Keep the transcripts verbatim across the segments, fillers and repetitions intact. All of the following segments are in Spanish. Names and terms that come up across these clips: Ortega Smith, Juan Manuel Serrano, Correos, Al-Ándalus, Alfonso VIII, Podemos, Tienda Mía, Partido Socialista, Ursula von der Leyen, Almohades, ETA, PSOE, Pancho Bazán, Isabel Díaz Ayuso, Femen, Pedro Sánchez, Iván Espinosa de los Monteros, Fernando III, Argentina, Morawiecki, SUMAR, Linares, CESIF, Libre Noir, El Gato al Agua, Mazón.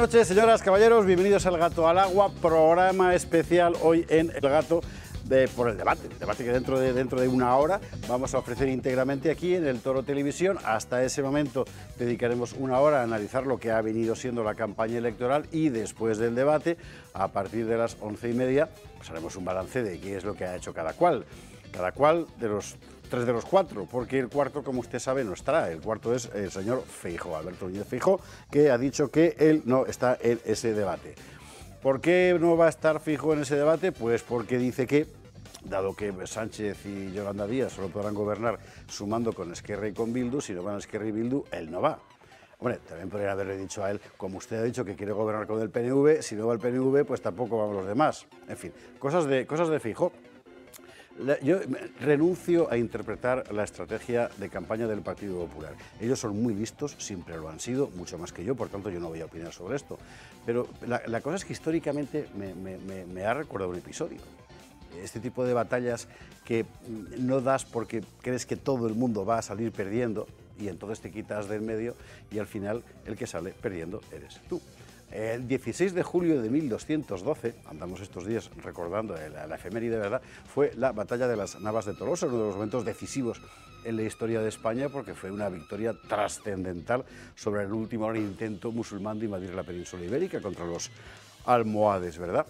Buenas noches, señoras, caballeros, bienvenidos al Gato al Agua, programa especial hoy en El Gato de, por el debate, el debate que dentro de, dentro de una hora vamos a ofrecer íntegramente aquí en el Toro Televisión. Hasta ese momento dedicaremos una hora a analizar lo que ha venido siendo la campaña electoral y después del debate, a partir de las once y media, pues haremos un balance de qué es lo que ha hecho cada cual, cada cual de los... tres de los cuatro, porque el cuarto, como usted sabe, no estará. El cuarto es el señor Feijóo, Alberto Núñez Feijóo, que ha dicho que él no está en ese debate. ¿Por qué no va a estar Feijóo en ese debate? Pues porque dice que, dado que Sánchez y Yolanda Díaz solo podrán gobernar sumando con Esquerra y con Bildu, si no van a Esquerra y Bildu, él no va. Hombre, también podrían haberle dicho a él, como usted ha dicho, que quiere gobernar con el P N V, si no va el P N V, pues tampoco van los demás. En fin, cosas de, cosas de Feijóo. Yo renuncio a interpretar la estrategia de campaña del Partido Popular. Ellos son muy listos, siempre lo han sido, mucho más que yo, por tanto yo no voy a opinar sobre esto. Pero la, la cosa es que históricamente me, me, me, me ha recordado un episodio. Este tipo de batallas que no das porque crees que todo el mundo va a salir perdiendo y entonces te quitas del medio y al final el que sale perdiendo eres tú. El dieciséis de julio de mil doscientos doce, andamos estos días recordando la, la efeméride, ¿verdad?, fue la batalla de las Navas de Tolosa, uno de los momentos decisivos en la historia de España, porque fue una victoria trascendental sobre el último intento musulmán de invadir la península ibérica contra los almohades, ¿verdad?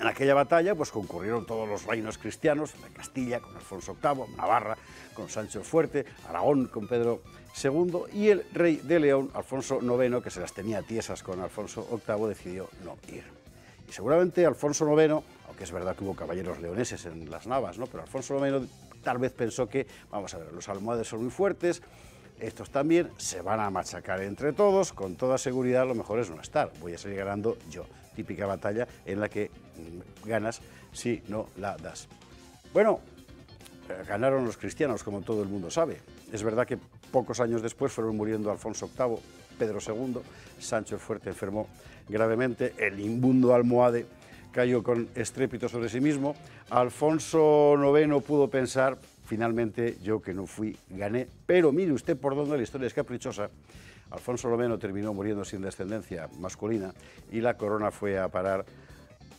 En aquella batalla pues concurrieron todos los reinos cristianos, de Castilla con Alfonso octavo, Navarra con Sancho el Fuerte, Aragón con Pedro segundo y el rey de León, Alfonso noveno, que se las tenía tiesas con Alfonso octavo, decidió no ir. Y seguramente Alfonso noveno, aunque es verdad que hubo caballeros leoneses en las Navas, ¿no?, pero Alfonso noveno tal vez pensó que, vamos a ver, los almohades son muy fuertes, estos también se van a machacar entre todos, con toda seguridad lo mejor es no estar, voy a seguir ganando yo. Típica batalla en la que ganas si no la das. Bueno, ganaron los cristianos, como todo el mundo sabe. Es verdad que pocos años después fueron muriendo Alfonso octavo, Pedro segundo, Sancho el Fuerte enfermó gravemente, el inmundo almohade cayó con estrépito sobre sí mismo, Alfonso noveno pudo pensar, finalmente yo que no fui gané, pero mire usted por dónde la historia es caprichosa. Alfonso noveno terminó muriendo sin descendencia masculina y la corona fue a parar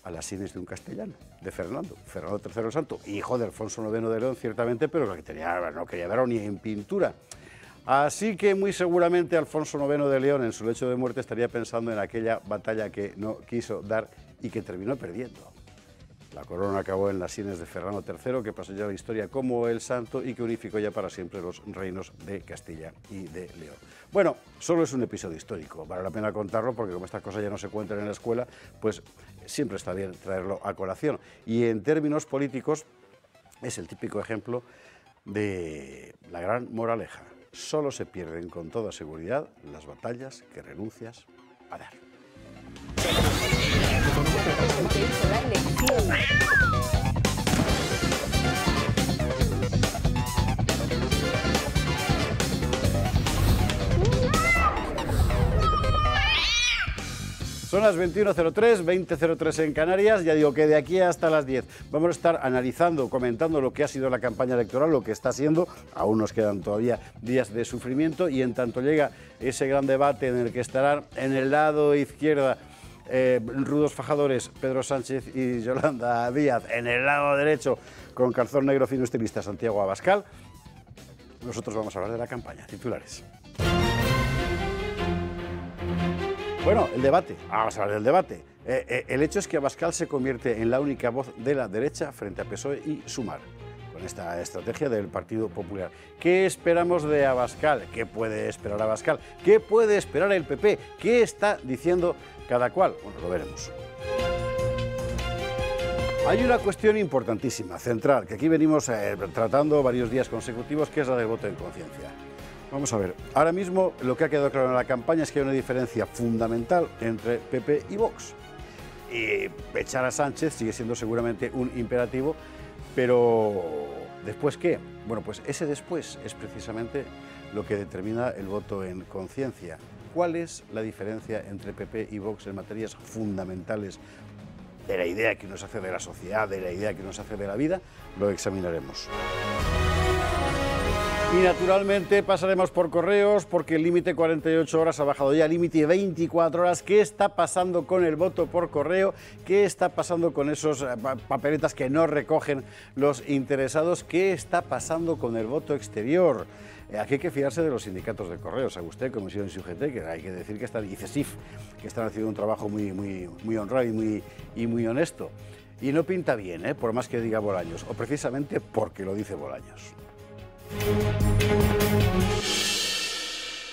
a las sienes de un castellano, de Fernando, Fernando tercero el Santo, hijo de Alfonso noveno de León, ciertamente, pero que tenía, no quería verlo ni en pintura. Así que muy seguramente Alfonso noveno de León en su lecho de muerte estaría pensando en aquella batalla que no quiso dar y que terminó perdiendo. La corona acabó en las sienes de Fernando tercero, que pasó ya a la historia como el santo y que unificó ya para siempre los reinos de Castilla y de León. Bueno, solo es un episodio histórico, vale la pena contarlo porque como estas cosas ya no se cuentan en la escuela, pues siempre está bien traerlo a colación. Y en términos políticos es el típico ejemplo de la gran moraleja. Solo se pierden con toda seguridad las batallas que renuncias a dar. Son las veintiuno cero tres, veinte cero tres en Canarias, ya digo que de aquí hasta las diez vamos a estar analizando, comentando lo que ha sido la campaña electoral, lo que está siendo, aún nos quedan todavía días de sufrimiento y en tanto llega ese gran debate en el que estarán en el lado izquierda Eh, rudos fajadores Pedro Sánchez y Yolanda Díaz, en el lado derecho con calzón negro fino estilista Santiago Abascal. Nosotros vamos a hablar de la campaña, titulares. Bueno, el debate, vamos a hablar del debate. Eh, eh, el hecho es que Abascal se convierte en la única voz de la derecha frente a P S O E y Sumar, con esta estrategia del Partido Popular. ¿Qué esperamos de Abascal? ¿Qué puede esperar Abascal? ¿Qué puede esperar el P P? ¿Qué está diciendo cada cual? Bueno, lo veremos. Hay una cuestión importantísima, central, que aquí venimos eh, tratando varios días consecutivos, que es la del voto en conciencia. Vamos a ver, ahora mismo lo que ha quedado claro en la campaña es que hay una diferencia fundamental entre P P y Vox. Y echar a Sánchez sigue siendo seguramente un imperativo, pero ¿después qué? Bueno, pues ese después es precisamente lo que determina el voto en conciencia. ¿Cuál es la diferencia entre P P y Vox en materias fundamentales de la idea que nos hace de la sociedad, de la idea que nos hace de la vida? Lo examinaremos. Y naturalmente pasaremos por correos porque el límite cuarenta y ocho horas ha bajado ya, límite veinticuatro horas. ¿Qué está pasando con el voto por correo? ¿Qué está pasando con esos papeletas que no recogen los interesados? ¿Qué está pasando con el voto exterior? Aquí hay que fiarse de los sindicatos de correos, a usted, Comisión y U G T, que hay que decir que están, y CESIF, que están haciendo un trabajo muy, muy, muy honrado y muy, y muy honesto. Y no pinta bien, ¿eh?, por más que diga Bolaños, o precisamente porque lo dice Bolaños.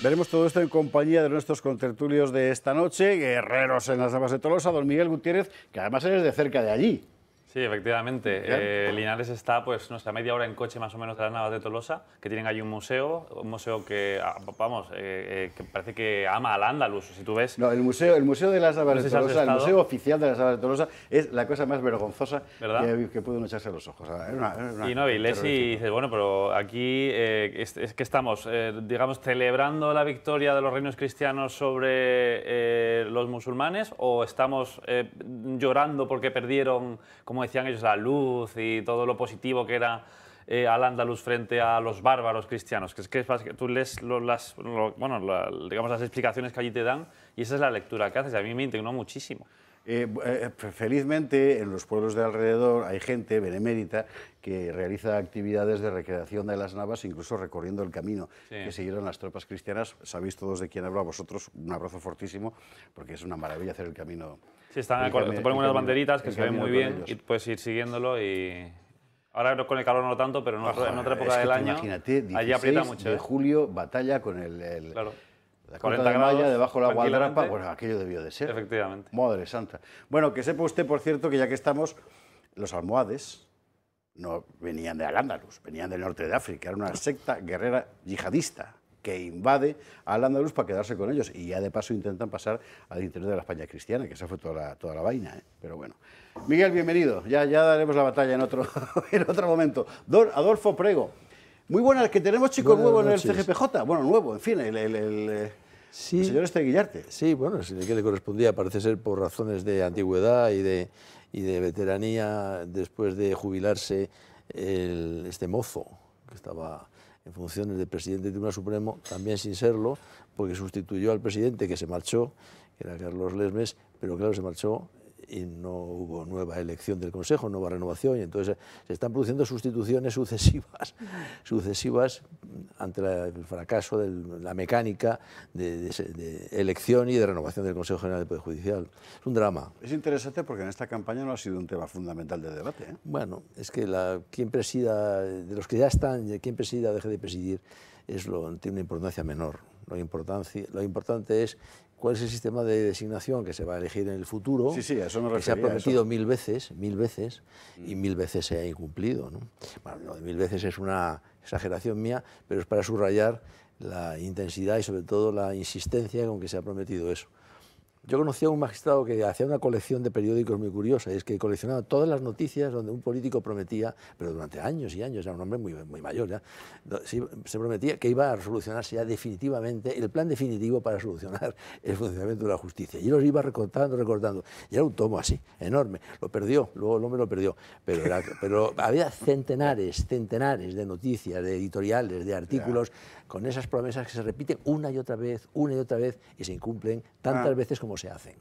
Veremos todo esto en compañía de nuestros contertulios de esta noche, guerreros en las Navas de Tolosa, don Miguel Gutiérrez, que además eres de cerca de allí. Sí, efectivamente. Eh, Linares está, pues, no sé, a media hora en coche más o menos de las Navas de Tolosa, que tienen allí un museo, un museo que, vamos, eh, eh, que parece que ama al andaluz, si tú ves. No, el museo, el museo de las Navas no sé de Tolosa, si el museo oficial de las Navas de Tolosa, es la cosa más vergonzosa que, que pueden echarse a los ojos. Era una, era una y no, y lees y dices, bueno, pero aquí eh, es, es que estamos, eh, digamos, celebrando la victoria de los reinos cristianos sobre eh, los musulmanes, o estamos eh, llorando porque perdieron, como decían ellos, la luz y todo lo positivo que era eh, al andaluz frente a los bárbaros cristianos. Que es que tú lees lo, las, lo, bueno, la, digamos, las explicaciones que allí te dan, y esa es la lectura que haces, y a mí me indignó muchísimo. Eh, eh, felizmente en los pueblos de alrededor hay gente benemérita que realiza actividades de recreación de las navas, incluso recorriendo el camino sí. que siguieron las tropas cristianas. Sabéis todos de quién hablo, a vosotros un abrazo fortísimo, porque es una maravilla hacer el camino. Sí, están, el, te ponen el, unas camino, banderitas que se ven muy bien ellos. Y puedes ir siguiéndolo y... Ahora con el calor no tanto, pero en, otra, en otra época del año, imagínate, allí aprieta mucho. De julio, batalla con el... el claro. La cuarenta de grados, Maya, debajo de la guadrapa, bueno, aquello debió de ser. Efectivamente. Madre santa. Bueno, que sepa usted, por cierto, que ya que estamos, los almohades no venían de Al-Ándalus, venían del norte de África, era una secta guerrera yihadista que invade Al-Ándalus para quedarse con ellos, y ya de paso intentan pasar al interior de la España cristiana, que esa fue toda la, toda la vaina, ¿eh? Pero bueno. Miguel, bienvenido, ya, ya daremos la batalla en otro, en otro momento. Don Adolfo Prego, muy buenas, que tenemos chico nuevo en el C G P J, bueno, nuevo, en fin, el... el, el Sí, el señor Esteguillarte. Sí, bueno, si le correspondía, parece ser por razones de antigüedad y de, y de veteranía, después de jubilarse el, este mozo, que estaba en funciones de presidente del Tribunal Supremo, también sin serlo, porque sustituyó al presidente, que se marchó, que era Carlos Lesmes, pero claro, se marchó y no hubo nueva elección del Consejo, nueva renovación, y entonces se están produciendo sustituciones sucesivas, sucesivas ante la, el fracaso de la mecánica de, de, de elección y de renovación del Consejo General del Poder Judicial. Es un drama. Es interesante porque en esta campaña no ha sido un tema fundamental de debate, ¿eh? Bueno, es que la, quien presida, de los que ya están, quien presida, deje de presidir, es lo, tiene una importancia menor. Lo, importancia, lo importante es cuál es el sistema de designación que se va a elegir en el futuro, sí, sí, a eso me refería, que se ha prometido eso. mil veces, mil veces, mm. y mil veces se ha incumplido, ¿no? Bueno, lo de mil veces es una exageración mía, pero es para subrayar la intensidad y sobre todo la insistencia con que se ha prometido eso. Yo conocía a un magistrado que hacía una colección de periódicos muy curiosa, es que coleccionaba todas las noticias donde un político prometía, pero durante años y años, era un hombre muy, muy mayor, ya, se prometía que iba a solucionarse ya definitivamente, el plan definitivo para solucionar el funcionamiento de la justicia. Y los iba recortando, recortando, y era un tomo así, enorme. Lo perdió, luego el hombre lo perdió, pero, era, pero había centenares, centenares de noticias, de editoriales, de artículos, claro, con esas promesas que se repiten una y otra vez, una y otra vez, y se incumplen tantas ah. veces como se hacen.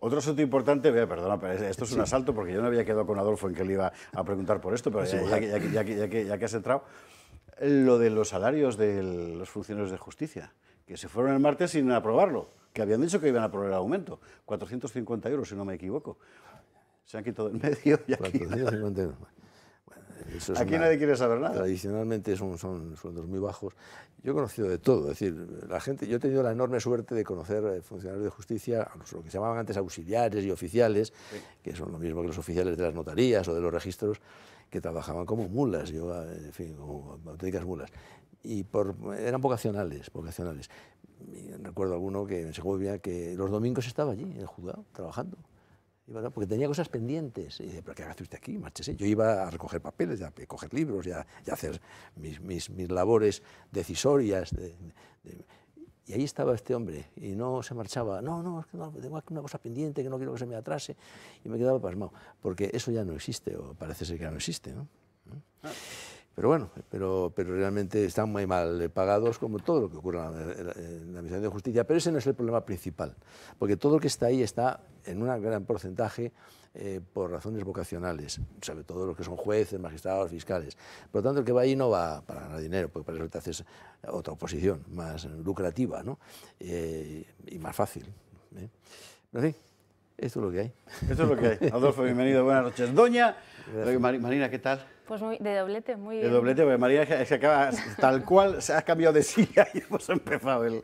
Otro asunto importante, perdona, pero esto es un sí. asalto, porque yo no había quedado con Adolfo en que le iba a preguntar por esto, pero sí, ya, ya, ya, ya, ya, ya, ya que has entrado, lo de los salarios de los funcionarios de justicia, que se fueron el martes sin aprobarlo, que habían dicho que iban a aprobar el aumento, cuatrocientos cincuenta euros, si no me equivoco. Se han quitado en medio y aquí... cuatrocientos cincuenta euros. Eso es Aquí una, nadie quiere saber nada. Tradicionalmente son, son sueldos muy bajos. Yo he conocido de todo, es decir, la gente, yo he tenido la enorme suerte de conocer funcionarios de justicia, lo que se llamaban antes auxiliares y oficiales, sí, que son lo mismo que los oficiales de las notarías o de los registros, que trabajaban como mulas, yo, en fin, como auténticas mulas, y por, eran vocacionales, vocacionales. Y recuerdo alguno que en Segovia que los domingos estaba allí, en el juzgado, trabajando. Porque tenía cosas pendientes. Y dice, ¿pero qué hace usted aquí? Márchese. Yo iba a recoger papeles, a coger libros, y a, y a hacer mis, mis, mis labores decisorias. De, de, y ahí estaba este hombre, y no se marchaba. No, no, es que no, tengo aquí una cosa pendiente, que no quiero que se me atrase. Y me quedaba pasmado, porque eso ya no existe, o parece ser que ya no existe, ¿no? Ah. Pero bueno, pero, pero realmente están muy mal pagados, como todo lo que ocurre en la, en la Administración de Justicia. Pero ese no es el problema principal, porque todo lo que está ahí está en un gran porcentaje eh, por razones vocacionales, sobre todo los que son jueces, magistrados, fiscales. Por lo tanto, el que va ahí no va para ganar dinero, porque para eso te haces otra oposición más lucrativa, ¿no? eh, y más fácil, ¿eh? En fin, esto es lo que hay. Esto es lo que hay. Adolfo, bienvenido, buenas noches. Doña Mar, Marina, ¿qué tal? Pues muy, de doblete, muy de bien. De doblete, porque María se acaba, tal cual, se ha cambiado de silla y hemos empezado el...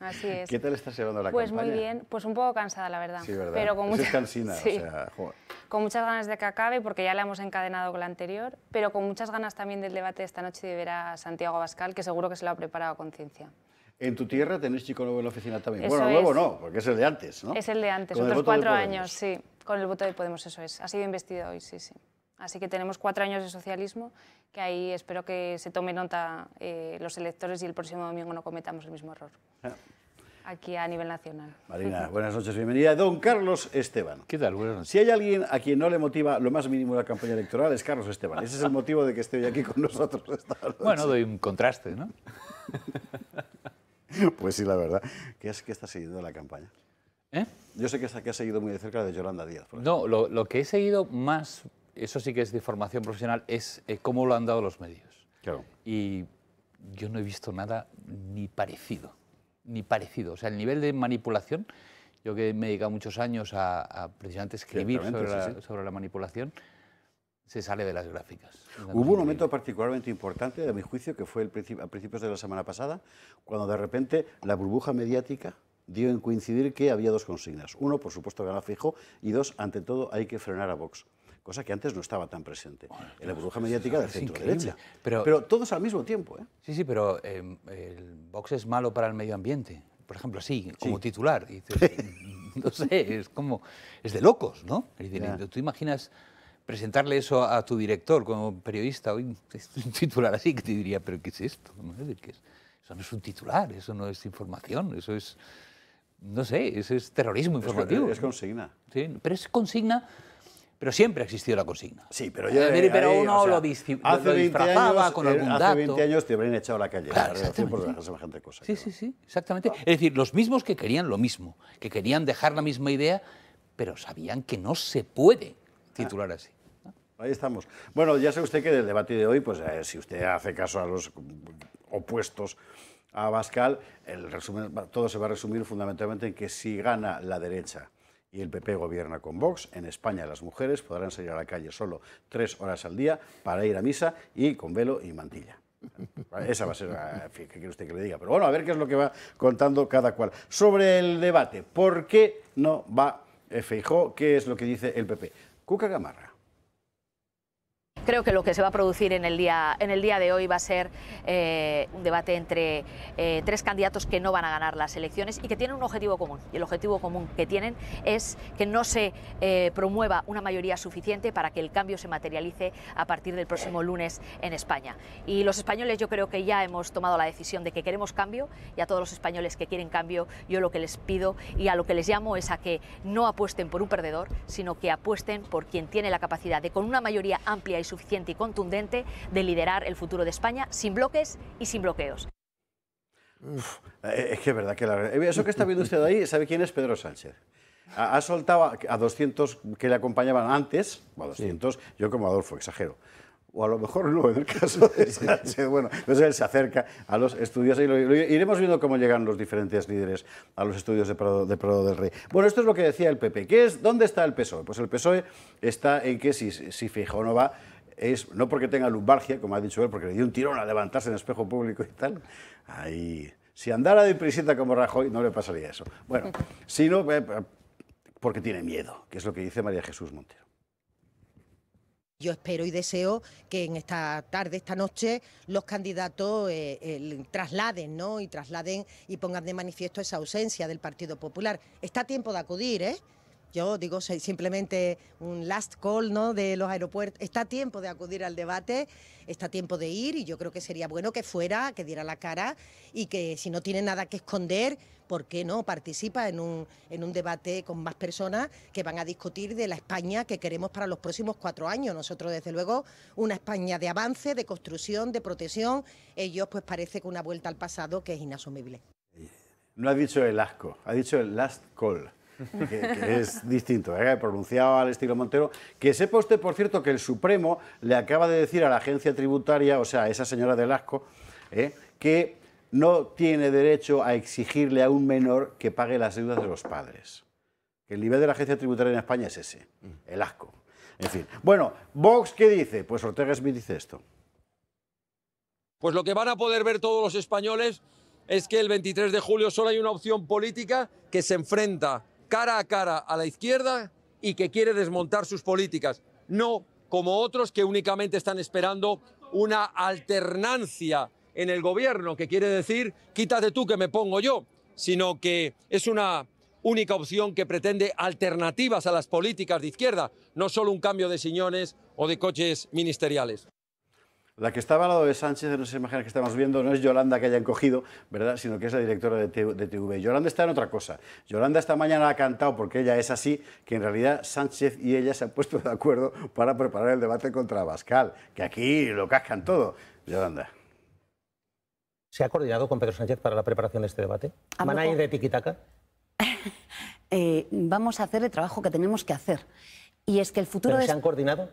Así es. ¿Qué tal estás llevando la pues campaña? Pues muy bien, pues un poco cansada, la verdad. Sí, ¿verdad? Pero con mucha... es cansina, sí. O sea, joder. Con muchas ganas de que acabe, porque ya la hemos encadenado con la anterior, pero con muchas ganas también del debate de esta noche de ver a Santiago Abascal, que seguro que se lo ha preparado a conciencia. En tu tierra tenés chico nuevo en la oficina también. Eso bueno, nuevo es. No, porque es el de antes, ¿no? Es el de antes, con otros cuatro años, sí. Con el voto de Podemos, eso es. Ha sido investido hoy, sí, sí. Así que tenemos cuatro años de socialismo, que ahí espero que se tome nota eh, los electores y el próximo domingo no cometamos el mismo error. Ah. Aquí a nivel nacional. Marina, buenas noches, bienvenida. Don Carlos Esteban. ¿Qué tal? Buenas noches. Si hay alguien a quien no le motiva lo más mínimo la campaña electoral es Carlos Esteban. Ese es el motivo de que esté hoy aquí con nosotros esta noche. Bueno, doy un contraste, ¿no? Pues sí, la verdad. ¿Qué es que está siguiendo la campaña? ¿Eh? Yo sé que, está, que has seguido muy de cerca la de Yolanda Díaz. Por no, lo, lo que he seguido más... eso sí que es de formación profesional, es eh, cómo lo han dado los medios. Claro. Y yo no he visto nada ni parecido, ni parecido. O sea, el nivel de manipulación, yo que me he dedicado muchos años a, a precisamente escribir sobre, sí, la, sí. sobre la manipulación, se sale de las gráficas. Hubo un momento particularmente importante, a mi juicio, que fue el principi- a principios de la semana pasada, cuando de repente la burbuja mediática dio en coincidir que había dos consignas. Uno, por supuesto, ganar Feijóo, y dos, ante todo, hay que frenar a Vox. Cosa que antes no estaba tan presente, bueno, en la burbuja mediática del centro-derecha. Pero, pero todos al mismo tiempo, ¿eh? Sí, sí, pero eh, el Vox es malo para el medio ambiente. Por ejemplo, así, sí. como titular. Y dices, no sé, es como... es de locos, ¿no? Es decir, tú imaginas presentarle eso a tu director como periodista, un titular así, que te diría, ¿pero qué es esto? No sé, ¿qué es? Eso no es un titular, eso no es información, eso es... no sé, eso es terrorismo informativo. Es, es consigna. ¿No? Sí, pero es consigna... pero siempre ha existido la consigna. Sí, pero yo... Eh, pero uno o sea, lo, disf hace lo disfrazaba años, con algún dato. Hace veinte años te habrían echado a la calle. Claro, exactamente. Por la cosa, sí, sí, sí, exactamente. Ah. Es decir, los mismos que querían lo mismo, que querían dejar la misma idea, pero sabían que no se puede titular ah. así. Ahí estamos. Bueno, ya sabe usted que del debate de hoy, pues eh, si usted hace caso a los opuestos a Abascal, el resumen, todo se va a resumir fundamentalmente en que si gana la derecha y el P P gobierna con Vox, en España las mujeres podrán salir a la calle solo tres horas al día para ir a misa y con velo y mantilla. Esa va a ser, la, ¿qué quiere usted que le diga? Pero bueno, a ver qué es lo que va contando cada cual. Sobre el debate, ¿por qué no va Feijóo? ¿Qué es lo que dice el P P? Cuca Gamarra. Creo que lo que se va a producir en el día, en el día de hoy va a ser eh, un debate entre eh, tres candidatos que no van a ganar las elecciones y que tienen un objetivo común. Y el objetivo común que tienen es que no se eh, promueva una mayoría suficiente para que el cambio se materialice a partir del próximo lunes en España. Y los españoles yo creo que ya hemos tomado la decisión de que queremos cambio, y a todos los españoles que quieren cambio yo lo que les pido y a lo que les llamo es a que no apuesten por un perdedor, sino que apuesten por quien tiene la capacidad de, con una mayoría amplia y suficiente y contundente, de liderar el futuro de España sin bloques y sin bloqueos. Uf, es que es verdad que la... eso que está viendo usted ahí, ¿sabe quién es? Pedro Sánchez. Ha, ha soltado a, a doscientos que le acompañaban antes, a doscientos, sí. Yo como Adolfo exagero, o a lo mejor no, en el caso de Sánchez. Bueno, entonces él se acerca a los estudios y lo, lo iremos viendo cómo llegan los diferentes líderes a los estudios de Prado, de Prado del Rey. Bueno, esto es lo que decía el P P. ¿Qué es? ¿Dónde está el P S O E? Pues el P S O E está en que si, si Feijóo no va... es, no porque tenga lumbargia, como ha dicho él, porque le dio un tirón a levantarse en el espejo público y tal. Ahí. Si andara de prisita como Rajoy, no le pasaría eso. Bueno, sino eh, porque tiene miedo, que es lo que dice María Jesús Montero. Yo espero y deseo que en esta tarde, esta noche, los candidatos eh, eh, trasladen, ¿no? Y trasladen y pongan de manifiesto esa ausencia del Partido Popular. Está a tiempo de acudir, ¿eh? Yo digo simplemente un last call, ¿no?, de los aeropuertos. Está tiempo de acudir al debate, está tiempo de ir, y yo creo que sería bueno que fuera, que diera la cara, y que si no tiene nada que esconder, ¿por qué no participa en un, en un debate con más personas que van a discutir de la España que queremos para los próximos cuatro años? Nosotros, desde luego, una España de avance, de construcción, de protección. Ellos, pues parece que una vuelta al pasado que es inasumible. No ha dicho el asco, ha dicho el last call, que, que es distinto, ¿eh? Pronunciado al estilo Montero. Que sepa usted, por cierto, que el Supremo le acaba de decir a la agencia tributaria, o sea, a esa señora del asco, ¿eh?, que no tiene derecho a exigirle a un menor que pague las deudas de los padres. Que el nivel de la agencia tributaria en España es ese, el asco. En fin. Bueno, ¿Vox qué dice? Pues Ortega Smith dice esto. Pues lo que van a poder ver todos los españoles es que el veintitrés de julio solo hay una opción política que se enfrenta cara a cara a la izquierda y que quiere desmontar sus políticas. No como otros que únicamente están esperando una alternancia en el gobierno, que quiere decir, quítate tú que me pongo yo, sino que es una única opción que pretende alternativas a las políticas de izquierda, no solo un cambio de sillones o de coches ministeriales. La que estaba al lado de Sánchez, no se imaginan que estamos viendo, no es Yolanda que hayan cogido, ¿verdad?, sino que es la directora de T V. Yolanda está en otra cosa. Yolanda esta mañana ha cantado, porque ella es así, que en realidad Sánchez y ella se han puesto de acuerdo para preparar el debate contra Abascal, que aquí lo cascan todo. Yolanda. ¿Se ha coordinado con Pedro Sánchez para la preparación de este debate? ¿Van a ir de tiquitaca? eh, vamos a hacer el trabajo que tenemos que hacer. Y es que el futuro... ¿Pero se han coordinado?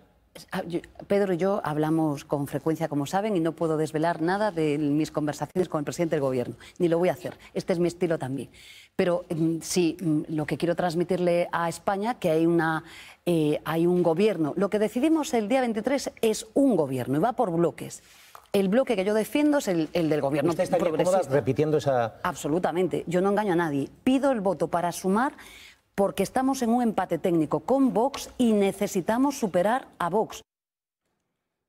Pedro y yo hablamos con frecuencia, como saben, y no puedo desvelar nada de mis conversaciones con el presidente del Gobierno, ni lo voy a hacer. Este es mi estilo también. Pero sí, lo que quiero transmitirle a España, que hay, una, eh, hay un gobierno. Lo que decidimos el día veintitrés es un gobierno, y va por bloques. El bloque que yo defiendo es el, el del gobierno. ¿Usted está cómoda repitiendo esa...? Absolutamente. Yo no engaño a nadie. Pido el voto para Sumar, porque estamos en un empate técnico con Vox y necesitamos superar a Vox.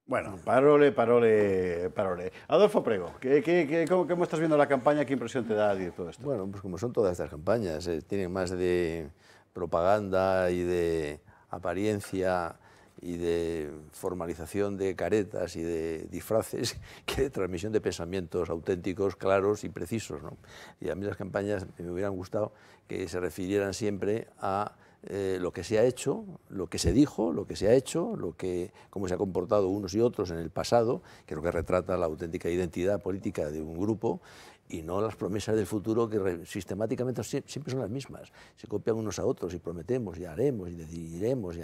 Bueno, parole, parole, parole. Adolfo Prego, ¿qué, qué, qué, cómo, ¿cómo estás viendo la campaña? ¿Qué impresión te da de todo esto? Bueno, pues como son todas estas campañas, eh, tienen más de propaganda y de apariencia y de formalización de caretas y de disfraces que de transmisión de pensamientos auténticos, claros y precisos, ¿no? Y a mí las campañas me hubieran gustado que se refirieran siempre a eh, lo que se ha hecho, lo que se dijo, lo que se ha hecho, lo que, cómo se ha comportado unos y otros en el pasado, que es lo que retrata la auténtica identidad política de un grupo, y no las promesas del futuro que sistemáticamente siempre son las mismas. Se copian unos a otros y prometemos y haremos y decidiremos y,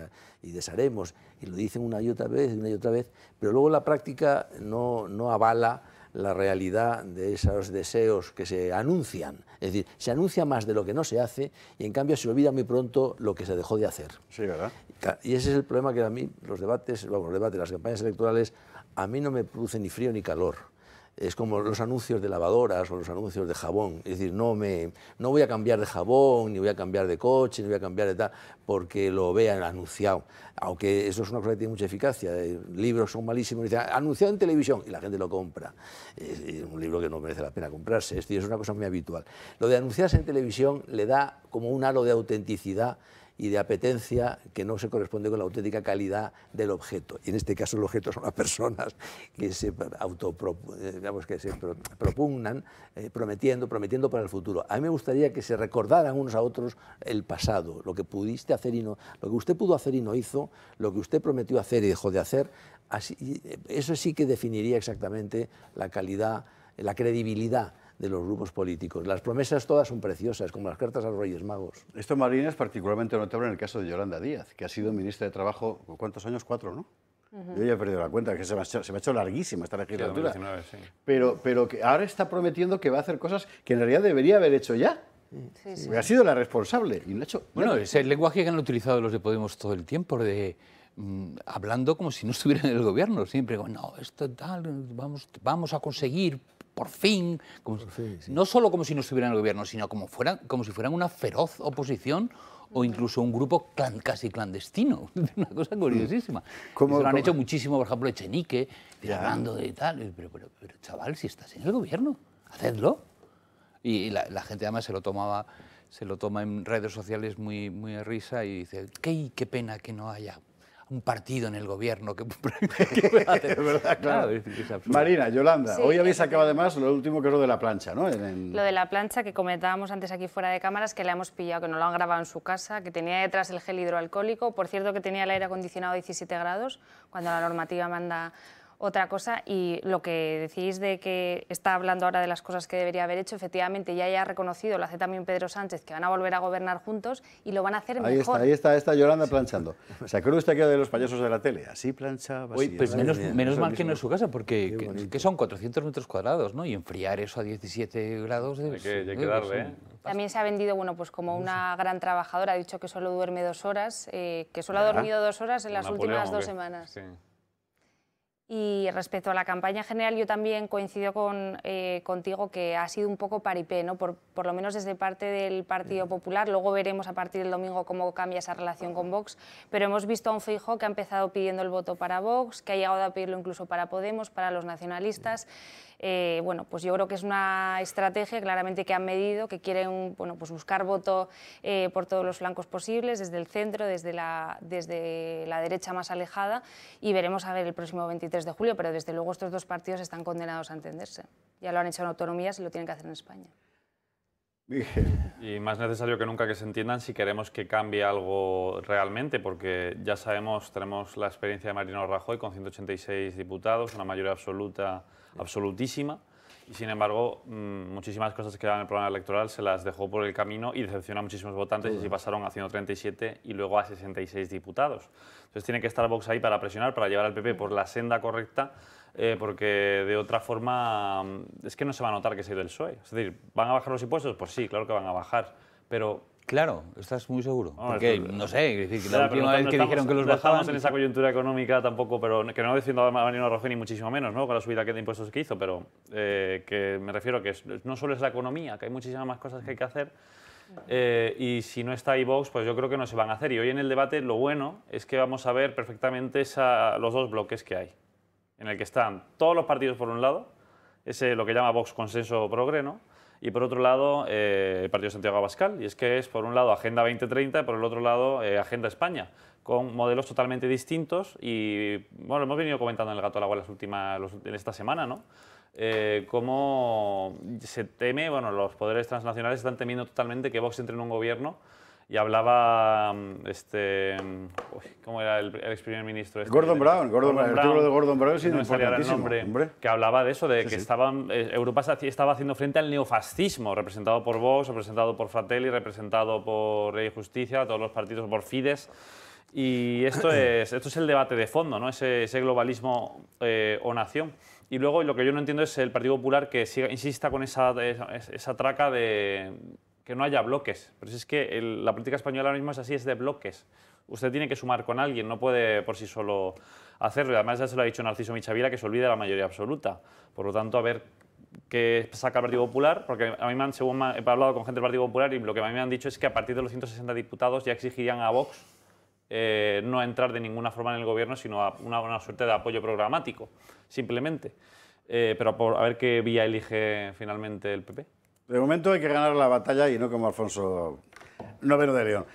y desharemos y lo dicen una y otra vez y una y otra vez, pero luego la práctica no, no avala la realidad de esos deseos que se anuncian. Es decir, se anuncia más de lo que no se hace y en cambio se olvida muy pronto lo que se dejó de hacer. Sí, ¿verdad? Y ese es el problema que a mí los debates, vamos, los debates, las campañas electorales, a mí no me producen ni frío ni calor. Es como los anuncios de lavadoras o los anuncios de jabón. Es decir, no, me, no voy a cambiar de jabón, ni voy a cambiar de coche, ni voy a cambiar de tal, porque lo vean anunciado. Aunque eso es una cosa que tiene mucha eficacia. Libros son malísimos, dicen, anunciado en televisión, y la gente lo compra. Es, es un libro que no merece la pena comprarse. Es decir, es una cosa muy habitual. Lo de anunciarse en televisión le da como un halo de autenticidad y de apetencia que no se corresponde con la auténtica calidad del objeto. Y en este caso el objeto son las personas que se, digamos, que se pro propugnan, eh, prometiendo, prometiendo para el futuro. A mí me gustaría que se recordaran unos a otros el pasado, lo que pudiste hacer y no, lo que usted pudo hacer y no hizo, lo que usted prometió hacer y dejó de hacer. Así, eso sí que definiría exactamente la calidad, la credibilidad de los grupos políticos. Las promesas todas son preciosas, como las cartas a los Reyes Magos. Esto, Marina, es particularmente notable en el caso de Yolanda Díaz, que ha sido ministra de Trabajo, ¿cuántos años? Cuatro, ¿no? Uh-huh. Yo ya he perdido la cuenta, que se me ha hecho, se me ha hecho larguísima esta legislatura. Sí, dos mil diecinueve, sí. Pero, pero que ahora está prometiendo que va a hacer cosas que en realidad debería haber hecho ya. Sí, sí. Ha sido la responsable y no ha hecho. Bueno, es el lenguaje que han utilizado los de Podemos todo el tiempo, de... hablando como si no estuvieran en el gobierno, siempre como, no, esto tal, vamos, vamos a conseguir, por fin, como, por fin sí. No solo como si no estuvieran en el gobierno, sino como, fueran, como si fueran una feroz oposición o incluso un grupo clan, casi clandestino, una cosa curiosísima. ¿Cómo, Eso lo han cómo? hecho muchísimo, por ejemplo, Echenique, hablando de tal, pero, pero, pero chaval, si estás en el gobierno, hacedlo. Y la, la gente además se lo tomaba... se lo toma en redes sociales muy, muy a risa y dice, qué, qué pena que no haya un partido en el gobierno que... que es verdad, claro. Es, es Marina, Yolanda, sí, hoy habéis sacado además lo último que es lo de la plancha, ¿no? En, en... Lo de la plancha que comentábamos antes aquí fuera de cámaras, que la hemos pillado, que no lo han grabado en su casa, que tenía detrás el gel hidroalcohólico, por cierto que tenía el aire acondicionado a diecisiete grados, cuando la normativa manda otra cosa, y lo que decís de que está hablando ahora de las cosas que debería haber hecho, efectivamente ya haya reconocido, lo hace también Pedro Sánchez, que van a volver a gobernar juntos y lo van a hacer ahí mejor. Ahí está, ahí está Yolanda planchando. ¿Se acuerda usted aquello de los payasos de la tele? Así planchaba. Uy, así, pues menos, bien, menos mal que no es su casa, porque que, que son cuatrocientos metros cuadrados, ¿no? Y enfriar eso a diecisiete grados... De, hay que, hay que de, darle, ¿eh? También se ha vendido, bueno, pues como una gran trabajadora, ha dicho que solo duerme dos horas, eh, que solo ¿verdad? ha dormido dos horas en las Napoleón, últimas dos semanas. Sí. Y respecto a la campaña general, yo también coincido con, eh, contigo que ha sido un poco paripé, ¿no? Por, por lo menos desde parte del Partido Popular, luego veremos a partir del domingo cómo cambia esa relación con Vox, pero hemos visto a un Feijóo que ha empezado pidiendo el voto para Vox, que ha llegado a pedirlo incluso para Podemos, para los nacionalistas. Eh, bueno, pues yo creo que es una estrategia claramente que han medido, que quieren bueno, pues buscar voto eh, por todos los flancos posibles, desde el centro, desde la, desde la derecha más alejada, y veremos a ver el próximo veintitrés de julio, pero desde luego estos dos partidos están condenados a entenderse. Ya lo han hecho en autonomías y lo tienen que hacer en España. Y más necesario que nunca que se entiendan si queremos que cambie algo realmente, porque ya sabemos, tenemos la experiencia de Mariano Rajoy con ciento ochenta y seis diputados, una mayoría absoluta, absolutísima, y sin embargo muchísimas cosas que eran en el programa electoral se las dejó por el camino y decepcionó a muchísimos votantes y se pasaron a ciento treinta y siete y luego a sesenta y seis diputados. Entonces tiene que estar Vox ahí para presionar, para llevar al P P por la senda correcta. Eh, porque de otra forma es que no se va a notar que se ha ido el P S O E. Es decir, ¿van a bajar los impuestos? Pues sí, claro que van a bajar, pero... Claro, estás muy seguro, no, porque es no sé, es decir, la claro, última vez no que estamos, dijeron que los no bajaban... estamos en esa coyuntura económica tampoco, pero que no defiendo a Mariano Rajoy ni muchísimo menos, ¿no? Con la subida de impuestos que hizo, pero eh, que me refiero a que no solo es la economía, que hay muchísimas más cosas que hay que hacer. Eh, y si no está ahí Vox, pues yo creo que no se van a hacer. Y hoy en el debate lo bueno es que vamos a ver perfectamente esa, los dos bloques que hay, en el que están todos los partidos por un lado, ese lo que llama Vox Consenso Progre, ¿no? Y por otro lado eh, el Partido Santiago Abascal, y es que es por un lado Agenda veinte treinta y por el otro lado eh, Agenda España, con modelos totalmente distintos y, bueno, hemos venido comentando en el Gato al Agua las últimas, los, en esta semana, ¿no? Eh, cómo se teme, bueno, los poderes transnacionales están temiendo totalmente que Vox entre en un gobierno. Y hablaba, este, uy, ¿cómo era el, el ex primer ministro? Este, Gordon Brown, Gordon, Gordon Brown, el título de Gordon Brown es no importantísimo, nombre, hombre. Que hablaba de eso, de sí, que sí. Estaban, Europa estaba haciendo frente al neofascismo, representado por Vox, representado por Fratelli, representado por Rey y Justicia, todos los partidos por Fidesz. Y esto es, esto es el debate de fondo, ¿no? Ese, ese globalismo eh, o nación. Y luego lo que yo no entiendo es el Partido Popular que siga, insista con esa, esa, esa traca de... que no haya bloques, pero si es que el, la política española ahora mismo es así, es de bloques. Usted tiene que sumar con alguien, no puede por sí solo hacerlo. Y además ya se lo ha dicho Narciso Michavila, que se olvida la mayoría absoluta. Por lo tanto, a ver qué saca el Partido Popular, porque a mí me han, según me han, he hablado con gente del Partido Popular y lo que a mí me han dicho es que a partir de los ciento sesenta diputados ya exigirían a Vox eh, no entrar de ninguna forma en el gobierno, sino a una, una suerte de apoyo programático, simplemente. Eh, pero por, a ver qué vía elige finalmente el P P. De momento hay que ganar la batalla y no como Alfonso noveno de León.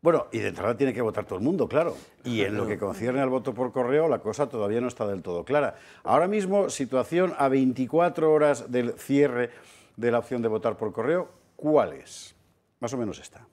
Bueno, y de entrada tiene que votar todo el mundo, claro. Y en lo que concierne al voto por correo, la cosa todavía no está del todo clara. Ahora mismo, situación a veinticuatro horas del cierre de la opción de votar por correo, ¿cuál es? Más o menos esta.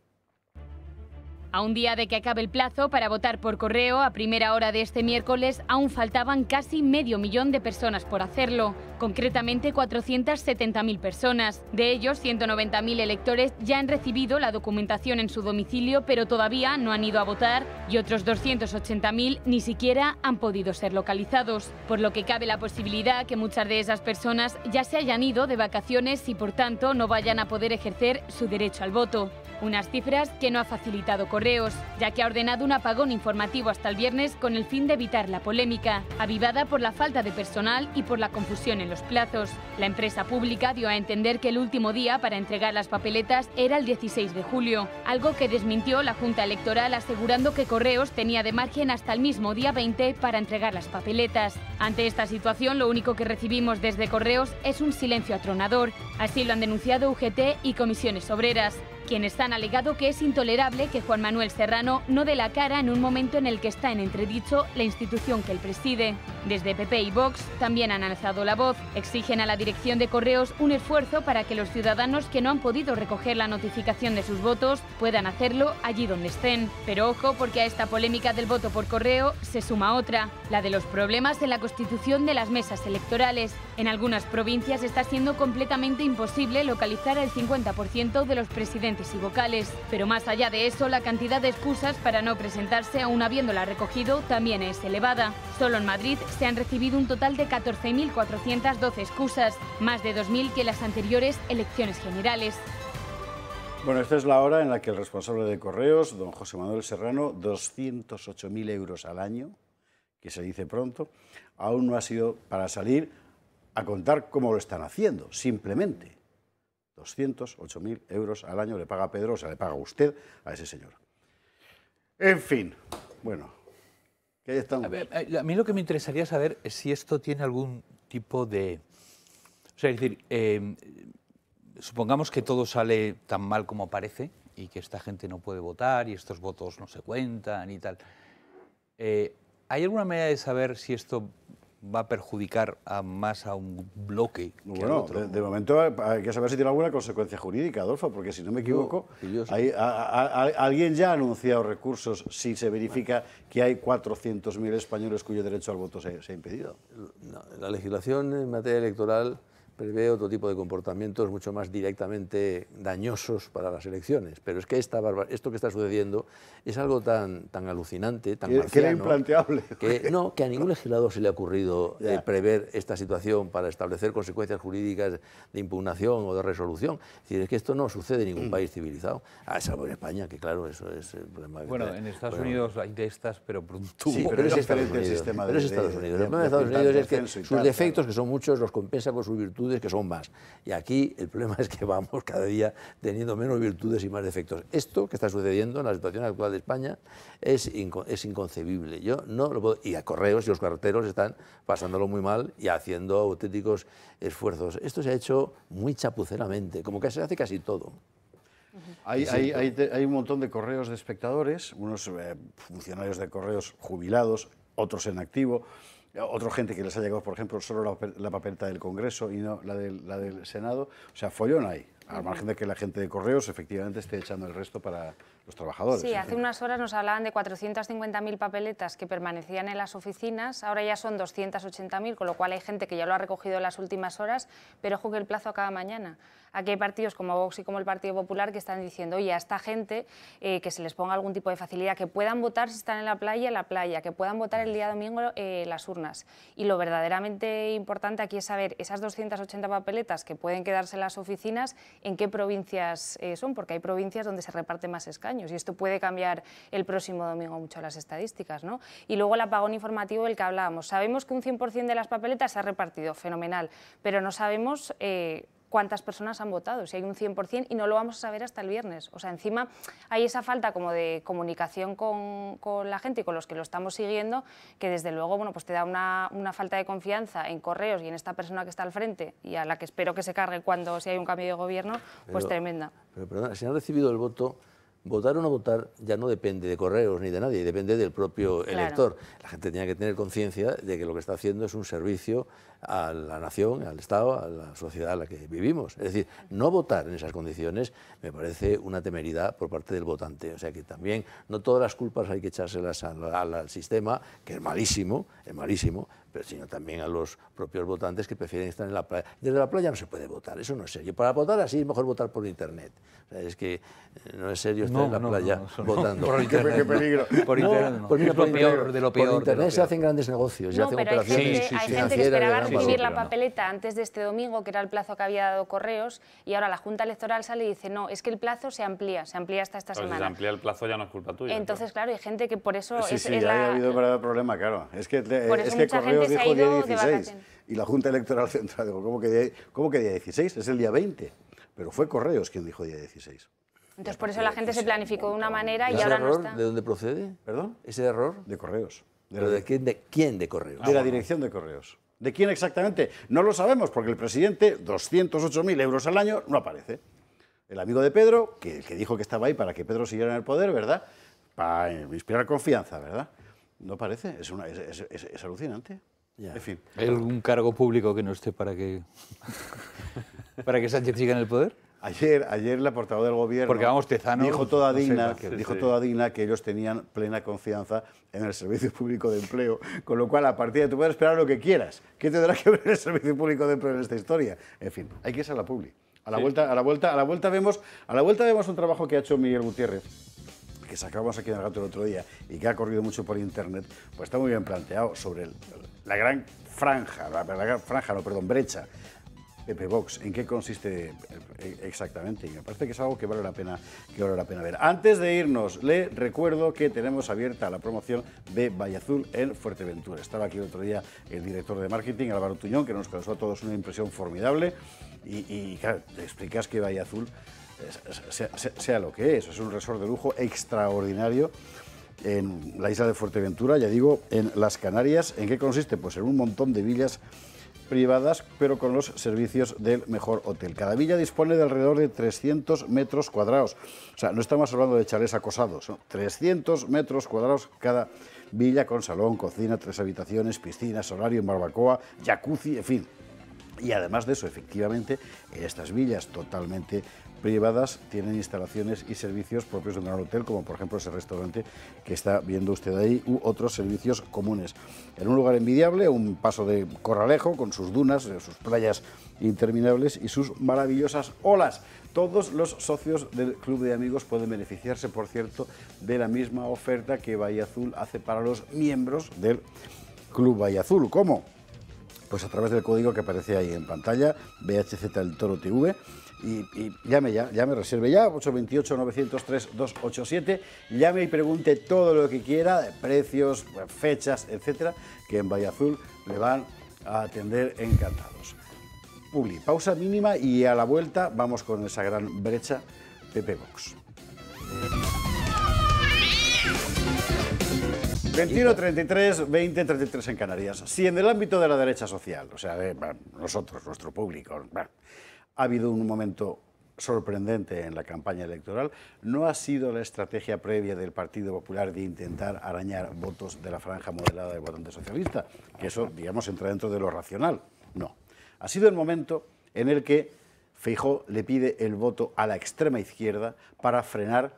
A un día de que acabe el plazo para votar por correo, a primera hora de este miércoles aún faltaban casi medio millón de personas por hacerlo, concretamente cuatrocientas setenta mil personas. De ellos, ciento noventa mil electores ya han recibido la documentación en su domicilio, pero todavía no han ido a votar, y otros doscientos ochenta mil ni siquiera han podido ser localizados, por lo que cabe la posibilidad que muchas de esas personas ya se hayan ido de vacaciones y, por tanto, no vayan a poder ejercer su derecho al voto. Unas cifras que no ha facilitado Correos, ya que ha ordenado un apagón informativo hasta el viernes con el fin de evitar la polémica, avivada por la falta de personal y por la confusión en los plazos. La empresa pública dio a entender que el último día para entregar las papeletas era el dieciséis de julio, algo que desmintió la Junta Electoral asegurando que Correos tenía de margen hasta el mismo día veinte para entregar las papeletas. Ante esta situación, lo único que recibimos desde Correos es un silencio atronador. Así lo han denunciado U G T y Comisiones Obreras, quienes han alegado que es intolerable que Juan Manuel Serrano no dé la cara en un momento en el que está en entredicho la institución que él preside. Desde P P y Vox también han alzado la voz. Exigen a la Dirección de Correos un esfuerzo para que los ciudadanos que no han podido recoger la notificación de sus votos puedan hacerlo allí donde estén. Pero ojo, porque a esta polémica del voto por correo se suma otra, la de los problemas en la constitución de las mesas electorales. En algunas provincias está siendo completamente imposible localizar el cincuenta por ciento de los presidentes y vocales. Pero más allá de eso, la cantidad de excusas para no presentarse aún habiéndola recogido también es elevada. Solo en Madrid se han recibido un total de catorce mil cuatrocientas doce excusas, más de dos mil que las anteriores elecciones generales. Bueno, esta es la hora en la que el responsable de Correos, don José Manuel Serrano, doscientos ocho mil euros al año, que se dice pronto, aún no ha sido para salir a contar cómo lo están haciendo, simplemente. doscientos ocho mil euros al año le paga Pedro, o sea, le paga usted a ese señor. En fin, bueno, que ahí estamos. A, ver, a mí lo que me interesaría saber es si esto tiene algún tipo de... O sea, es decir, eh, supongamos que todo sale tan mal como parece y que esta gente no puede votar y estos votos no se cuentan y tal. Eh, ¿Hay alguna manera de saber si esto va a perjudicar a más a un bloque que bueno, al otro? De, de momento hay que saber si tiene alguna consecuencia jurídica, Adolfo, porque si no me equivoco, no, hay, a, a, a, alguien ya ha anunciado recursos si se verifica que hay cuatrocientos mil españoles cuyo derecho al voto se, se ha impedido. No, la legislación en materia electoral prevé otro tipo de comportamientos mucho más directamente dañosos para las elecciones. Pero es que esta barba, esto que está sucediendo es algo tan, tan alucinante, tan marciano... Que era implanteable. Que, no, que a ningún legislador se le ha ocurrido eh, prever esta situación para establecer consecuencias jurídicas de impugnación o de resolución. Es decir, es que esto no sucede en ningún país civilizado, ah, salvo en España, que claro, eso es el problema. Bueno, que en Estados bueno, Unidos hay de estas, pero por un tubo. Sí, pero, pero es Estados Unidos. Sistema pero de, es Estados Unidos. De, de, el problema de Estados Unidos es que sus tal, defectos, claro, que son muchos, los compensa por sus virtudes, que son más. Y aquí el problema es que vamos cada día teniendo menos virtudes y más defectos. Esto que está sucediendo en la situación actual de España es, inco es inconcebible. Yo no lo puedo, y a Correos y los carteros están pasándolo muy mal y haciendo auténticos esfuerzos. Esto se ha hecho muy chapuceramente, como que se hace casi todo. Hay, hay, hay, hay un montón de correos de espectadores, unos eh, funcionarios de correos jubilados, otros en activo, otra gente que les ha llegado, por ejemplo, solo la, la papeleta del Congreso y no la del, la del Senado. O sea, follón hay, al margen de que la gente de Correos efectivamente esté echando el resto para los trabajadores. Sí, hace unas horas nos hablaban de cuatrocientas cincuenta mil papeletas que permanecían en las oficinas, ahora ya son doscientas ochenta mil, con lo cual hay gente que ya lo ha recogido en las últimas horas, pero ojo que el plazo acaba mañana. Aquí hay partidos como Vox y como el Partido Popular que están diciendo, oye, a esta gente eh, que se les ponga algún tipo de facilidad, que puedan votar si están en la playa, en la playa, que puedan votar el día domingo eh, las urnas. Y lo verdaderamente importante aquí es saber esas doscientas ochenta papeletas que pueden quedarse en las oficinas, en qué provincias eh, son, porque hay provincias donde se reparten más escaños y esto puede cambiar el próximo domingo mucho las estadísticas, ¿no? Y luego el apagón informativo del que hablábamos. Sabemos que un cien por cien de las papeletas se ha repartido, fenomenal, pero no sabemos... Eh, cuántas personas han votado, si hay un cien por cien, y no lo vamos a saber hasta el viernes. O sea, encima hay esa falta como de comunicación con, con la gente y con los que lo estamos siguiendo, que desde luego bueno, pues te da una, una falta de confianza en Correos y en esta persona que está al frente y a la que espero que se cargue cuando si hay un cambio de gobierno, pues pero, tremenda. Pero perdona, si han recibido el voto... Votar o no votar ya no depende de Correos ni de nadie, depende del propio claro. elector. La gente tenía que tener conciencia de que lo que está haciendo es un servicio a la nación, al Estado, a la sociedad en la que vivimos. Es decir, no votar en esas condiciones me parece una temeridad por parte del votante. O sea que también no todas las culpas hay que echárselas al, al, al sistema, que es malísimo, es malísimo, pero sino también a los propios votantes que prefieren estar en la playa. Desde la playa no se puede votar, eso no es serio. Para votar así es mejor votar por internet. O sea, es que no es serio estar no, en la no, playa no, no, votando. No, por internet, qué peligro. Por internet, no. Por internet, no. Por internet, peor, de lo peor, por internet de lo peor. Se hacen grandes negocios, no, se hacen operaciones. Hay gente, sí, sí, hay gente que esperaba recibir la papeleta no. antes de este domingo, que era el plazo que había dado Correos, y ahora la Junta Electoral sale y dice, no, es que el plazo se amplía, se amplía hasta esta pero semana. Si se amplía el plazo ya no es culpa tuya. Entonces, claro, hay gente que por eso... Sí, es, sí, es ya la... ha habido grave problema, claro. Es que, es que Correos... Se ha ido dieciséis, y la Junta Electoral Central dijo, ¿cómo que, día, ¿cómo que día dieciséis? Es el día veinte, pero fue Correos quien dijo día dieciséis. Entonces por eso la gente se planificó de una manera y ahora error, no está. ¿De dónde procede? ¿Perdón? ¿Ese error? De Correos. ¿De, ¿Pero de, quién, de quién de Correos? De la dirección de Correos. ¿De quién exactamente? No lo sabemos porque el presidente, doscientos ocho mil euros al año, no aparece. el amigo de Pedro, que el que dijo que estaba ahí para que Pedro siguiera en el poder, ¿verdad? Para inspirar confianza, ¿verdad? ¿No parece? Es, una, es, es, es, es alucinante. Ya. En fin. ¿Hay algún cargo público que no esté para que, para que Sánchez siga en el poder? Ayer, ayer la portavoz del Gobierno, porque vamos, Tezano, dijo toda digna, no sé, que, sí, dijo sí. toda digna que ellos tenían plena confianza en el Servicio Público de Empleo, con lo cual a partir de tú puedes esperar lo que quieras. ¿Qué tendrá que ver el Servicio Público de Empleo en esta historia? En fin, hay que irse a la publi. A la sí. vuelta, a la vuelta, a la vuelta vemos, a la vuelta vemos un trabajo que ha hecho Miguel Gutiérrez, que sacamos aquí en el Gato el otro día y que ha corrido mucho por internet, pues está muy bien planteado sobre el, la gran franja, la, la gran franja, no, perdón, brecha. P P Vox, ¿en qué consiste exactamente? Y me parece que es algo que vale la pena, que vale la pena ver. Antes de irnos, le recuerdo que tenemos abierta la promoción de Valleazul en Fuerteventura. Estaba aquí el otro día el director de marketing, Álvaro Tuñón, que nos causó a todos una impresión formidable. Y, y claro, te explicas que Valleazul sea, sea, sea lo que es. Es un resort de lujo extraordinario en la isla de Fuerteventura, ya digo, en las Canarias. ¿En qué consiste? Pues en un montón de villas privadas, pero con los servicios del mejor hotel. Cada villa dispone de alrededor de trescientos metros cuadrados. O sea, no estamos hablando de chalés acosados, ¿no? trescientos metros cuadrados cada villa, con salón, cocina, tres habitaciones, piscina, solario, barbacoa, jacuzzi, en fin. Y además de eso, efectivamente, estas villas totalmente privadas tienen instalaciones y servicios propios de un gran hotel, como por ejemplo ese restaurante que está viendo usted ahí, u otros servicios comunes. En un lugar envidiable, un paso de Corralejo, con sus dunas, sus playas interminables y sus maravillosas olas. Todos los socios del Club de Amigos pueden beneficiarse, por cierto, de la misma oferta que Valleazul hace para los miembros del Club Valleazul. ¿Cómo? Pues a través del código que aparece ahí en pantalla, V H Z el Toro T V, y, y llame ya, llame, reserve ya, ocho dos ocho, nueve cero tres, dos ocho siete, llame y pregunte todo lo que quiera, de precios, fechas, etcétera, que en Valleazul le van a atender encantados. Publi, pausa mínima, y a la vuelta vamos con esa gran brecha P P Vox. veintiuno treinta y tres, veinte treinta y tres en Canarias. Si en el ámbito de la derecha social, o sea, de, bueno, nosotros, nuestro público, bueno, ha habido un momento sorprendente en la campaña electoral, no ha sido la estrategia previa del Partido Popular de intentar arañar votos de la franja moderada del votante socialista, que eso, digamos, entra dentro de lo racional. No. Ha sido el momento en el que Feijóo le pide el voto a la extrema izquierda para frenar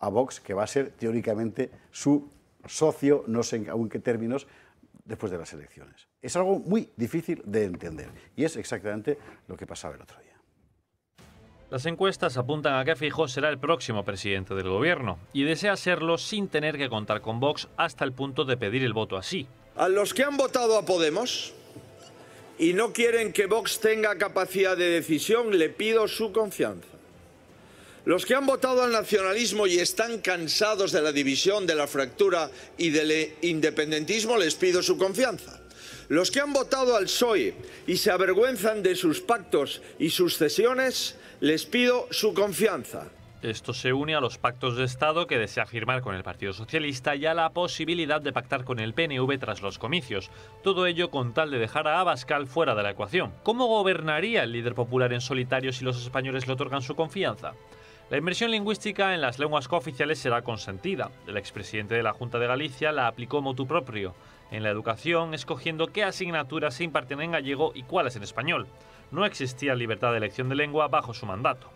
a Vox, que va a ser teóricamente su socio, no sé aún qué términos, después de las elecciones. Es algo muy difícil de entender, y es exactamente lo que pasaba el otro día. Las encuestas apuntan a que Feijóo será el próximo presidente del Gobierno, y desea serlo sin tener que contar con Vox hasta el punto de pedir el voto así. A los que han votado a Podemos y no quieren que Vox tenga capacidad de decisión, le pido su confianza. Los que han votado al nacionalismo y están cansados de la división, de la fractura y del independentismo, les pido su confianza. Los que han votado al P S O E y se avergüenzan de sus pactos y sus cesiones, les pido su confianza. Esto se une a los pactos de Estado que desea firmar con el Partido Socialista y a la posibilidad de pactar con el P N V tras los comicios. Todo ello con tal de dejar a Abascal fuera de la ecuación. ¿Cómo gobernaría el líder popular en solitario si los españoles le otorgan su confianza? La inmersión lingüística en las lenguas cooficiales será consentida. El expresidente de la Junta de Galicia la aplicó motu proprio en la educación, escogiendo qué asignaturas se imparten en gallego y cuáles en español. No existía libertad de elección de lengua bajo su mandato.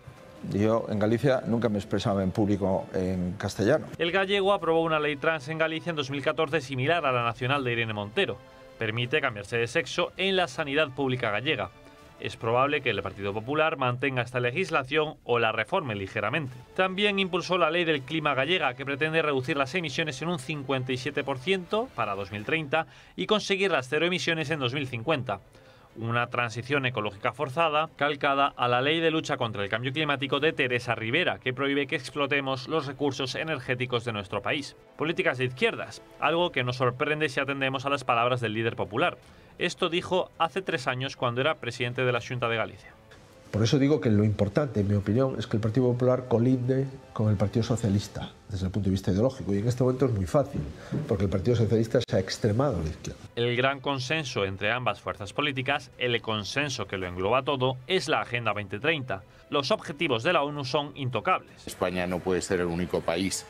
Yo en Galicia nunca me expresaba en público en castellano. El gallego aprobó una ley trans en Galicia en dos mil catorce similar a la nacional de Irene Montero. Permite cambiarse de sexo en la sanidad pública gallega. Es probable que el Partido Popular mantenga esta legislación o la reforme ligeramente. También impulsó la Ley del Clima gallega, que pretende reducir las emisiones en un cincuenta y siete por ciento para dos mil treinta y conseguir las cero emisiones en dos mil cincuenta. Una transición ecológica forzada, calcada a la Ley de Lucha contra el Cambio Climático de Teresa Rivera, que prohíbe que explotemos los recursos energéticos de nuestro país. Políticas de izquierdas, algo que nos sorprende si atendemos a las palabras del líder popular. Esto dijo hace tres años cuando era presidente de la Xunta de Galicia. Por eso digo que lo importante, en mi opinión, es que el Partido Popular colinde con el Partido Socialista desde el punto de vista ideológico. Y en este momento es muy fácil, porque el Partido Socialista se ha extremado a la izquierda. El gran consenso entre ambas fuerzas políticas, el consenso que lo engloba todo, es la Agenda veinte treinta. Los objetivos de la ONU son intocables. España no puede ser el único país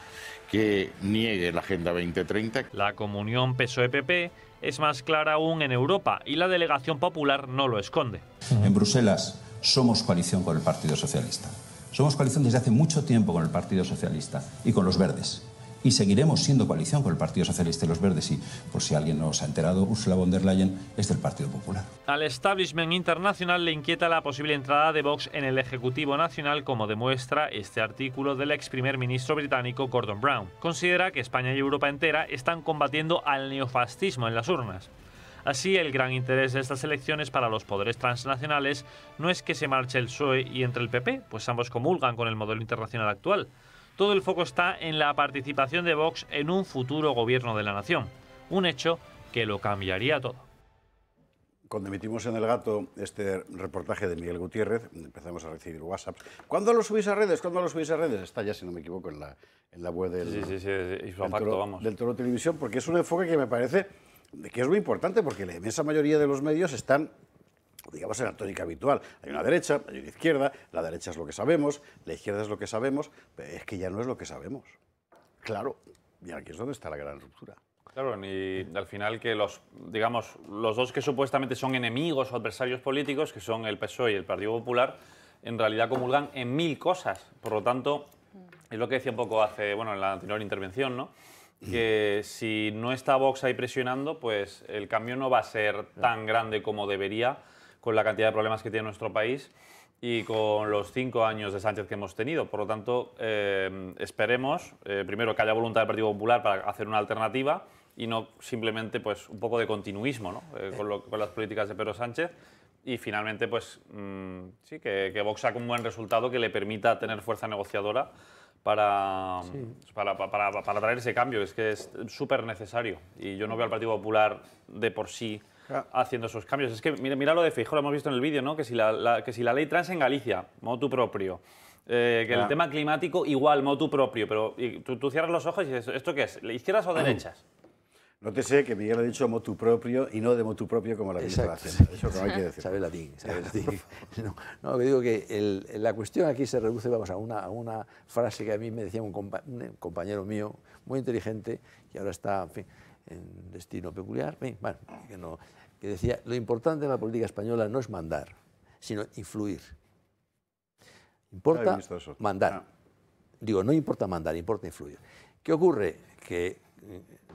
que niegue la Agenda veinte treinta. La comunión P S O E P P es más clara aún en Europa y la delegación popular no lo esconde. En Bruselas somos coalición con el Partido Socialista. Somos coalición desde hace mucho tiempo con el Partido Socialista y con los Verdes. Y seguiremos siendo coalición con el Partido Socialista y los Verdes. Y, por si alguien no se ha enterado, Ursula von der Leyen es del Partido Popular. Al establishment internacional le inquieta la posible entrada de Vox en el Ejecutivo Nacional, como demuestra este artículo del ex primer ministro británico Gordon Brown. Considera que España y Europa entera están combatiendo al neofascismo en las urnas. Así, el gran interés de estas elecciones para los poderes transnacionales no es que se marche el P S O E y entre el P P, pues ambos comulgan con el modelo internacional actual. Todo el foco está en la participación de Vox en un futuro gobierno de la nación, un hecho que lo cambiaría todo. Cuando emitimos en El Gato este reportaje de Miguel Gutiérrez, empezamos a recibir WhatsApp. ¿Cuándo lo subís a redes? ¿Cuándo lo subís a redes? Está ya, si no me equivoco, en la, en la web del, sí, sí, sí, del, Toro, vamos. del Toro Televisión, porque es un enfoque que me parece que es muy importante, porque la inmensa mayoría de los medios están, digamos, en la tónica habitual. Hay una derecha, hay una izquierda, la derecha es lo que sabemos, la izquierda es lo que sabemos, pero es que ya no es lo que sabemos. Claro, y aquí es donde está la gran ruptura. Claro, y al final que los, digamos, los dos que supuestamente son enemigos o adversarios políticos, que son el P S O E y el Partido Popular, en realidad comulgan en mil cosas. Por lo tanto, es lo que decía un poco hace, bueno, en la anterior intervención, ¿no? Que si no está Vox ahí presionando, pues el cambio no va a ser tan grande como debería, con la cantidad de problemas que tiene nuestro país y con los cinco años de Sánchez que hemos tenido. Por lo tanto, eh, esperemos, eh, primero, que haya voluntad del Partido Popular para hacer una alternativa y no simplemente, pues, un poco de continuismo, ¿no? eh, con, lo, con las políticas de Pedro Sánchez. Y finalmente, pues, mmm, sí, que, que Vox saque un buen resultado que le permita tener fuerza negociadora Para, sí. para, para, para traer ese cambio. Es que es súper necesario. Y yo no veo al Partido Popular de por sí claro. haciendo esos cambios. Es que mira, mira lo de Feijóo, lo hemos visto en el vídeo, ¿no? Que si la, la, que si la ley trans en Galicia, motu propio. Eh, que claro. el tema climático, igual, motu propio. Pero y tú, tú cierras los ojos y dices, ¿esto qué es? ¿Izquierdas o derechas? Nótese que Miguel ha dicho motu propio y no de motu propio como la ministra hace. Eso no hay que decir. Sabe latín, sabe latín. No, no, que digo que el, la cuestión aquí se reduce, vamos, a una, a una frase que a mí me decía un, compa un compañero mío, muy inteligente, que ahora está, en fin, en destino peculiar, bueno, que, no, que decía, lo importante en la política española no es mandar, sino influir. Importa mandar. Ah. Digo, no importa mandar, importa influir. ¿Qué ocurre? Que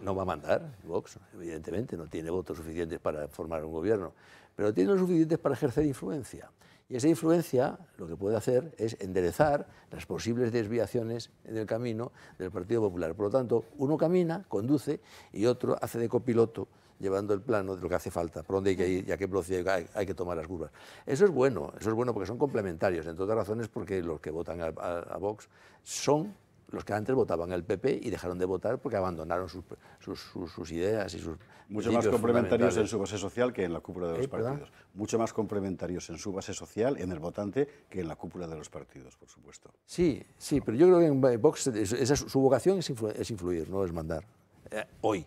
no va a mandar Vox, evidentemente, no tiene votos suficientes para formar un gobierno, pero tiene los suficientes para ejercer influencia. Y esa influencia lo que puede hacer es enderezar las posibles desviaciones del camino del Partido Popular. Por lo tanto, uno camina, conduce, y otro hace de copiloto, llevando el plano de lo que hace falta, por dónde hay que ir y a qué velocidad hay, hay que tomar las curvas. Eso es bueno, eso es bueno porque son complementarios, entre otras razones porque los que votan a, a, a Vox son los que antes votaban el P P y dejaron de votar porque abandonaron sus, sus, sus, sus ideas y sus... Mucho más complementarios en su base social que en la cúpula de los partidos. ¿Verdad? Mucho más complementarios en su base social, en el votante, que en la cúpula de los partidos, por supuesto. Sí, sí, no. Pero yo creo que en Vox esa, su vocación es, influ, es influir, no es mandar. Eh, hoy,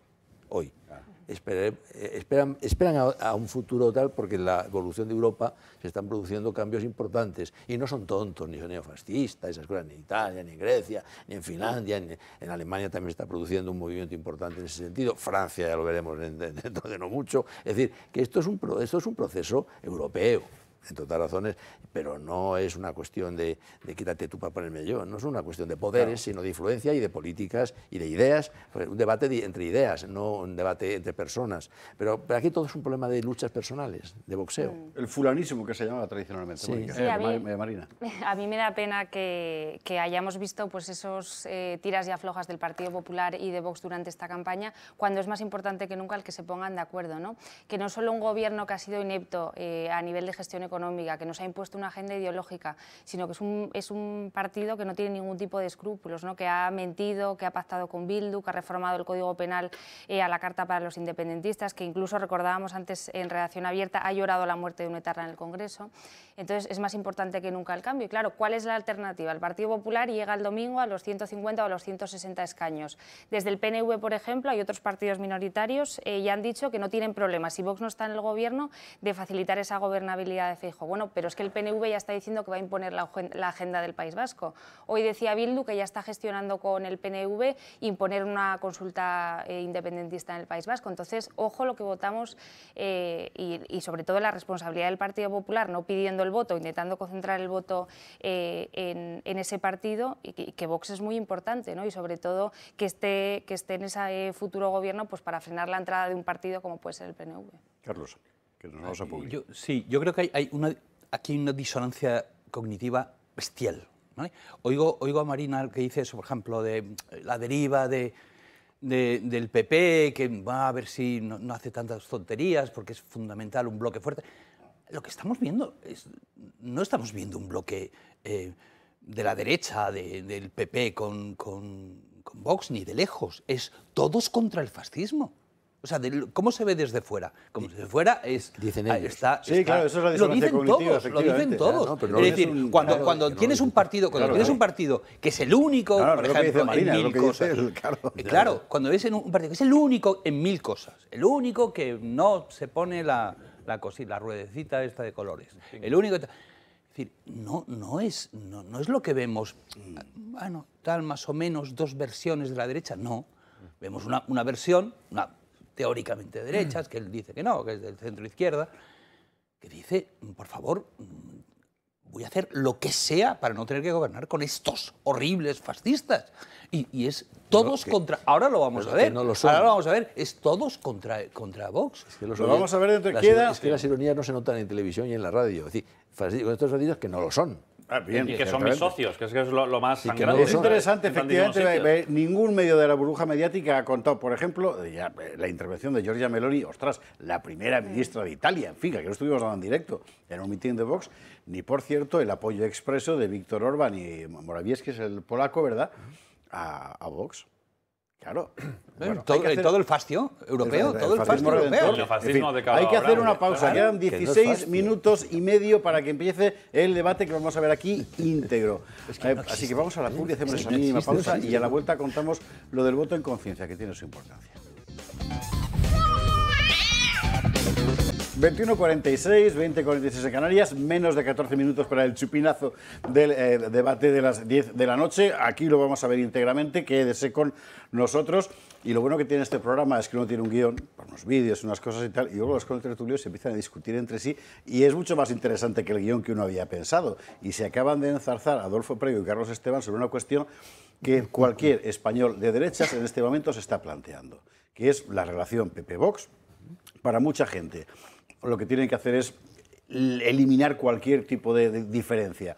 hoy. Ah. Esperan, esperan, esperan a, a un futuro tal porque en la evolución de Europa se están produciendo cambios importantes y no son tontos, ni son neofascistas, esas cosas, ni en Italia, ni en Grecia, ni en Finlandia, ni, en Alemania también se está produciendo un movimiento importante en ese sentido, Francia ya lo veremos dentro de no mucho, es decir, que esto es un, esto es un proceso europeo. En todas razones, pero no es una cuestión de, de quítate tú para ponerme yo, no es una cuestión de poderes, claro. sino de influencia y de políticas y de ideas, un debate de, entre ideas, no un debate entre personas. Pero, pero aquí todo es un problema de luchas personales, de boxeo. Mm. El fulanismo que se llamaba tradicionalmente. Sí. Sí, eh, a, mí, Marina. a mí me da pena que, que hayamos visto pues esos eh, tiras y aflojas del Partido Popular y de Vox durante esta campaña, cuando es más importante que nunca el que se pongan de acuerdo, ¿no? Que no solo un gobierno que ha sido inepto eh, a nivel de gestión económica, económica, que nos ha impuesto una agenda ideológica, sino que es un, es un partido que no tiene ningún tipo de escrúpulos, ¿no? Que ha mentido, que ha pactado con Bildu, que ha reformado el Código Penal eh, a la carta para los independentistas, que incluso recordábamos antes en Redacción Abierta ha llorado la muerte de una etarra en el Congreso. Entonces es más importante que nunca el cambio. Y claro, ¿cuál es la alternativa? El Partido Popular llega el domingo a los ciento cincuenta o a los ciento sesenta escaños. Desde el P N V, por ejemplo, hay otros partidos minoritarios eh, ya han dicho que no tienen problemas, si Vox no está en el gobierno, de facilitar esa gobernabilidad de Feijóo. Bueno, pero es que el P N V ya está diciendo que va a imponer la, la agenda del País Vasco. Hoy decía Bildu que ya está gestionando con el P N V imponer una consulta eh, independentista en el País Vasco. Entonces, ojo lo que votamos eh, y, y sobre todo la responsabilidad del Partido Popular, no pidiendo el voto, intentando concentrar el voto eh, en, en ese partido, y que, y que Vox es muy importante, ¿no? Y sobre todo que esté, que esté en ese eh, futuro gobierno pues para frenar la entrada de un partido como puede ser el P N V. Carlos, que nos vamos a publicar. Sí, yo creo que hay, hay una, aquí hay una disonancia cognitiva bestial, ¿vale? Oigo, oigo a Marina que dice eso, por ejemplo, de la deriva de, de, del P P, que va a ver si no, no hace tantas tonterías porque es fundamental un bloque fuerte. Lo que estamos viendo es, no estamos viendo un bloque eh, de la derecha, de, del P P con, con, con Vox, ni de lejos. Es todos contra el fascismo. O sea, de, ¿cómo se ve desde fuera? Como desde fuera es... Dicen ellos. Está, sí, está, claro, eso es la disonancia cognitiva, efectivamente. Lo dicen todos, lo dicen todos. No, no, es decir, un, cuando, claro, cuando no, tienes no, un partido cuando claro, tienes claro. un partido que es el único, claro, por ejemplo, en Marina, mil cosas... El, claro, claro, claro, cuando ves en un partido que es el único en mil cosas, el único que no se pone la, la cosita, la ruedecita esta de colores, sí. el único... Es decir, no, no, es, no, no es lo que vemos, bueno, tal más o menos dos versiones de la derecha, no. Vemos una, una versión... Una, teóricamente de derechas, que él dice que no, que es del centro izquierda, que dice, por favor, voy a hacer lo que sea para no tener que gobernar con estos horribles fascistas. Y, y es todos no, contra... Que, ahora lo vamos a ver, no lo ahora lo vamos a ver, es todos contra, contra Vox. Es que lo, lo vamos a ver dentro de queda... Es que las ironías no se notan en televisión y en la radio. Es decir, con estos fascistas que no lo son. Ah, bien, y que son mis socios, que es, que es lo, lo más sangrante. Es interesante, efectivamente, ningún medio de la burbuja mediática ha contado, por ejemplo, ya, la intervención de Giorgia Meloni, ostras, la primera ministra de Italia, en fin, que no estuvimos dando en directo, en un mitin de Vox, ni por cierto el apoyo expreso de Víctor Orbán y Morawiecki, que es el polaco, ¿verdad?, a, a Vox. Claro. Bueno, todo, hacer... todo el fascio europeo, el, el, el todo el fascio europeo. El fascismo de cada hora. Hay que hacer una pausa, claro, quedan dieciséis no minutos y medio para que empiece el debate que vamos a ver aquí íntegro. Es que no eh, así que vamos a la pública, hacemos es esa no mínima pausa y a la vuelta contamos lo del voto en conciencia, que tiene su importancia. veintiuno cuarenta y seis, veinte cuarenta y seis en Canarias, menos de catorce minutos para el chupinazo del eh, debate de las diez de la noche. Aquí lo vamos a ver íntegramente, quédese con nosotros. Y lo bueno que tiene este programa es que uno tiene un guión, unos vídeos, unas cosas y tal, y luego los contertulios se empiezan a discutir entre sí, y es mucho más interesante que el guión que uno había pensado. Y se acaban de enzarzar Adolfo Prego y Carlos Esteban sobre una cuestión que cualquier español de derechas en este momento se está planteando, que es la relación P P-Vox para mucha gente. Lo que tienen que hacer es eliminar cualquier tipo de, de diferencia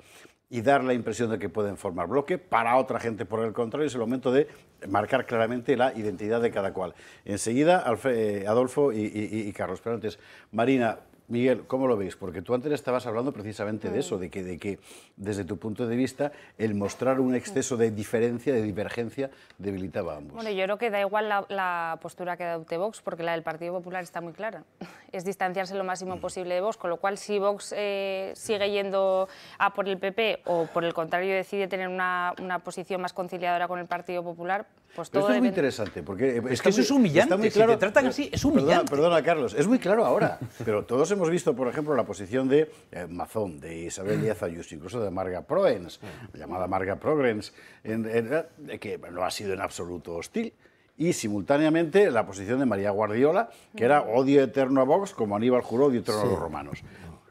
y dar la impresión de que pueden formar bloque. Para otra gente, por el contrario, es el momento de marcar claramente la identidad de cada cual. Enseguida, Alfred, Adolfo y, y, y Carlos. Pero antes, Marina, Miguel, ¿cómo lo veis? Porque tú antes estabas hablando precisamente de eso, de que, de que desde tu punto de vista el mostrar un exceso de diferencia, de divergencia, debilitaba a ambos. Bueno, yo creo que da igual la, la postura que adopte Vox, porque la del Partido Popular está muy clara. Es distanciarse lo máximo posible de Vox, con lo cual si Vox eh, sigue yendo a por el P P o por el contrario decide tener una, una posición más conciliadora con el Partido Popular, pues todo... Pero esto depende... es muy interesante, porque... Es que eso es humillante, muy claro, si te tratan así es humillante. Perdona, perdona, Carlos, es muy claro ahora, pero todos hemos visto, por ejemplo, la posición de eh, Mazón, de Isabel Díaz Ayuso, incluso de Marga Proens, llamada Marga Progrens, en, en, que no ha sido en absoluto hostil, y simultáneamente la posición de María Guardiola, que era odio eterno a Vox, como Aníbal juró odio eterno sí. a los romanos.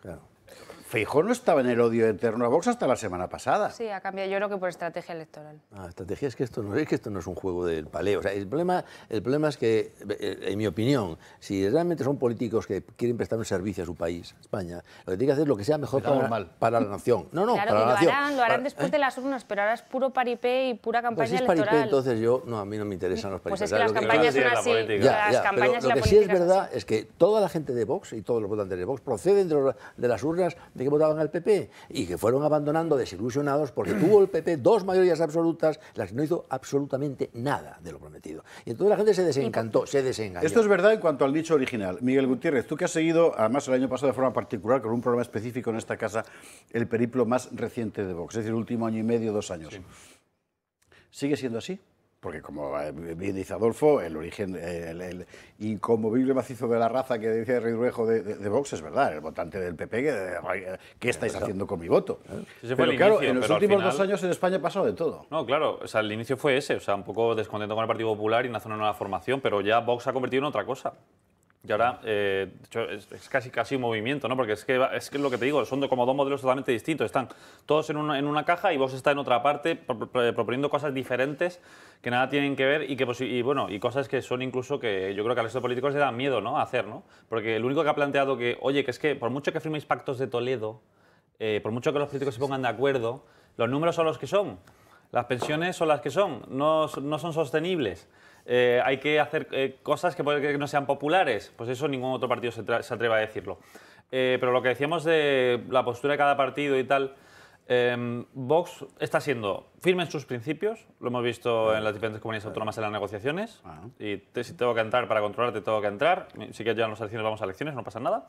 Claro. Feijóo no estaba en el odio eterno a Vox hasta la semana pasada. Sí, ha cambiado, yo creo que por estrategia electoral. Ah, estrategia es que esto no es que esto no es un juego del paleo. O sea, el problema, el problema es que, en mi opinión, si realmente son políticos que quieren prestar un servicio a su país, España, lo que tiene que hacer es lo que sea mejor para, mal. para la nación. No, no, claro, para la nación. Claro, lo harán, lo harán para, después ¿eh? de las urnas, pero ahora es puro paripé y pura campaña pues si es electoral. Paripé, entonces yo, no, a mí no me interesan los paripés. Pues es que las campañas son así. Las campañas y la política. Lo que sí es verdad es que toda la gente de Vox y todos los votantes de Vox proceden de, los, de las urnas de que votaban al P P y que fueron abandonando desilusionados porque tuvo el P P dos mayorías absolutas, las que no hizo absolutamente nada de lo prometido. Y entonces la gente se desencantó, se desengañó. Esto es verdad en cuanto al dicho original. Miguel Gutiérrez, tú que has seguido, además el año pasado de forma particular, con un programa específico en esta casa, el periplo más reciente de Vox, es decir, el último año y medio, dos años. Sí. ¿Sigue siendo así? Porque como bien dice Adolfo, el origen, el, el inconmovible macizo de la raza que decía Ridruejo de, de, de Vox es verdad, el votante del P P, que, ¿qué estáis haciendo con mi voto? Sí, pero claro, inicio, en los últimos final... dos años en España ha pasado de todo. No, claro, o sea, el inicio fue ese, o sea, un poco descontento con el Partido Popular y nace una nueva formación, pero ya Vox se ha convertido en otra cosa. Y ahora, eh, de hecho, es, es casi casi un movimiento, ¿no? Porque es que es que lo que te digo, son como dos modelos totalmente distintos. Están todos en una, en una caja y vos está en otra parte pro, pro, proponiendo cosas diferentes que nada tienen que ver y que pues, y, bueno, y cosas que son incluso que yo creo que a los políticos les da miedo, ¿no? A hacer, ¿no? Porque el único que ha planteado que, oye, que es que por mucho que firméis pactos de Toledo, eh, por mucho que los políticos se pongan de acuerdo, los números son los que son, las pensiones son las que son, no, no son sostenibles. Eh, hay que hacer eh, cosas que, que no sean populares, pues eso ningún otro partido se, se atreva a decirlo. Eh, pero lo que decíamos de la postura de cada partido y tal, eh, Vox está siendo firme en sus principios, lo hemos visto en las diferentes comunidades autónomas en las negociaciones, y te, si tengo que entrar para controlarte, tengo que entrar, si quieres llegar a las elecciones, vamos a elecciones, no pasa nada.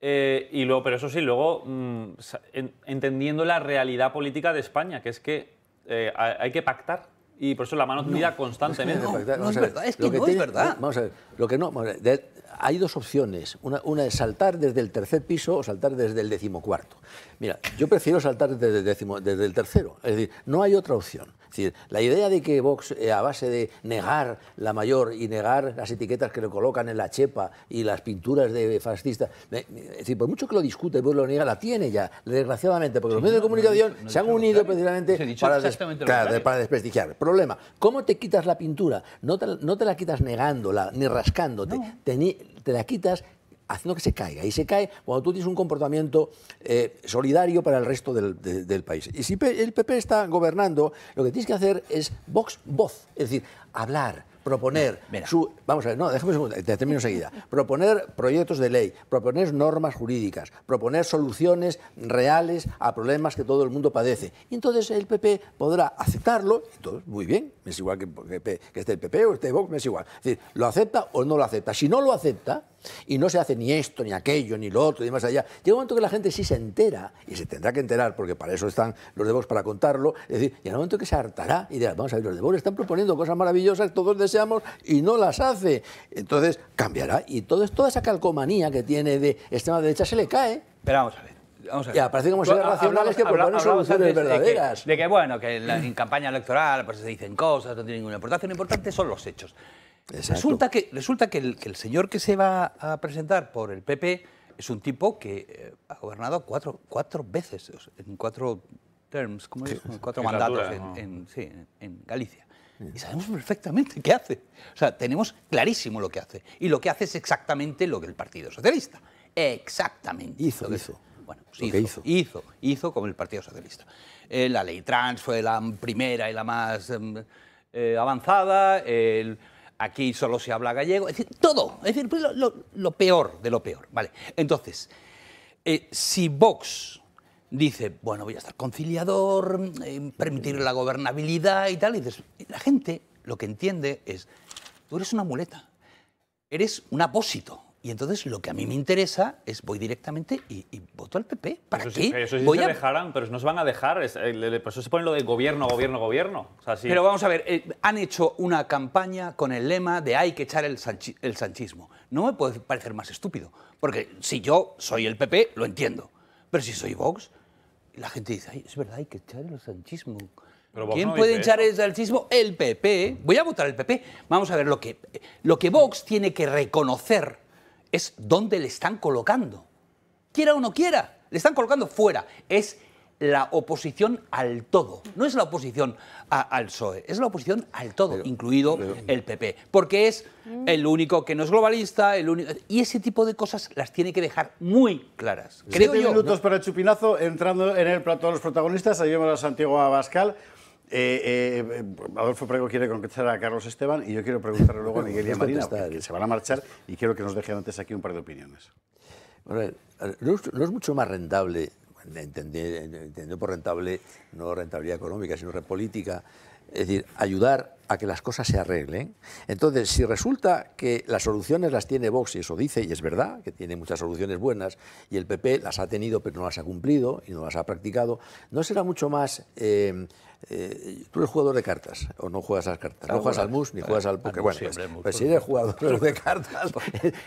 Eh, y luego, pero eso sí, luego mmm, en, entendiendo la realidad política de España, que es que eh, hay que pactar. Y por eso la mano tendida no, constantemente. No, no, no es verdad, es que no es verdad. Vamos a ver, lo que no... Vamos a ver, de, hay dos opciones. Una, una es saltar desde el tercer piso o saltar desde el decimocuarto. Mira, yo prefiero saltar desde el, decimo, desde el tercero. Es decir, no hay otra opción. Es decir, la idea de que Vox, eh, a base de negar la mayor y negar las etiquetas que le colocan en la chepa y las pinturas de fascistas, eh, es decir, por mucho que lo discute, pues lo niega, la tiene ya, desgraciadamente, porque sí, los medios no, de comunicación no, no, se han unido precisamente para, des claro, para desprestigiar. Problema, ¿cómo te quitas la pintura? No te, no te la quitas negándola, ni rascándote, no. te, te la quitas... haciendo que se caiga, y se cae cuando tú tienes un comportamiento eh, solidario para el resto del, de, del país. Y si el P P está gobernando, lo que tienes que hacer es Vox voz, es decir, hablar, proponer... Mira, su, vamos a ver, no, déjame un segundo, te termino enseguida. Proponer proyectos de ley, proponer normas jurídicas, proponer soluciones reales a problemas que todo el mundo padece. Y entonces el P P podrá aceptarlo, entonces, muy bien, me es igual que, que, que esté el P P o esté Vox, me es igual. Es decir, lo acepta o no lo acepta. Si no lo acepta, y no se hace ni esto, ni aquello, ni lo otro, ni más allá. Llega un momento que la gente sí se entera, y se tendrá que enterar, porque para eso están los de Vox, para contarlo, es decir, llega un momento que se hartará y dirá, vamos a ver, los de Vox están proponiendo cosas maravillosas, todos deseamos, y no las hace. Entonces, cambiará, y todo, toda esa calcomanía que tiene de extrema derecha se le cae. Pero vamos a ver. Vamos a ver. Ya, parece como ser racionales que proponen soluciones verdaderas. De que, de que bueno, que en, la, en campaña electoral pues, se dicen cosas, no tiene ninguna importancia, lo importante son los hechos. Exacto. Resulta, que, resulta que, el, que el señor que se va a presentar por el P P es un tipo que eh, ha gobernado cuatro, cuatro veces, en cuatro terms, ¿cómo es? En cuatro mandatos altura, en, ¿no? en, sí, en, en Galicia. Sí. Y sabemos perfectamente qué hace. O sea, tenemos clarísimo lo que hace. Y lo que hace es exactamente lo que el Partido Socialista. Exactamente. Hizo, lo hizo. Bueno, pues hizo, hizo. hizo, hizo como el Partido Socialista. Eh, la ley trans fue la primera y la más eh, avanzada. El... Aquí solo se habla gallego, es decir, todo, es decir, lo, lo, lo peor de lo peor. Vale. Entonces, eh, si Vox dice, bueno, voy a estar conciliador, eh, permitir la gobernabilidad y tal, y dices, la gente lo que entiende es, tú eres una muleta, eres un apósito. Y entonces lo que a mí me interesa es voy directamente y, y voto al P P. ¿Para eso qué? Sí, eso sí voy se a... dejarán, pero no se van a dejar. Es, eh, por eso se pone lo de gobierno, gobierno, gobierno. O sea, sí. Pero vamos a ver, eh, han hecho una campaña con el lema de hay que echar el, sanchi el sanchismo. No me puede parecer más estúpido, porque si yo soy el P P, lo entiendo. Pero si soy Vox, la gente dice, ay, es verdad, hay que echar el sanchismo. Pero ¿quién no puede echar el sanchismo? El P P. Voy a votar al P P. Vamos a ver, lo que, lo que Vox tiene que reconocer es dónde le están colocando. Quiera o no quiera, le están colocando fuera. Es la oposición al todo. No es la oposición a, al P S O E, es la oposición al todo, pero, incluido pero, el P P. Porque es el único que no es globalista, el único, y ese tipo de cosas las tiene que dejar muy claras. Creo siete yo, minutos ¿no? para el chupinazo, entrando en el plato de los protagonistas. Ahí vemos a Santiago Abascal. Eh, eh, Adolfo Prego quiere conquistar a Carlos Esteban y yo quiero preguntarle luego a Miguel y a Marina, que se van a marchar, y quiero que nos dejen antes aquí un par de opiniones. Bueno, no es mucho más rentable, entendiendo por rentable, no rentabilidad económica, sino repolítica, es decir, ayudar a que las cosas se arreglen. Entonces, si resulta que las soluciones las tiene Vox, y eso dice, y es verdad, que tiene muchas soluciones buenas, y el P P las ha tenido pero no las ha cumplido y no las ha practicado, ¿no será mucho más... Eh, Eh, tú eres jugador de cartas, o no juegas a las cartas, claro, no juegas bueno, al mus ni juegas al póker. Bueno, pues, pues si eres jugador de cartas,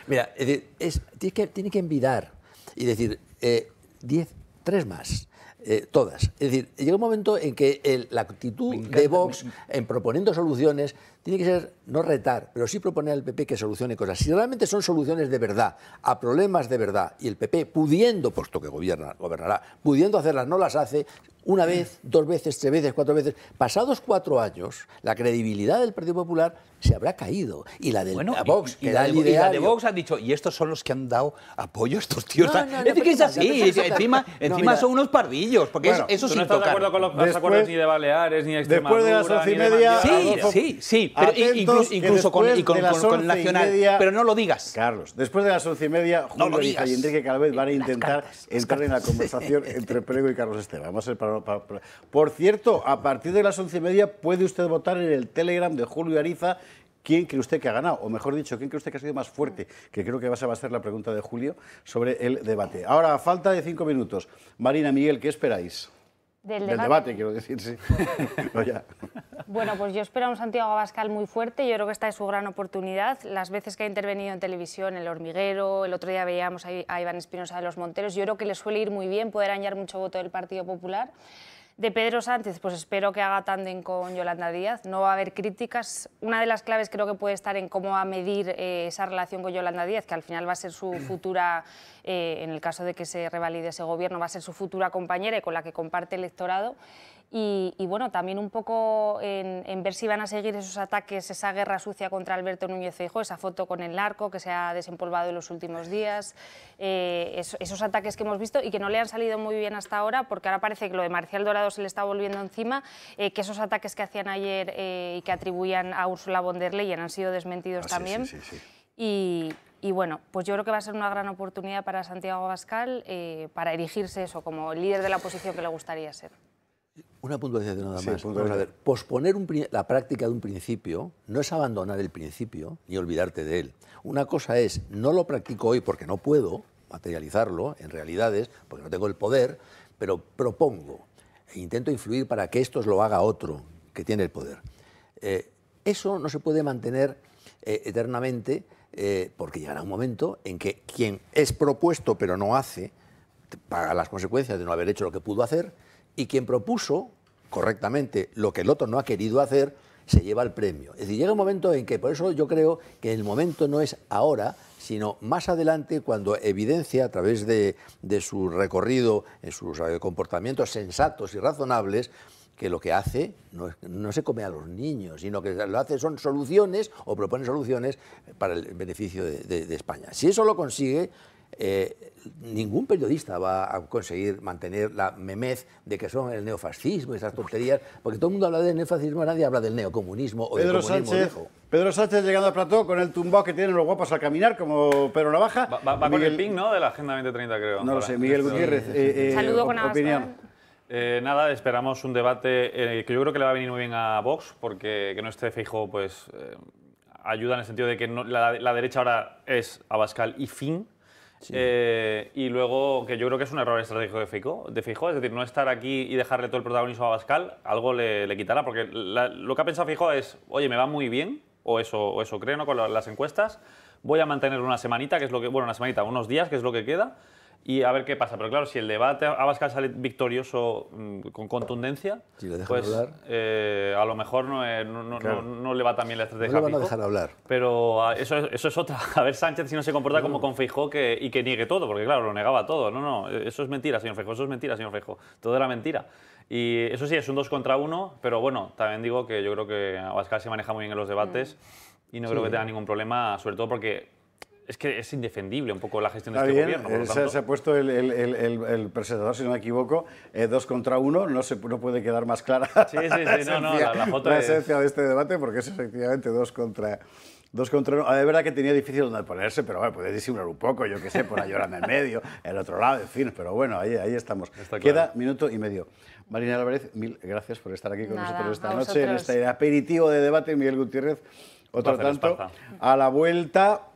mira, es decir, es, tienes que, tienes que envidar y decir, eh, diez, tres más, eh, todas. Es decir, llega un momento en que el, la actitud encanta, de Vox en proponiendo soluciones tiene que ser no retar, pero sí proponer al P P que solucione cosas. Si realmente son soluciones de verdad, a problemas de verdad, y el P P pudiendo, puesto que gobierna, gobernará, pudiendo hacerlas, no las hace. Una vez, dos veces, tres veces, cuatro veces. Pasados cuatro años, la credibilidad del Partido Popular se habrá caído. Y la de bueno, Vox, y, y, y, la, y la de Vox han dicho, y estos son los que han dado apoyo a estos tíos. No, no, no, es decir, que es así. Es, encima encima no, son unos pardillos, porque bueno, eso sí no tocar. No estás de acuerdo con los después, acuerdos ni de Baleares, ni de Extremadura. Después de las once y media... Sí, sí, sí. Pero atentos, incluso con, y con, con, con Nacional. Media, pero no lo digas. Carlos, después de las once y media, Julio Ariza y Enrique Calvet van a intentar cartas, entrar en la conversación entre Prego y Carlos Esteban. Vamos a ser para Por cierto, a partir de las once y media puede usted votar en el Telegram de Julio Ariza quién cree usted que ha ganado, o mejor dicho, quién cree usted que ha sido más fuerte, que creo que va a ser la pregunta de Julio sobre el debate. Ahora, a falta de cinco minutos, Marina, Miguel, ¿qué esperáis? Del debate, Del debate quiero decir, sí. No, ya. Bueno, pues yo espero a un Santiago Abascal muy fuerte. Yo creo que esta es su gran oportunidad. Las veces que ha intervenido en televisión, El Hormiguero, el otro día veíamos a Iván Espinosa de Los Monteros, yo creo que le suele ir muy bien poder añadir mucho voto del Partido Popular. De Pedro Sánchez, pues espero que haga tándem con Yolanda Díaz, no va a haber críticas. Una de las claves creo que puede estar en cómo va a medir eh, esa relación con Yolanda Díaz, que al final va a ser su futura, eh, en el caso de que se revalide ese gobierno, va a ser su futura compañera y con la que comparte electorado. Y, y bueno, también un poco en, en ver si van a seguir esos ataques, esa guerra sucia contra Alberto Núñez Feijóo, esa foto con el narco que se ha desempolvado en los últimos días, eh, esos, esos ataques que hemos visto y que no le han salido muy bien hasta ahora, porque ahora parece que lo de Marcial Dorado se le está volviendo encima, eh, que esos ataques que hacían ayer eh, y que atribuían a Ursula von der Leyen han sido desmentidos ah, también. Sí, sí, sí, sí. Y, y bueno, pues yo creo que va a ser una gran oportunidad para Santiago Abascal eh, para erigirse eso como el líder de la oposición que le gustaría ser. Una puntualización nada más. Sí, vamos a ver, posponer un, la práctica de un principio no es abandonar el principio ni olvidarte de él. Una cosa es, no lo practico hoy porque no puedo materializarlo en realidades, porque no tengo el poder, pero propongo e intento influir para que esto lo haga otro que tiene el poder. Eh, eso no se puede mantener eh, eternamente eh, porque llegará un momento en que quien es propuesto pero no hace paga las consecuencias de no haber hecho lo que pudo hacer. Y quien propuso correctamente lo que el otro no ha querido hacer, se lleva el premio. Es decir, llega un momento en que, por eso yo creo que el momento no es ahora, sino más adelante, cuando evidencia a través de, de su recorrido, en sus comportamientos sensatos y razonables, que lo que hace no, no se come a los niños, sino que lo hace son soluciones o propone soluciones para el beneficio de, de, de España. Si eso lo consigue... Eh, ningún periodista va a conseguir mantener la memez de que son el neofascismo y esas tonterías, porque todo el mundo habla del neofascismo, nadie habla del neocomunismo o del comunismo viejo. Pedro Sánchez llegando al plató con el tumbao que tienen los guapos al caminar, como Pedro Navaja. Va, va, va Miguel, con el ping, ¿no?, de la Agenda veinte treinta, creo. No lo sé, Miguel Gutiérrez, eh, eh, saludo con opinión. Eh, nada, esperamos un debate eh, que yo creo que le va a venir muy bien a Vox, porque que no esté Feijóo, pues eh, ayuda en el sentido de que no, la, la derecha ahora es Abascal y fin. Sí. Eh, y luego, que yo creo que es un error estratégico de Feijóo, de Feijóo, es decir, no estar aquí y dejarle todo el protagonismo a Abascal, algo le, le quitará, porque la, lo que ha pensado Feijóo es, oye, me va muy bien, o eso, o eso creo, ¿no?, con la, las encuestas, voy a mantener una semanita, que es lo que, bueno, una semanita, unos días, que es lo que queda, y a ver qué pasa. Pero claro, si el debate Abascal sale victorioso con contundencia, si le dejan pues hablar, eh, a lo mejor no, eh, no, no, claro. no, no le va tan bien la estrategia. No le van a dejar hablar. Pero eso es, eso es otra. A ver Sánchez si no se comporta no. como con Feijóo que, y que niegue todo, porque claro, lo negaba todo. No, no, eso es mentira, señor Feijóo, eso es mentira, señor Feijóo. Todo era mentira. Y eso sí, es un dos contra uno, pero bueno, también digo que yo creo que Abascal se maneja muy bien en los debates mm. y no sí. creo que tenga ningún problema, sobre todo porque... Es que es indefendible un poco la gestión de este gobierno. Por lo tanto. Se, se ha puesto el, el, el, el, el presentador, si no me equivoco, eh, dos contra uno, no, se, no puede quedar más clara sí, sí, sí, la, esencia, no, no, la, la, foto la es... esencia de este debate, porque es efectivamente dos contra... Dos contra uno. Es verdad que tenía difícil donde ponerse, pero bueno, puede disimular un poco, yo qué sé, por ahí llorando en medio, el otro lado, en fin, pero bueno, ahí, ahí estamos. Está Queda claro. minuto y medio. Marina Álvarez, mil gracias por estar aquí con Nada, nosotros esta noche, en este aperitivo de debate. Miguel Gutiérrez, otro tanto, a la vuelta...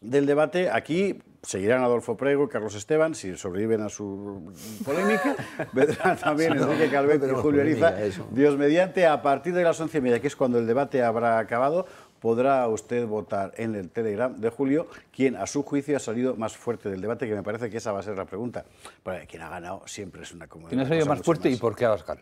del debate, aquí seguirán Adolfo Prego y Carlos Esteban, si sobreviven a su polémica, vendrán también Enrique Calvet y Julio Ariza, Dios mediante, a partir de las once y media, que es cuando el debate habrá acabado, podrá usted votar en el Telegram de Julio quien a su juicio ha salido más fuerte del debate, que me parece que esa va a ser la pregunta. Para quien ha ganado siempre es una comodidad. ¿Quién ha salido más fuerte y por qué Abascal?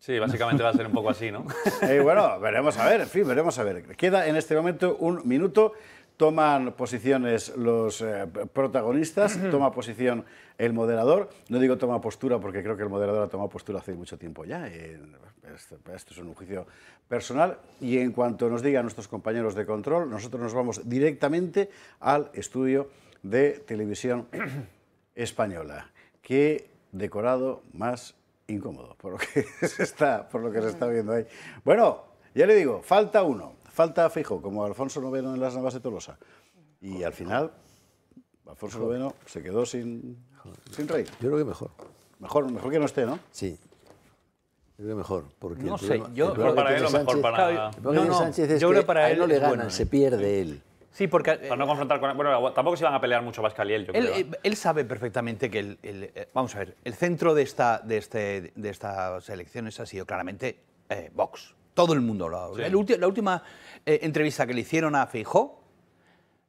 Sí, básicamente va a ser un poco así, ¿no? Eh, bueno, veremos a ver, en fin, veremos a ver. Queda en este momento un minuto. Toman posiciones los eh, protagonistas, uh-huh. toma posición el moderador. No digo toma postura porque creo que el moderador ha tomado postura hace mucho tiempo ya. Eh, esto, esto es un juicio personal. Y en cuanto nos digan nuestros compañeros de control, nosotros nos vamos directamente al estudio de Televisión Española. Qué decorado más incómodo, por lo que se está, por lo que se está viendo ahí. Bueno, ya le digo, falta uno. Falta Feijóo, como Alfonso noveno en las Navas de Tolosa. Y al final, Alfonso noveno se quedó sin, sin rey. Yo creo que mejor. Mejor. Mejor que no esté, ¿no? Sí. Yo creo que mejor. Porque no sé, yo creo que para él lo mejor para... No, no, yo creo que para él no le ganan, se pierde él. Sí, porque... Para no confrontar con... Bueno, tampoco se iban a pelear mucho Abascal y él, yo creo. Él, él sabe perfectamente que el, el... Vamos a ver, el centro de, esta, de, este, de estas elecciones ha sido claramente eh, Vox. Todo el mundo lo ha hablado. Sí. La última, la última eh, entrevista que le hicieron a Feijóo,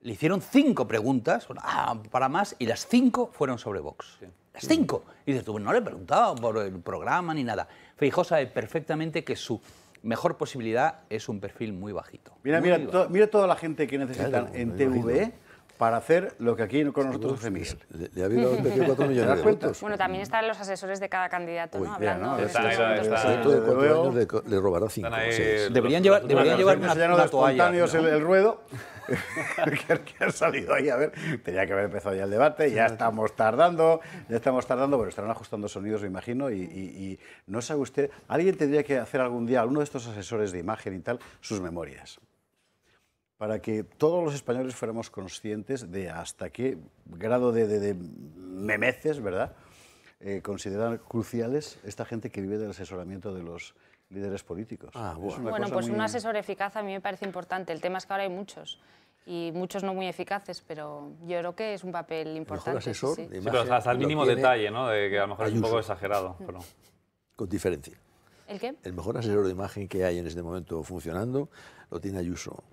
le hicieron cinco preguntas, ah, para más, y las cinco fueron sobre Vox. Sí. Las cinco. Y dices tú, no le he preguntado por el programa ni nada. Feijóo sabe perfectamente que su mejor posibilidad es un perfil muy bajito. Mira, muy mira, to, mira toda la gente que necesitan claro, en T V E para hacer lo que aquí con nosotros hace Miguel. Le, le ha habido veinticuatro millones de votos. Bueno, también están los asesores de cada candidato, Uy, ¿no? Mira, hablando no, de está, está, está, todo de cuatro años le, le robará cinco. Deberían llevar, los, deberían los, llevar los, una, una toalla. ¿No? El, el ruedo que ha salido ahí, a ver, tenía que haber empezado ya el debate, ya estamos tardando, ya estamos tardando, pero estarán ajustando sonidos, me imagino, y, y, y no sabe usted, alguien tendría que hacer algún día, alguno de estos asesores de imagen y tal, sus memorias, para que todos los españoles fuéramos conscientes de hasta qué grado de, de, de memeces, ¿verdad?, eh, consideran cruciales esta gente que vive del asesoramiento de los líderes políticos. Ah, bueno, bueno pues muy... un asesor eficaz a mí me parece importante. El tema es que ahora hay muchos, y muchos no muy eficaces, pero yo creo que es un papel importante. El mejor asesor, sí, sí. Sí, pero hasta el mínimo detalle, ¿no?, de que a lo mejor Ayuso. Es un poco exagerado. Pero... Con diferencia. ¿El qué? El mejor asesor de imagen que hay en este momento funcionando lo tiene Ayuso.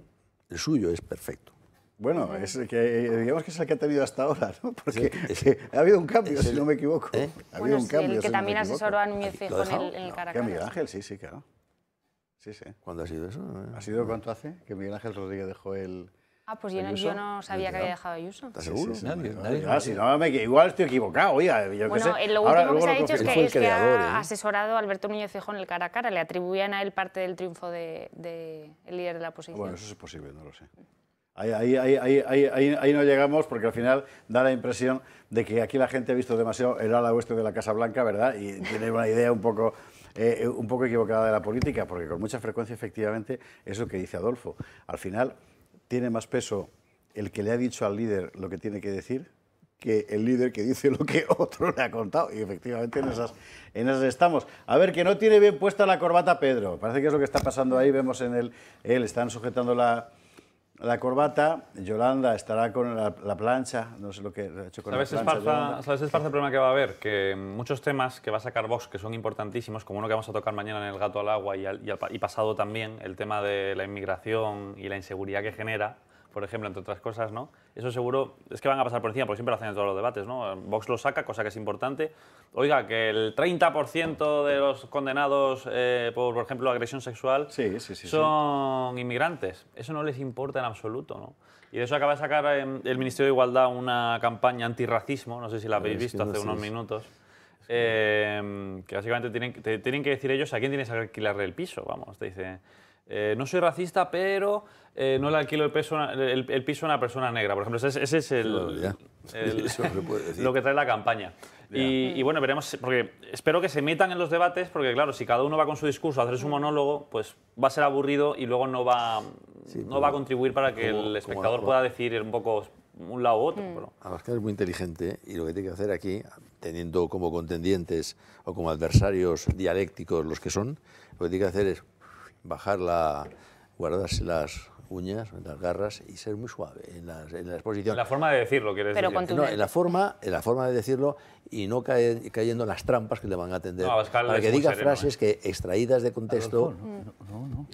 El suyo es perfecto. Bueno, es que, digamos que es el que ha tenido hasta ahora, ¿no? Porque sí, es, que ha habido un cambio, el, si no me equivoco. ¿Eh? Ha habido bueno, un sí, cambio, el que si también no asesoró a Núñez Feijóo en el, el no, Caracas. Que Miguel Ángel, sí, sí, claro. Sí, sí. ¿Cuándo ha sido eso? ¿Ha sido cuánto hace que Miguel Ángel Rodríguez dejó el... Ah, pues yo no, yo no sabía que había dejado a Ayuso. ¿Estás seguro? Sí, sí, nadie, nadie, nadie. Ah, si no, me, igual estoy equivocado. Oiga, yo bueno, sé. Lo último ahora, que se ha dicho es que, es que ha ¿eh? asesorado a Alberto Núñez Feijóo en el cara a cara. Le atribuían a él parte del triunfo del de, de líder de la oposición. Bueno, eso es posible, no lo sé. Ahí, ahí, ahí, ahí, ahí, ahí no llegamos porque al final da la impresión de que aquí la gente ha visto demasiado el ala oeste de la Casa Blanca, ¿verdad? Y tiene una idea un poco... Eh, un poco equivocada de la política, porque con mucha frecuencia, efectivamente, es lo que dice Adolfo. Al final, tiene más peso el que le ha dicho al líder lo que tiene que decir que el líder que dice lo que otro le ha contado. Y efectivamente en esas, en esas estamos. A ver, que no tiene bien puesta la corbata Pedro. Parece que es lo que está pasando ahí. Vemos en el... Él están sujetando la... La corbata, Yolanda estará con la, la plancha, no sé lo que ha hecho con ¿Sabes la plancha. Esparza, ¿Sabes, Esparza, el problema que va a haber? Que muchos temas que va a sacar Vox, que son importantísimos, como uno que vamos a tocar mañana en el Gato al Agua y, al, y, al, y pasado también, el tema de la inmigración y la inseguridad que genera, por ejemplo, entre otras cosas, ¿no? Eso seguro es que van a pasar por encima, porque siempre lo hacen en todos los debates, ¿no? Vox lo saca, cosa que es importante. Oiga, que el treinta por ciento de los condenados eh, por, por ejemplo, agresión sexual sí, sí, sí, son sí. inmigrantes. Eso no les importa en absoluto, ¿no? Y de eso acaba de sacar eh, el Ministerio de Igualdad una campaña antirracismo, no sé si la habéis visto hace unos minutos. Eh, que básicamente tienen, te, tienen que decir ellos a quién tienes que alquilarle el piso, vamos, te dice... Eh, no soy racista, pero eh, no le alquilo el, peso, el, el piso a una persona negra, por ejemplo. Ese, ese es el, el, el, lo que trae la campaña. Y, y bueno, veremos, porque espero que se metan en los debates, porque claro, si cada uno va con su discurso a hacer su monólogo, pues va a ser aburrido y luego no va, sí, no va a contribuir para que como, el espectador como... pueda decidir un poco un lado u otro. Mm. Pero... Abascal es muy inteligente y lo que tiene que hacer aquí, teniendo como contendientes o como adversarios dialécticos los que son, lo que tiene que hacer es... bajar la, guardarse las uñas, las garras y ser muy suave en la, en la exposición. En la forma de decirlo, ¿quieres Pero decir? No, en la forma, en la forma de decirlo y no caer, cayendo en las trampas que le van a atender. No, para que diga sereno, frases eh. que extraídas de contexto. Adolfo, no, no, no.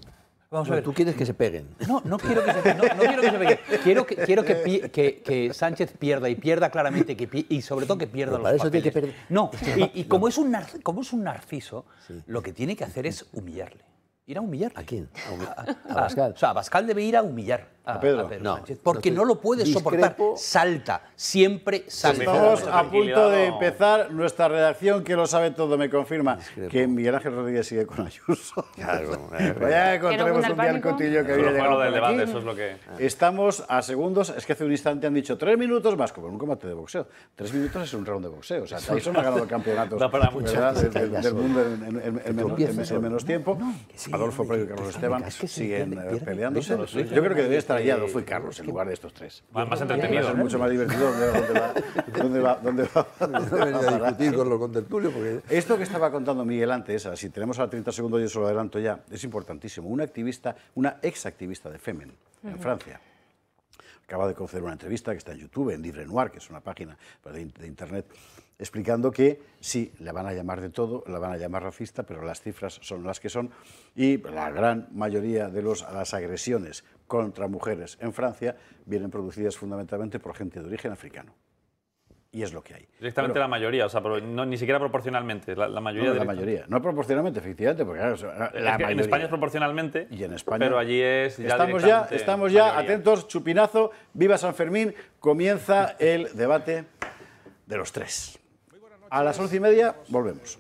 Vamos no, a ver. Tú quieres que se peguen. No, no quiero que se peguen. No, no quiero que se peguen. Quiero que, quiero que, que, que Sánchez pierda y pierda claramente que, y sobre todo que pierda Pero los para eso papeles. Tiene que perder. No. Y, y como, no. Es un nar, como es un narciso, sí. lo que tiene que hacer es humillarle. Ir a humillar. ¿A quién? A, a, a Abascal. O sea, Abascal debe ir a humillar a, a Pedro, a Pedro no, Sánchez, porque no, no lo puede soportar. Salta, siempre salta. Estamos a punto de empezar nuestra redacción, que lo sabe todo, me confirma discrepo. Que Miguel Ángel Rodríguez sigue con Ayuso. Claro. Vaya, encontremos un día el cotillo que había llegado del debate, eso es lo que... Estamos a segundos, es que hace un instante han dicho tres minutos más, como en un combate de boxeo. Tres minutos es un round de boxeo, o sea, Ayuso no ha ganado el campeonato del mundo en menos tiempo. Adolfo Prego y Carlos Esteban siguen peleándose. Yo creo que debería estar allí Adolfo y Carlos en lugar de estos tres. Más entretenido. Es mucho más divertido dónde va a discutir con los contertulios. Esto que estaba contando Miguel antes, si tenemos a treinta segundos yo se lo adelanto ya, es importantísimo. Una activista, una exactivista de Femen en Francia, acaba de conceder una entrevista que está en YouTube, en Libre Noir, que es una página de internet, explicando que sí, la van a llamar de todo, la van a llamar racista, pero las cifras son las que son y la gran mayoría de los, las agresiones contra mujeres en Francia vienen producidas fundamentalmente por gente de origen africano. Y es lo que hay. Directamente pero, la mayoría, o sea, pero no, ni siquiera proporcionalmente, la, la mayoría. No, la mayoría, no proporcionalmente, efectivamente, porque claro, la es que en España es proporcionalmente, y en España, pero allí es ya Estamos ya, estamos ya mayoría. Atentos, chupinazo, viva San Fermín, comienza el debate de los tres. A las once y media volvemos.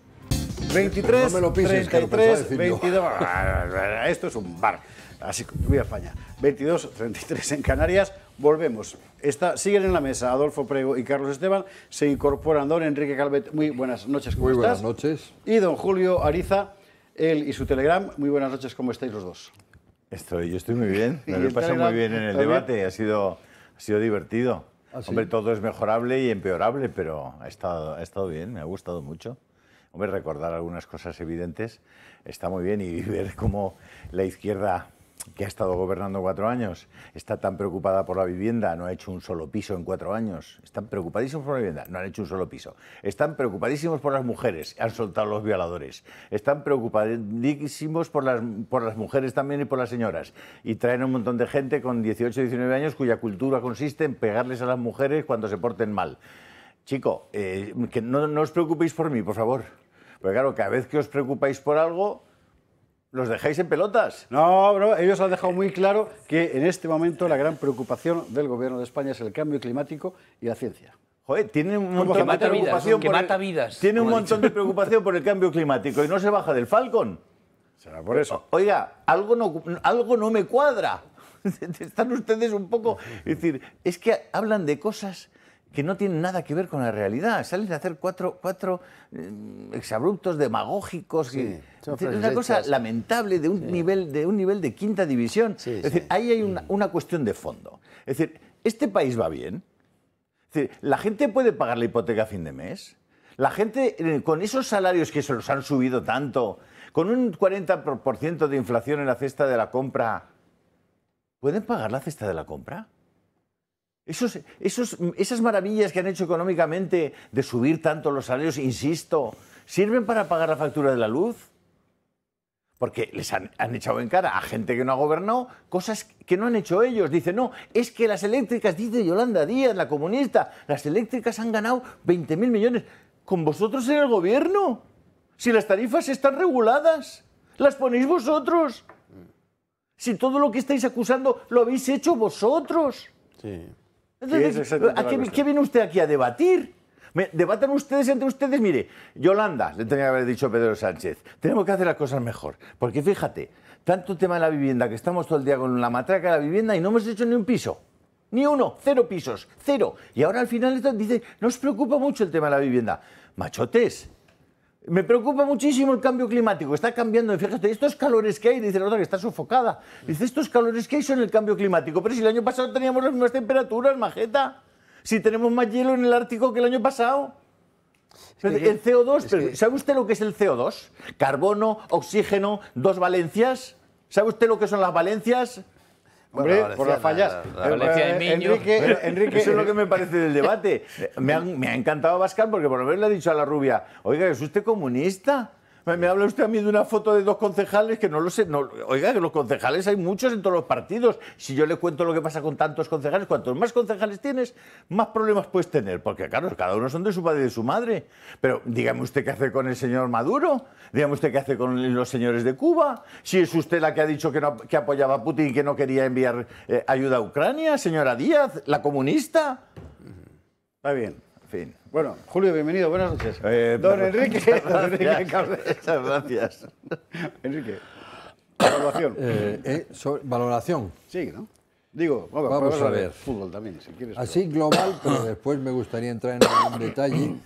veintitrés, no me lo pises, treinta y tres, veintidós, esto es un bar, así que voy a España. veintidós, treinta y tres en Canarias. Volvemos. Está, siguen en la mesa Adolfo Prego y Carlos Esteban. Se incorporan don Enrique Calvet. Muy buenas noches, ¿cómo estás? Muy buenas noches. Y don Julio Ariza, él y su Telegram. Muy buenas noches, ¿cómo estáis los dos? Estoy, yo estoy muy bien. Me lo he pasado muy bien en el debate. Ha sido, ha sido divertido. ¿Ah, sí? Hombre, todo es mejorable y empeorable, pero ha estado, ha estado bien, me ha gustado mucho. Hombre, recordar algunas cosas evidentes está muy bien y ver cómo la izquierda... que ha estado gobernando cuatro años, está tan preocupada por la vivienda, no ha hecho un solo piso en cuatro años, están preocupadísimos por la vivienda, no han hecho un solo piso, están preocupadísimos por las mujeres, han soltado los violadores, están preocupadísimos por las, por las mujeres también y por las señoras, y traen un montón de gente con dieciocho, diecinueve años cuya cultura consiste en pegarles a las mujeres cuando se porten mal. Chico, eh, que no, no os preocupéis por mí, por favor, porque claro, cada vez que os preocupáis por algo... ¿Los dejáis en pelotas? No, bro, ellos han dejado muy claro que en este momento la gran preocupación del Gobierno de España es el cambio climático y la ciencia. Joder, tienen un montón de preocupación que mata vidas. Tiene un montón de preocupación por el cambio climático y no se baja del Falcon. Será por eso. Oiga, algo no, algo no me cuadra. Están ustedes un poco... Es decir, es que hablan de cosas... que no tienen nada que ver con la realidad. Salen a hacer cuatro, cuatro eh, exabruptos demagógicos. Sí, y, una cosa lamentable de un, sí. nivel, de un nivel de quinta división. Sí, es sí. decir, ahí hay una, una cuestión de fondo. Es decir, ¿este país va bien? Es decir, ¿la gente puede pagar la hipoteca a fin de mes? ¿La gente, con esos salarios que se los han subido tanto, con un cuarenta por ciento de inflación en la cesta de la compra, pueden pagar la cesta de la compra? Esos, esos, esas maravillas que han hecho económicamente de subir tanto los salarios, insisto, ¿sirven para pagar la factura de la luz? Porque les han, han echado en cara a gente que no ha gobernado cosas que no han hecho ellos. Dicen, no, es que las eléctricas, dice Yolanda Díaz, la comunista, las eléctricas han ganado veinte mil millones. ¿Con vosotros en el gobierno? Si las tarifas están reguladas, las ponéis vosotros. Si todo lo que estáis acusando lo habéis hecho vosotros. Sí. Entonces, ¿a qué, qué viene usted aquí a debatir? Me, debatan ustedes entre ustedes. Mire, Yolanda, le tenía que haber dicho Pedro Sánchez, tenemos que hacer las cosas mejor. Porque fíjate, tanto tema de la vivienda, que estamos todo el día con la matraca de la vivienda y no hemos hecho ni un piso. Ni uno, cero pisos, cero. Y ahora al final dice, nos preocupa mucho el tema de la vivienda. Machotes, me preocupa muchísimo el cambio climático. Está cambiando, fíjate, estos calores que hay, dice la otra que está sofocada. Dice, estos calores que hay son el cambio climático. Pero si el año pasado teníamos las mismas temperaturas, majeta. Si tenemos más hielo en el Ártico que el año pasado. El C O dos, ¿sabe usted lo que es el C O dos? Carbono, oxígeno, dos valencias. ¿Sabe usted lo que son las valencias? Hombre, bueno, la Valencia, por las fallas. La, la, la Valencia eh, de Miño. Enrique, Enrique, eso es lo que me parece del debate. Me, han, me ha encantado Abascal porque por lo menos le ha dicho a la rubia, oiga, ¿es usted comunista? Me, me habla usted a mí de una foto de dos concejales que no lo sé. No, oiga, que los concejales hay muchos en todos los partidos. Si yo le cuento lo que pasa con tantos concejales, cuantos más concejales tienes, más problemas puedes tener. Porque, claro, cada uno son de su padre y de su madre. Pero dígame usted qué hace con el señor Maduro. Dígame usted qué hace con los señores de Cuba. Si es usted la que ha dicho que, no, que apoyaba a Putin y que no quería enviar eh, ayuda a Ucrania. Señora Díaz, la comunista. Está bien. Fin. Bueno, Julio, bienvenido, buenas noches. Eh, don Enrique, don Enrique Calvet. Muchas gracias. Enrique, valoración. Eh, eh, sobre, valoración. Sí, ¿no? Digo, vamos, vamos a ver. Fútbol también, si quieres. Así global, pero después me gustaría entrar en algún detalle.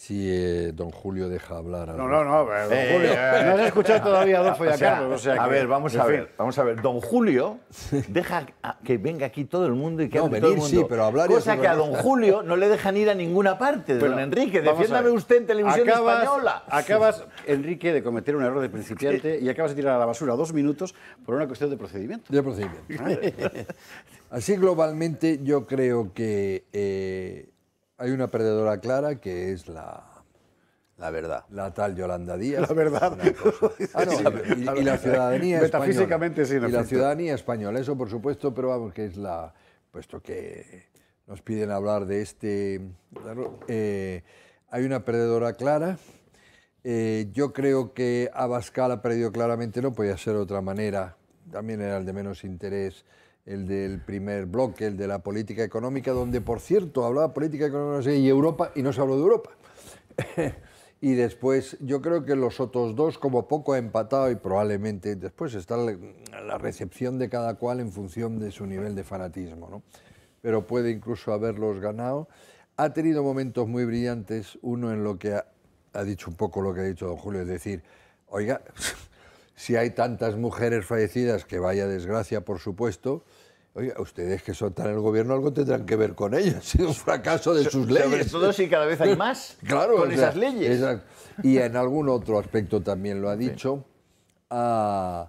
Si eh, don Julio deja hablar a No, no, no, pero, don eh, Julio. Eh, no has escuchado todavía a Adolfo y a Carlos. O sea, a ver, vamos a ver, vamos a ver. Don Julio deja que venga aquí todo el mundo y que no, hable venir, todo el mundo. Sí, pero hablar cosa que a don Julio no le dejan ir a ninguna parte. Bueno, don Enrique, defiéndame usted en televisión acabas, española. Acabas, Enrique, de cometer un error de principiante y acabas de tirar a la basura dos minutos por una cuestión de procedimiento. De procedimiento. Así globalmente yo creo que... Eh, hay una perdedora clara que es la, la verdad, la tal Yolanda Díaz. La verdad. Ah, no, y, y, y la ciudadanía metafísicamente española. Sí, y la ciudadanía española, eso por supuesto, pero vamos, que es la... Puesto que nos piden hablar de este... Eh, hay una perdedora clara. Eh, yo creo que Abascal ha perdido claramente, no podía ser de otra manera. También era el de menos interés. El del primer bloque, el de la política económica, donde, por cierto, hablaba política económica y Europa, y no se habló de Europa. Y después, yo creo que los otros dos, como poco, ha empatado y probablemente después está la recepción de cada cual en función de su nivel de fanatismo, ¿no? Pero puede incluso haberlos ganado. Ha tenido momentos muy brillantes, uno en lo que ha, ha dicho un poco lo que ha dicho don Julio, es decir, oiga... Si hay tantas mujeres fallecidas, que vaya desgracia, por supuesto, oiga, ustedes que son tan el gobierno algo tendrán que ver con ellas, es un fracaso de so, sus leyes. Sobre todo si cada vez hay más claro, con o sea, esas leyes. Esa, y en algún otro aspecto también lo ha dicho, sí. ha,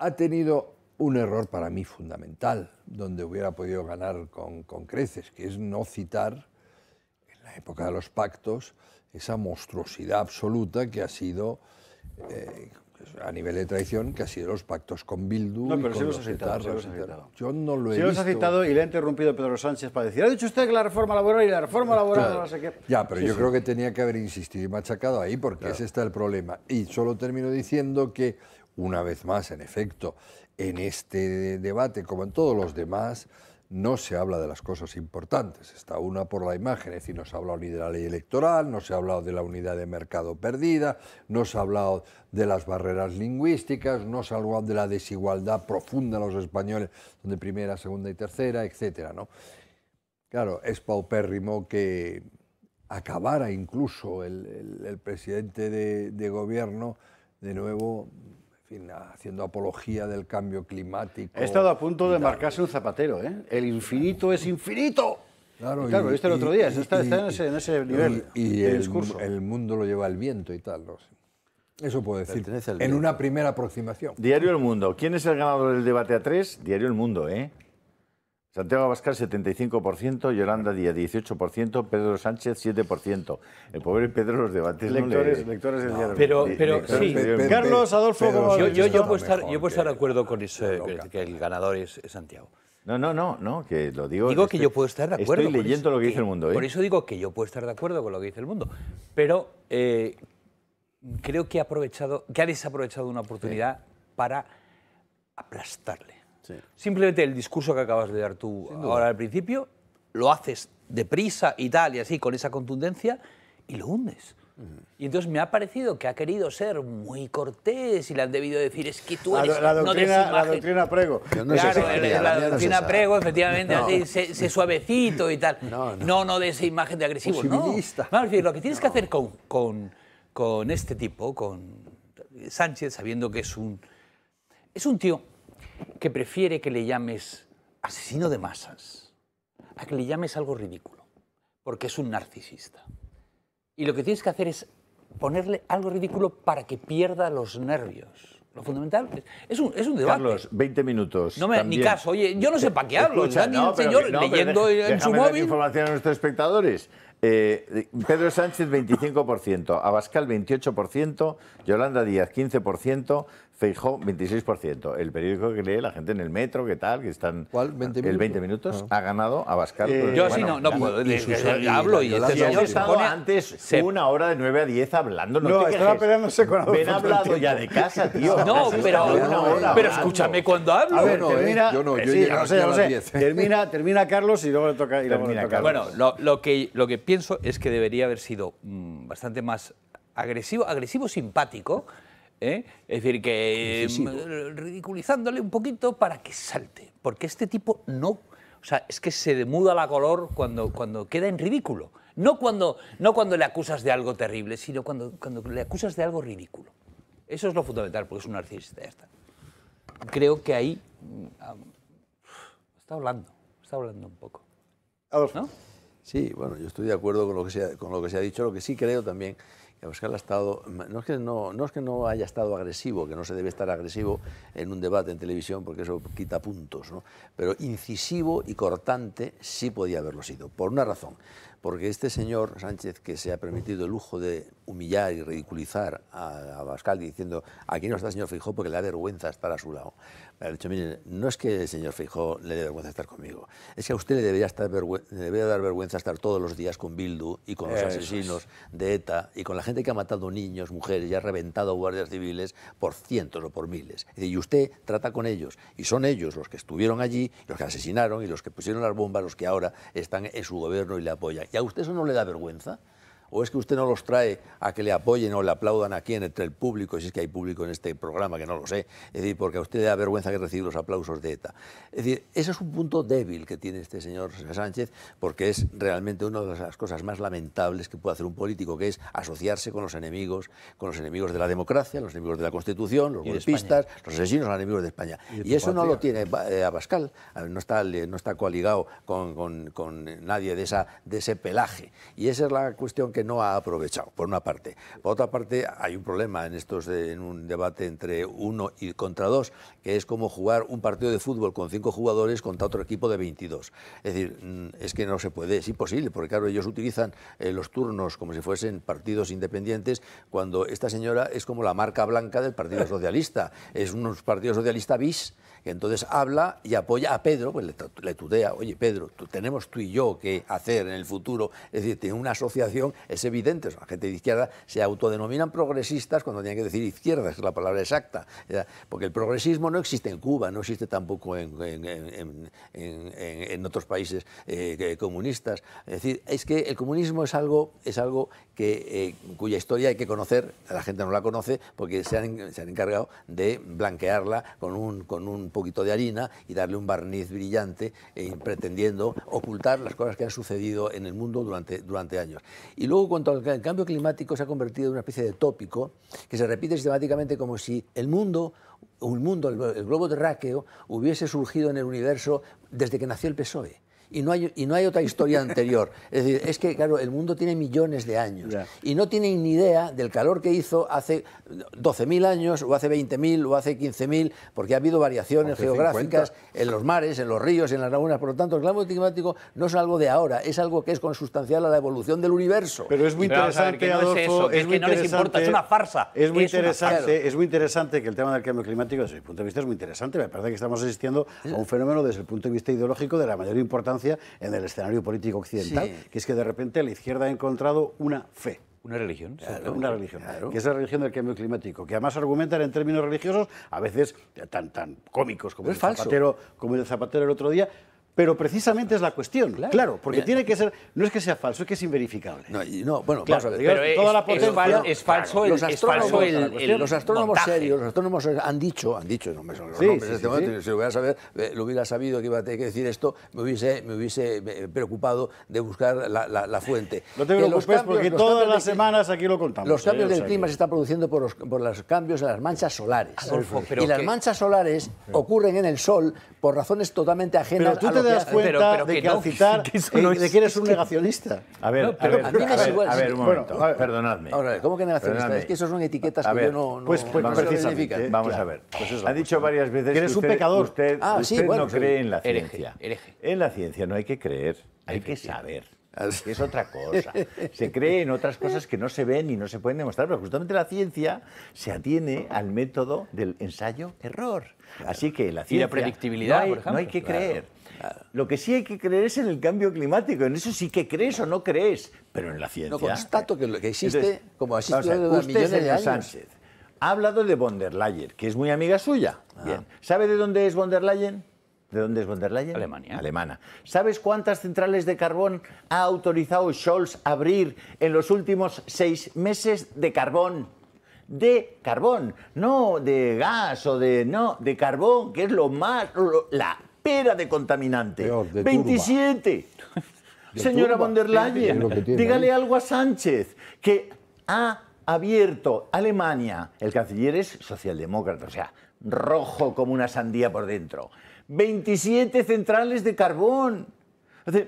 ha tenido un error para mí fundamental, donde hubiera podido ganar con, con creces, que es no citar, en la época de los pactos, esa monstruosidad absoluta que ha sido... Eh, a nivel de traición, que ha sido los pactos con Bildu... No, pero sí los ha citado. Yo no lo he visto. Sí los ha citado y le ha interrumpido Pedro Sánchez para decir, ha dicho usted que la reforma laboral y la reforma laboral... No sé qué. Ya, pero sí, yo sí. creo que tenía que haber insistido y machacado ahí, porque claro. ese está el problema. Y solo termino diciendo que, una vez más, en efecto, en este debate, como en todos los demás, no se habla de las cosas importantes. Está una por la imagen, es decir, no se ha hablado ni de la ley electoral, no se ha hablado de la unidad de mercado perdida, no se ha hablado de las barreras lingüísticas, no se ha hablado de la desigualdad profunda de los españoles, donde primera, segunda y tercera, etcétera, ¿no? Claro, es paupérrimo que acabara incluso el, el, el presidente de, de gobierno de nuevo... En fin, haciendo apología del cambio climático. He estado a punto de marcarse un Zapatero, ¿eh? El infinito es infinito. Claro, y claro, y, lo viste el otro día, y, está, está y, en, ese, en ese nivel. Y, y el, discurso. El mundo lo lleva el viento y tal, no sé. Eso puedo decir, en una primera aproximación. Diario El Mundo, ¿quién es el ganador del debate a tres? Diario El Mundo, ¿eh? O Santiago Abascal, setenta y cinco por ciento, Yolanda Díaz, dieciocho por ciento, Pedro Sánchez, siete por ciento. El pobre Pedro, los debates lectores, no le... Lectores del diario. Pero, pero sí, Pedro, Carlos, Adolfo... Pedro, yo, yo, yo, puedo estar, yo puedo estar de acuerdo con eso, que, que el ganador es Santiago. No, no, no, no, que lo digo... Digo que estoy, yo puedo estar de acuerdo... Estoy leyendo eso, lo que dice el mundo, ¿eh? Por eso digo que yo puedo estar de acuerdo con lo que dice el mundo. Pero eh, creo que ha, aprovechado, que ha desaprovechado una oportunidad, sí, para aplastarle. Sí. Simplemente el discurso que acabas de dar tú ahora al principio, lo haces deprisa y tal, y así, con esa contundencia, y lo hundes. Uh-huh. Y entonces me ha parecido que ha querido ser muy cortés y le han debido decir, es que tú eres... La, la, doctrina, no la doctrina Prego. No claro, la, la, la, la doctrina no Prego, efectivamente, no. Así, se, se suavecito y tal. No, no, no, no de esa imagen de agresivo, no. no. Lo que tienes no. que hacer con, con, con este tipo, con Sánchez, sabiendo que es un... Es un tío... que prefiere que le llames asesino de masas a que le llames algo ridículo, porque es un narcisista. Y lo que tienes que hacer es ponerle algo ridículo para que pierda los nervios. Lo fundamental es un, es un debate. Carlos, veinte minutos. No me ni caso. Oye, yo no sé para qué hablo. Escucha, no, el señor no, leyendo déjame, en su móvil... Déjame información a nuestros espectadores. Eh, Pedro Sánchez, veinticinco por ciento. Abascal, veintiocho por ciento. Yolanda Díaz, quince por ciento. Feijóo, veintiséis por ciento. El periódico que lee la gente en el metro, ¿qué tal? Que están, ¿cuál? ¿veinte minutos? El veinte minutos no. ha ganado Abascal. Eh, yo así bueno, no, no puedo. Hablo y este señor se pone antes se... una hora de nueve a diez hablando. No, no te estaba peleándose con Adolfo. Ven hablado ya de casa, tío. No, pero, pero escúchame cuando hablo. A ver, no, termina, eh, yo no, yo sí, no sé, no sé. Termina, termina Carlos y luego le toca ir a... Bueno, lo, lo, que, lo que pienso es que debería haber sido mmm, bastante más agresivo, agresivo simpático. ¿Eh? Es decir, que sí, sí, sí. ridiculizándole un poquito para que salte, porque este tipo no, o sea, es que se demuda la color cuando, cuando queda en ridículo, no cuando, no cuando le acusas de algo terrible, sino cuando, cuando le acusas de algo ridículo. Eso es lo fundamental, porque es un narcisista. Ya está. Creo que ahí um, está hablando, está hablando un poco. Adolfo. ¿No? Sí, bueno, yo estoy de acuerdo con lo que se ha, con lo que se ha dicho, lo que sí creo también... Abascal ha estado, no es, que no, no es que no haya estado agresivo, que no se debe estar agresivo en un debate en televisión porque eso quita puntos, ¿no? Pero incisivo y cortante sí podía haberlo sido, por una razón, porque este señor Sánchez que se ha permitido el lujo de humillar y ridiculizar a Abascal diciendo aquí no está el señor Feijóo porque le da vergüenza estar a su lado. Ha dicho, miren, no es que el señor Feijóo le dé vergüenza estar conmigo, es que a usted le debería, estar le debería dar vergüenza estar todos los días con Bildu y con los Eso asesinos es. de ETA y con la gente que ha matado niños, mujeres y ha reventado guardias civiles por cientos o por miles. Y usted trata con ellos y son ellos los que estuvieron allí, los que asesinaron y los que pusieron las bombas, los que ahora están en su gobierno y le apoyan. ¿Y a usted eso no le da vergüenza? ¿O es que usted no los trae a que le apoyen o le aplaudan aquí entre el público, si es que hay público en este programa, que no lo sé, es decir, porque a usted le da vergüenza que reciba los aplausos de ETA? Es decir, ese es un punto débil que tiene este señor Sánchez, porque es realmente una de las cosas más lamentables que puede hacer un político, que es asociarse con los enemigos, con los enemigos de la democracia, los enemigos de la Constitución, los golpistas, los asesinos, los enemigos de España. Y, y eso no lo tiene eh, Abascal, no está, no está coaligado con, con, con nadie de, esa, de ese pelaje. Y esa es la cuestión que... que no ha aprovechado, por una parte. Por otra parte, hay un problema en estos en un debate entre uno y contra dos, que es como jugar un partido de fútbol con cinco jugadores contra otro equipo de veintidós. Es decir, es que no se puede, es imposible, porque claro, ellos utilizan eh, los turnos como si fuesen partidos independientes, cuando esta señora es como la marca blanca del Partido Socialista, es un Partido Socialista bis, que entonces habla y apoya a Pedro, pues le, le tutea, oye Pedro, tú, tenemos tú y yo que hacer en el futuro, es decir, tiene una asociación. Es evidente, la gente de izquierda se autodenominan progresistas cuando tienen que decir izquierda, es la palabra exacta, porque el progresismo no existe en Cuba, no existe tampoco en, en, en, en, en otros países eh, comunistas. Es decir, es que el comunismo es algo, es algo que, eh, cuya historia hay que conocer, la gente no la conoce porque se han, se han encargado de blanquearla con un, con un poquito de harina y darle un barniz brillante, eh, pretendiendo ocultar las cosas que han sucedido en el mundo durante, durante años. Y luego Luego, cuanto al cambio climático, se ha convertido en una especie de tópico que se repite sistemáticamente como si el mundo, un mundo, el globo terráqueo, hubiese surgido en el universo desde que nació el P S O E. y no hay, y no hay otra historia anterior. Es decir, es que, claro, el mundo tiene millones de años yeah. y no tienen ni idea del calor que hizo hace doce mil años, o hace veinte mil, o hace quince mil, porque ha habido variaciones geográficas en los mares, en los ríos, en las lagunas. Por lo tanto, el cambio climático no es algo de ahora, es algo que es consustancial a la evolución del universo. Pero es muy Pero interesante, Adolfo, no es, eso, es, es que no les importa, es una farsa. Es muy, es interesante, farsa. Es muy interesante que el tema del cambio climático, desde mi punto de vista, es muy interesante. Me parece que estamos asistiendo a un fenómeno desde el punto de vista ideológico de la mayor importancia en el escenario político occidental, sí. que es que de repente la izquierda ha encontrado una fe. Una religión. Claro, una religión, claro. que es la religión del cambio climático, que además argumentan en términos religiosos, a veces tan, tan cómicos como el, Zapatero, como el Zapatero el otro día, pero precisamente es la cuestión, claro, claro porque Mira, tiene que ser, no es que sea falso, es que es inverificable. No, no bueno, claro, vamos a ver. Pero es, toda la potencia, es, fal, es falso claro, el, los astrónomos, es falso el, el, el los astrónomos serios, los astrónomos serios han dicho, han dicho, no me son los sí, nombres sí, en este sí, momento, sí. si lo hubiera, saber, lo hubiera sabido que iba a tener que decir esto, me hubiese, me hubiese preocupado de buscar la, la, la fuente. No te preocupes, los cambios, porque los todas las semanas aquí lo contamos. Los cambios del clima se están produciendo por los, por los cambios en las manchas solares. Adolfo, pero y las manchas solares ocurren en el Sol por razones totalmente ajenas a te das cuenta pero, pero de que, que al citar que eso no es, de que eres un negacionista. A ver, no, pero a, ver, a, mí me a, ver a ver, un momento, bueno, a ver, perdonadme. Ahora, ¿cómo que negacionista? Perdonadme. Es que eso son etiquetas a que ver, yo no, no, pues, pues, no precisamente, vamos claro. a ver. Pues ha dicho varias veces que eres que usted, un pecador. Usted, ah, sí, usted bueno, no sí. cree en la ciencia. Hereje, hereje. En la ciencia no hay que creer, hay que saber. Es otra cosa. Se cree en otras cosas que no se ven y no se pueden demostrar, pero justamente la ciencia se atiene al método del ensayo-error. Así que la ciencia... Y la predictibilidad, no hay, por ejemplo. No hay que creer. Claro. Lo que sí hay que creer es en el cambio climático, en eso sí que crees o no crees, pero en la ciencia... No constato que lo que existe, entonces, como así millones de años. Sánchez ha hablado de von der Leyen, que es muy amiga suya. Ah. Bien. ¿Sabe de dónde es von der Leyen? ¿De dónde es von der Leyen? Alemania. Alemana. ¿Sabes cuántas centrales de carbón ha autorizado Scholz a abrir en los últimos seis meses de carbón? De carbón, no de gas o de... No, de carbón, que es lo más... Lo, la pera de contaminante. Peor, de veintisiete. De Señora turba. Von der Leyen, tiene, dígale ¿eh? algo a Sánchez, que ha abierto Alemania. El canciller es socialdemócrata, o sea, rojo como una sandía por dentro. veintisiete centrales de carbón.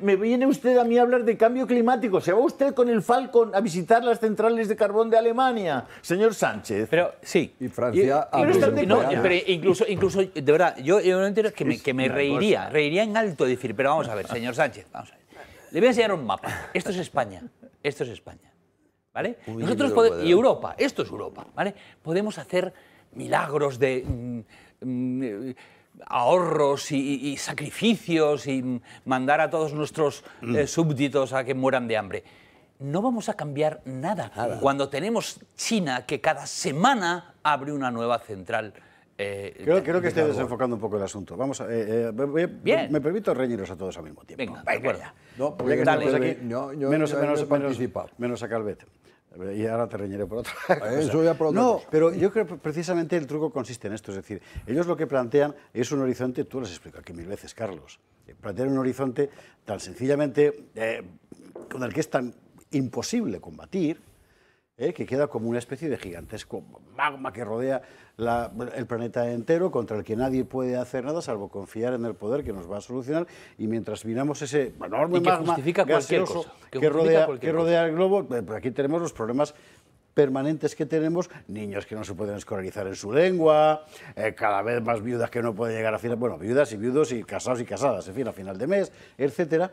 Me viene usted a mí a hablar de cambio climático. ¿Se va usted con el Falcon a visitar las centrales de carbón de Alemania, señor Sánchez? Pero sí. Y Francia. Y, pero de no, pero incluso, incluso, de verdad, yo, yo no entiendo que me, que me reiría, cosa. reiría en alto decir, pero vamos a ver, señor Sánchez, vamos a ver. Le voy a enseñar un mapa. Esto es España, esto es España, ¿vale? Uy, Nosotros podemos y Europa, esto es Europa, ¿vale? Podemos hacer milagros de mm, mm, ahorros y, y sacrificios y mandar a todos nuestros eh, súbditos a que mueran de hambre. No vamos a cambiar nada, nada cuando tenemos China que cada semana abre una nueva central. Eh, creo, creo que estoy desenfocando un poco el asunto. Vamos a, eh, eh, voy, Bien. Me permito reñiros a todos al mismo tiempo. Venga, vaya, vaya. No, porque Dale, no, aquí, no, yo, menos, yo menos, menos, menos a Calvet. Y ahora te reñiré por otra cosa. Eso ya por otra No, cosa. Pero yo creo que precisamente el truco consiste en esto. Es decir, ellos lo que plantean es un horizonte, tú lo has explicado aquí mil veces, Carlos, plantean un horizonte tan sencillamente eh, con el que es tan imposible combatir, eh, que queda como una especie de gigantesco magma que rodea la, el planeta entero, contra el que nadie puede hacer nada, salvo confiar en el poder que nos va a solucionar, y mientras miramos ese enorme magma gaseoso que, que, rodea, que rodea el globo, aquí tenemos los problemas permanentes que tenemos, niños que no se pueden escolarizar en su lengua, eh, cada vez más viudas que no pueden llegar a final, bueno, viudas y viudos y casados y casadas, en fin, a final de mes, etcétera,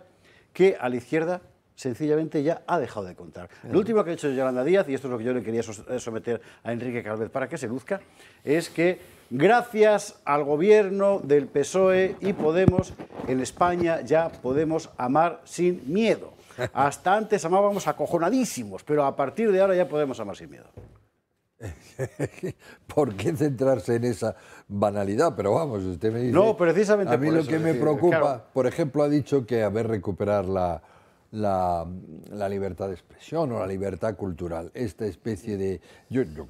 que a la izquierda sencillamente ya ha dejado de contar. Lo último que ha hecho Yolanda Díaz, y esto es lo que yo le quería someter a Enrique Calvet para que se luzca, es que gracias al gobierno del P S O E y Podemos, en España ya podemos amar sin miedo. Hasta antes amábamos acojonadísimos, pero a partir de ahora ya podemos amar sin miedo. ¿Por qué centrarse en esa banalidad? Pero vamos, usted me dice... No, precisamente a mí por lo eso, que me decir, preocupa, claro. por ejemplo, ha dicho que haber recuperar la... La, la libertad de expresión o la libertad cultural, esta especie de... Yo, yo,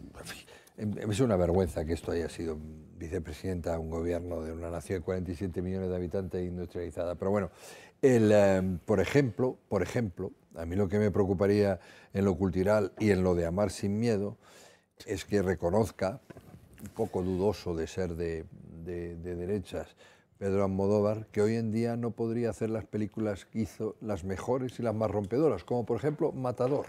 es una vergüenza que esto haya sido vicepresidenta de un gobierno de una nación de cuarenta y siete millones de habitantes industrializada, pero bueno, el, eh, por ejemplo, por ejemplo, a mí lo que me preocuparía en lo cultural y en lo de amar sin miedo es que reconozca, un poco dudoso de ser de, de, de derechas, Pedro Almodóvar, que hoy en día no podría hacer las películas que hizo, las mejores y las más rompedoras, como por ejemplo Matador.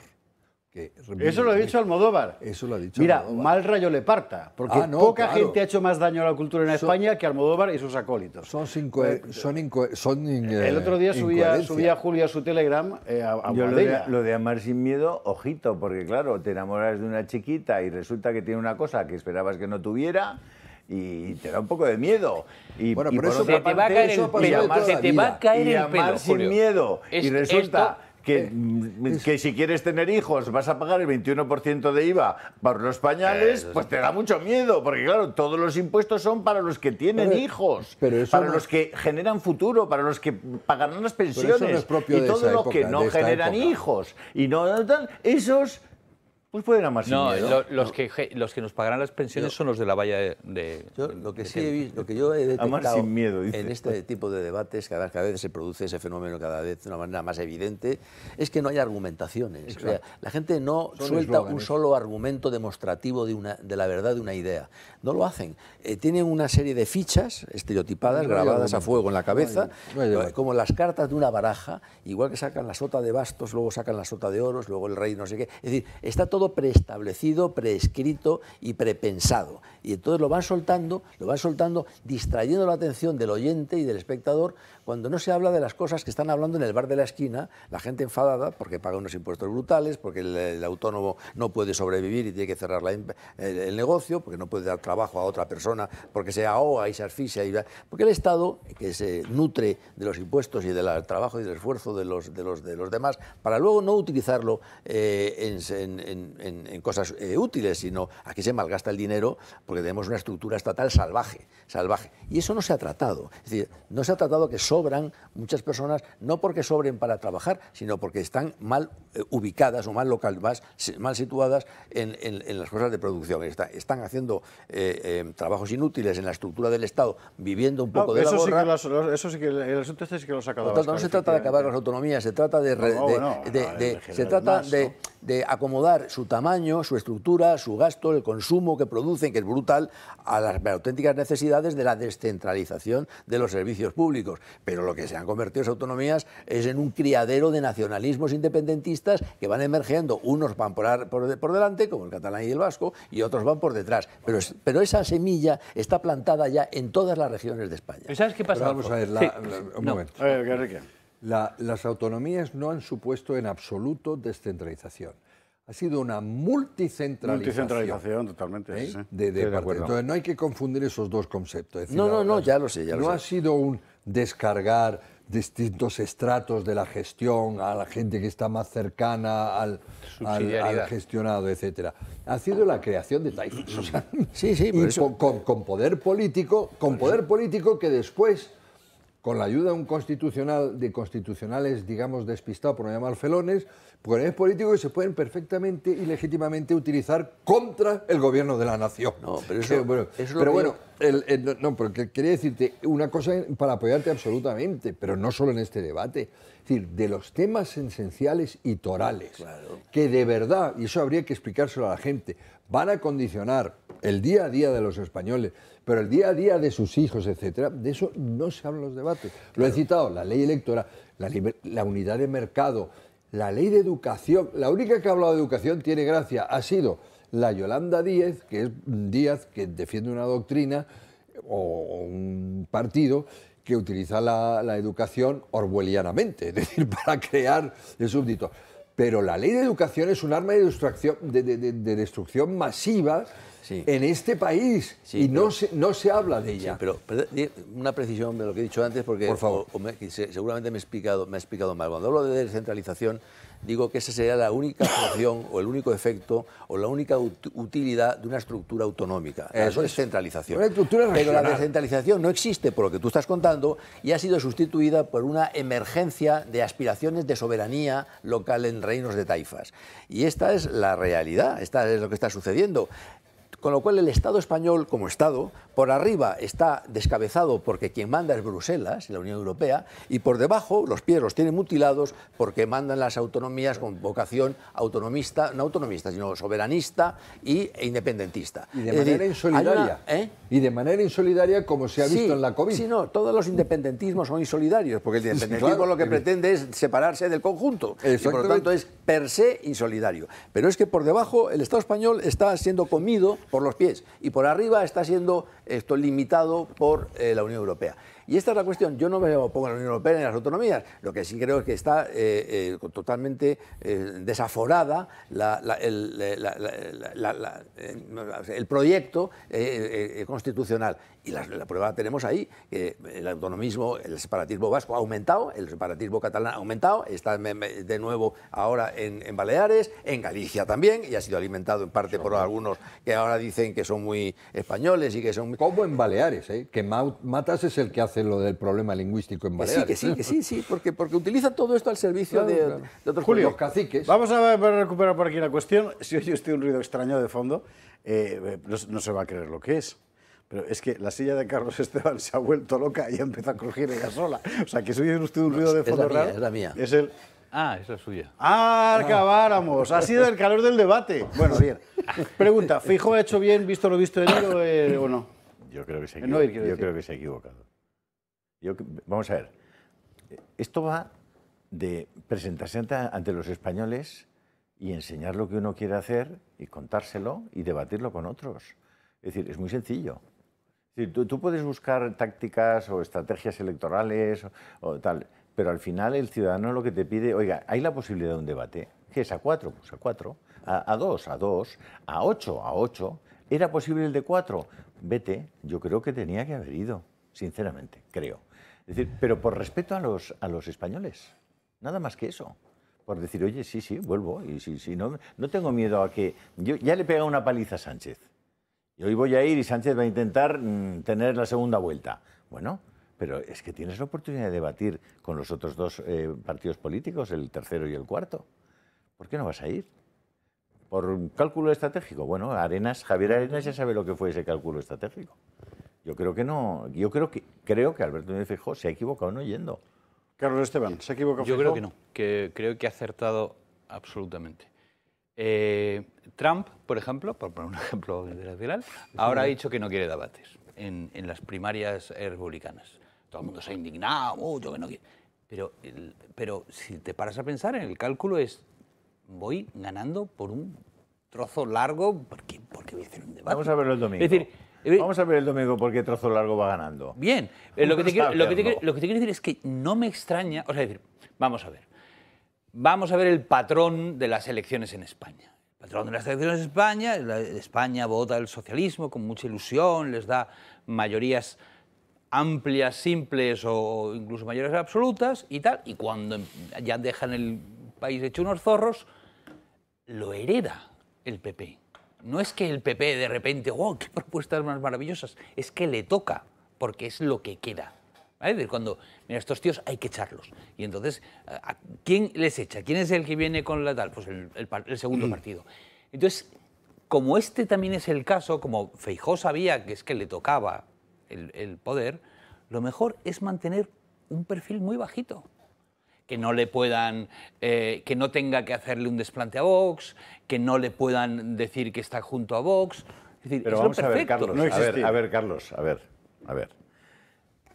Que eso lo ha dicho Almodóvar. Eso lo ha dicho Mira, Almodóvar. Mal rayo le parta, porque ah, no, poca claro. gente ha hecho más daño a la cultura en son, España que Almodóvar y sus acólitos. Son incoher, son incoher, son in, El otro día subía, subía Julio a su Telegram eh, a, a Yo lo, de, lo de amar sin miedo, ojito, porque claro, te enamoras de una chiquita y resulta que tiene una cosa que esperabas que no tuviera... y te da un poco de miedo. Y, bueno, y por eso otra se, parte, te eso pelo, se te va a caer y el pelo. Amar sin Julio. miedo. Es, y resulta esto, que, eh, que si quieres tener hijos vas a pagar el veintiuno por ciento de I V A por los pañales, eh, pues te da mucho miedo, porque claro, todos los impuestos son para los que tienen pero, hijos, pero eso para no, los que generan futuro, para los que pagarán las pensiones, no es y todos los época, que no generan época. hijos. Y no esos... Pues pueden amar sin no, miedo. Lo, los, que, los que nos pagarán las pensiones yo, son los de la valla de... de yo, lo, que de sí he, lo que yo he detectado sin miedo, en este tipo de debates, cada, cada vez se produce ese fenómeno cada vez de una manera más evidente, es que no hay argumentaciones. O sea, la gente no son suelta un solo argumento demostrativo de, una, de la verdad de una idea. No lo hacen. Eh, tienen una serie de fichas estereotipadas, no grabadas a fuego en la cabeza, no hay, no hay como las cartas de una baraja, igual que sacan la sota de bastos, luego sacan la sota de oros, luego el rey no sé qué. Es decir, está todo preestablecido, preescrito y prepensado. Y entonces lo van soltando, lo van soltando, distrayendo la atención del oyente y del espectador cuando no se habla de las cosas que están hablando en el bar de la esquina, la gente enfadada porque paga unos impuestos brutales, porque el, el autónomo no puede sobrevivir y tiene que cerrar la, el, el negocio, porque no puede dar trabajo a otra persona, porque se ahoga y se asfixia. Y, porque el Estado, que se nutre de los impuestos y del trabajo y del esfuerzo de los, de los, de los demás, para luego no utilizarlo eh, en... en En, en cosas eh, útiles, sino aquí se malgasta el dinero porque tenemos una estructura estatal salvaje, salvaje. Y eso no se ha tratado. Es decir, no se ha tratado que sobran muchas personas, no porque sobren para trabajar, sino porque están mal eh, ubicadas o mal, local, más, mal situadas en, en, en las cosas de producción. Está, están haciendo eh, eh, trabajos inútiles en la estructura del Estado, viviendo un poco no, de eso la gorra. Sí las, eso sí que el, el asunto este sí que los acabamos. No, no se trata de acabar las autonomías, se trata de... de, no, bueno, de, de, de no, se trata más, de... ¿no? de acomodar su tamaño, su estructura, su gasto, el consumo que producen, que es brutal, a las auténticas necesidades de la descentralización de los servicios públicos. Pero lo que se han convertido esas autonomías es en un criadero de nacionalismos independentistas que van emergiendo. Unos van por, por, por delante, como el catalán y el vasco, y otros van por detrás. Pero, pero esa semilla está plantada ya en todas las regiones de España. ¿Sabes qué pasa? Pero vamos a ver, la, sí. la, un no. momento. A ver, Enrique. La, las autonomías no han supuesto en absoluto descentralización. Ha sido una multicentralización. Multicentralización, totalmente. ¿eh? Sí, de, de, de acuerdo. Entonces, no hay que confundir esos dos conceptos. Es decir, no, no, no, ya lo sé. Ya lo no sé. Ha sido un descargar distintos estratos de la gestión a la gente que está más cercana al, al, al gestionado, etcétera. Ha sido la creación de taifas. O sea, sí, sí. Por eso. Con, con, con poder político, con poder político que después... con la ayuda de un constitucional, de constitucionales, digamos, despistados, por no llamar felones, porque es político que se pueden perfectamente y legítimamente utilizar contra el gobierno de la nación. No, pero eso, que, bueno, eso es lo pero que bueno yo... el, el, no, porque quería decirte una cosa para apoyarte absolutamente, pero no solo en este debate. Es decir, de los temas esenciales y torales, claro. que de verdad, y eso habría que explicárselo a la gente, van a condicionar el día a día de los españoles, pero el día a día de sus hijos, etcétera, de eso no se hablan los debates. Claro. Lo he citado, la ley electoral, la, la unidad de mercado, la ley de educación. La única que ha hablado de educación tiene gracia ha sido la Yolanda Díaz, que es Díaz que defiende una doctrina o un partido que utiliza la, la educación orwellianamente, es decir, para crear el súbdito. Pero la ley de educación es un arma de destrucción, de, de, de, de destrucción masiva sí. en este país sí, y pero, no, se, no se habla de ella. Sí, pero, pero una precisión de lo que he dicho antes, porque Por favor. O, o me, seguramente me he, explicado, me he explicado mal. Cuando hablo de descentralización, digo que esa sería la única función o el único efecto o la única utilidad de una estructura autonómica. Eso es descentralización. Una estructura regional. Pero la descentralización no existe, por lo que tú estás contando, y ha sido sustituida por una emergencia de aspiraciones de soberanía local en reinos de taifas. Y esta es la realidad, esta es lo que está sucediendo. Con lo cual el Estado español como Estado, por arriba está descabezado porque quien manda es Bruselas, la Unión Europea, y por debajo los pies los tienen mutilados porque mandan las autonomías con vocación autonomista, no autonomista, sino soberanista e independentista. Y de es manera decir, insolidaria. Una, ¿eh? Y de manera insolidaria como se ha sí, visto en la COVID. Sí, no, todos los independentismos son insolidarios porque el independentismo sí, claro, lo que pretende es separarse del conjunto. Y por lo tanto es per se insolidario. Pero es que por debajo el Estado español está siendo comido por los pies y por arriba está siendo esto limitado por eh, la Unión Europea. Y esta es la cuestión. Yo no me opongo a la Unión Europea ni a las autonomías. Lo que sí creo es que está eh, eh, totalmente eh, desaforada la, la, el, la, la, la, la, el proyecto eh, eh, constitucional. Y la, la prueba la tenemos ahí. Que el autonomismo, el separatismo vasco ha aumentado, el separatismo catalán ha aumentado, está de nuevo ahora en, en Baleares, en Galicia también, y ha sido alimentado en parte por algunos que ahora dicen que son muy españoles y que son... Muy... Como en Baleares, ¿eh? Que Matas es el que hace lo del problema lingüístico en Baleares. Que sí, que sí, que sí, sí, porque, porque utiliza todo esto al servicio claro, de, claro. de otros Julio, los caciques. Vamos a recuperar por aquí la cuestión. Si oye usted un ruido extraño de fondo, eh, no, no se va a creer lo que es. Pero es que la silla de Carlos Esteban se ha vuelto loca y ha empezado a crujir ella sola. O sea, que si oye usted un ruido no, de fondo es la mía, raro, es la mía. Es el... Ah, esa es suya. Ah, acabáramos. Ha sido el calor del debate. Bueno, bien. Pregunta, ¿Feijóo ha hecho bien, visto lo visto de enero eh, o no? Yo creo que se ha equivo- no, yo decir. creo que se ha equivocado. Yo, vamos a ver, esto va de presentarse ante los españoles y enseñar lo que uno quiere hacer y contárselo y debatirlo con otros. Es decir, es muy sencillo. Es decir, tú, tú puedes buscar tácticas o estrategias electorales o, o tal, pero al final el ciudadano lo que te pide, oiga, hay la posibilidad de un debate, ¿qué es? ¿A cuatro? Pues a cuatro, a, a dos, a dos, a ocho, a ocho, ¿era posible el de cuatro? Vete, yo creo que tenía que haber ido. Sinceramente, creo. Es decir, pero por respeto a los, a los españoles, nada más que eso. Por decir, oye, sí, sí, vuelvo, y sí, sí, no, no tengo miedo a que... Yo ya le he pegado una paliza a Sánchez, y hoy voy a ir y Sánchez va a intentar mmm, tener la segunda vuelta. Bueno, pero es que tienes la oportunidad de debatir con los otros dos eh, partidos políticos, el tercero y el cuarto. ¿Por qué no vas a ir? ¿Por cálculo estratégico? Bueno, Arenas, Javier Arenas ya sabe lo que fue ese cálculo estratégico. Yo creo que no, yo creo que creo que Alberto Núñez Feijóo se ha equivocado no yendo. Carlos Esteban, ¿se ha equivocado Feijóo? Yo creo que no, que creo que ha acertado absolutamente. Eh, Trump, por ejemplo, por poner un ejemplo internacional, ahora ha dicho que no quiere debates en, en las primarias republicanas. Todo el mundo se ha indignado, mucho que no quiere. Pero, el, pero si te paras a pensar, en el cálculo es, voy ganando por un trozo largo, porque, porque voy a hacer un debate. Vamos a verlo el domingo. Es decir, vamos a ver el domingo por qué trozo largo va ganando. Bien, eh, lo, que te quiero, lo, que te, lo que te quiero decir es que no me extraña... O sea, decir, vamos a ver. Vamos a ver el patrón de las elecciones en España. El patrón de las elecciones en España, la, España vota el socialismo con mucha ilusión, les da mayorías amplias, simples o incluso mayorías absolutas y tal, y cuando ya dejan el país hecho unos zorros, lo hereda el P P. No es que el P P de repente, wow, qué propuestas más maravillosas, es que le toca, porque es lo que queda. ¿Vale? Cuando, mira, estos tíos hay que echarlos. Y entonces, ¿a quién les echa? ¿Quién es el que viene con la tal? Pues el, el, el segundo partido. Entonces, como este también es el caso, como Feijóo sabía que es que le tocaba el, el poder, lo mejor es mantener un perfil muy bajito. Que no le puedan, eh, que no tenga que hacerle un desplante a Vox, que no le puedan decir que está junto a Vox. Es decir, pero es vamos a ver, Carlos, no a ver, a ver, Carlos, a ver, a ver.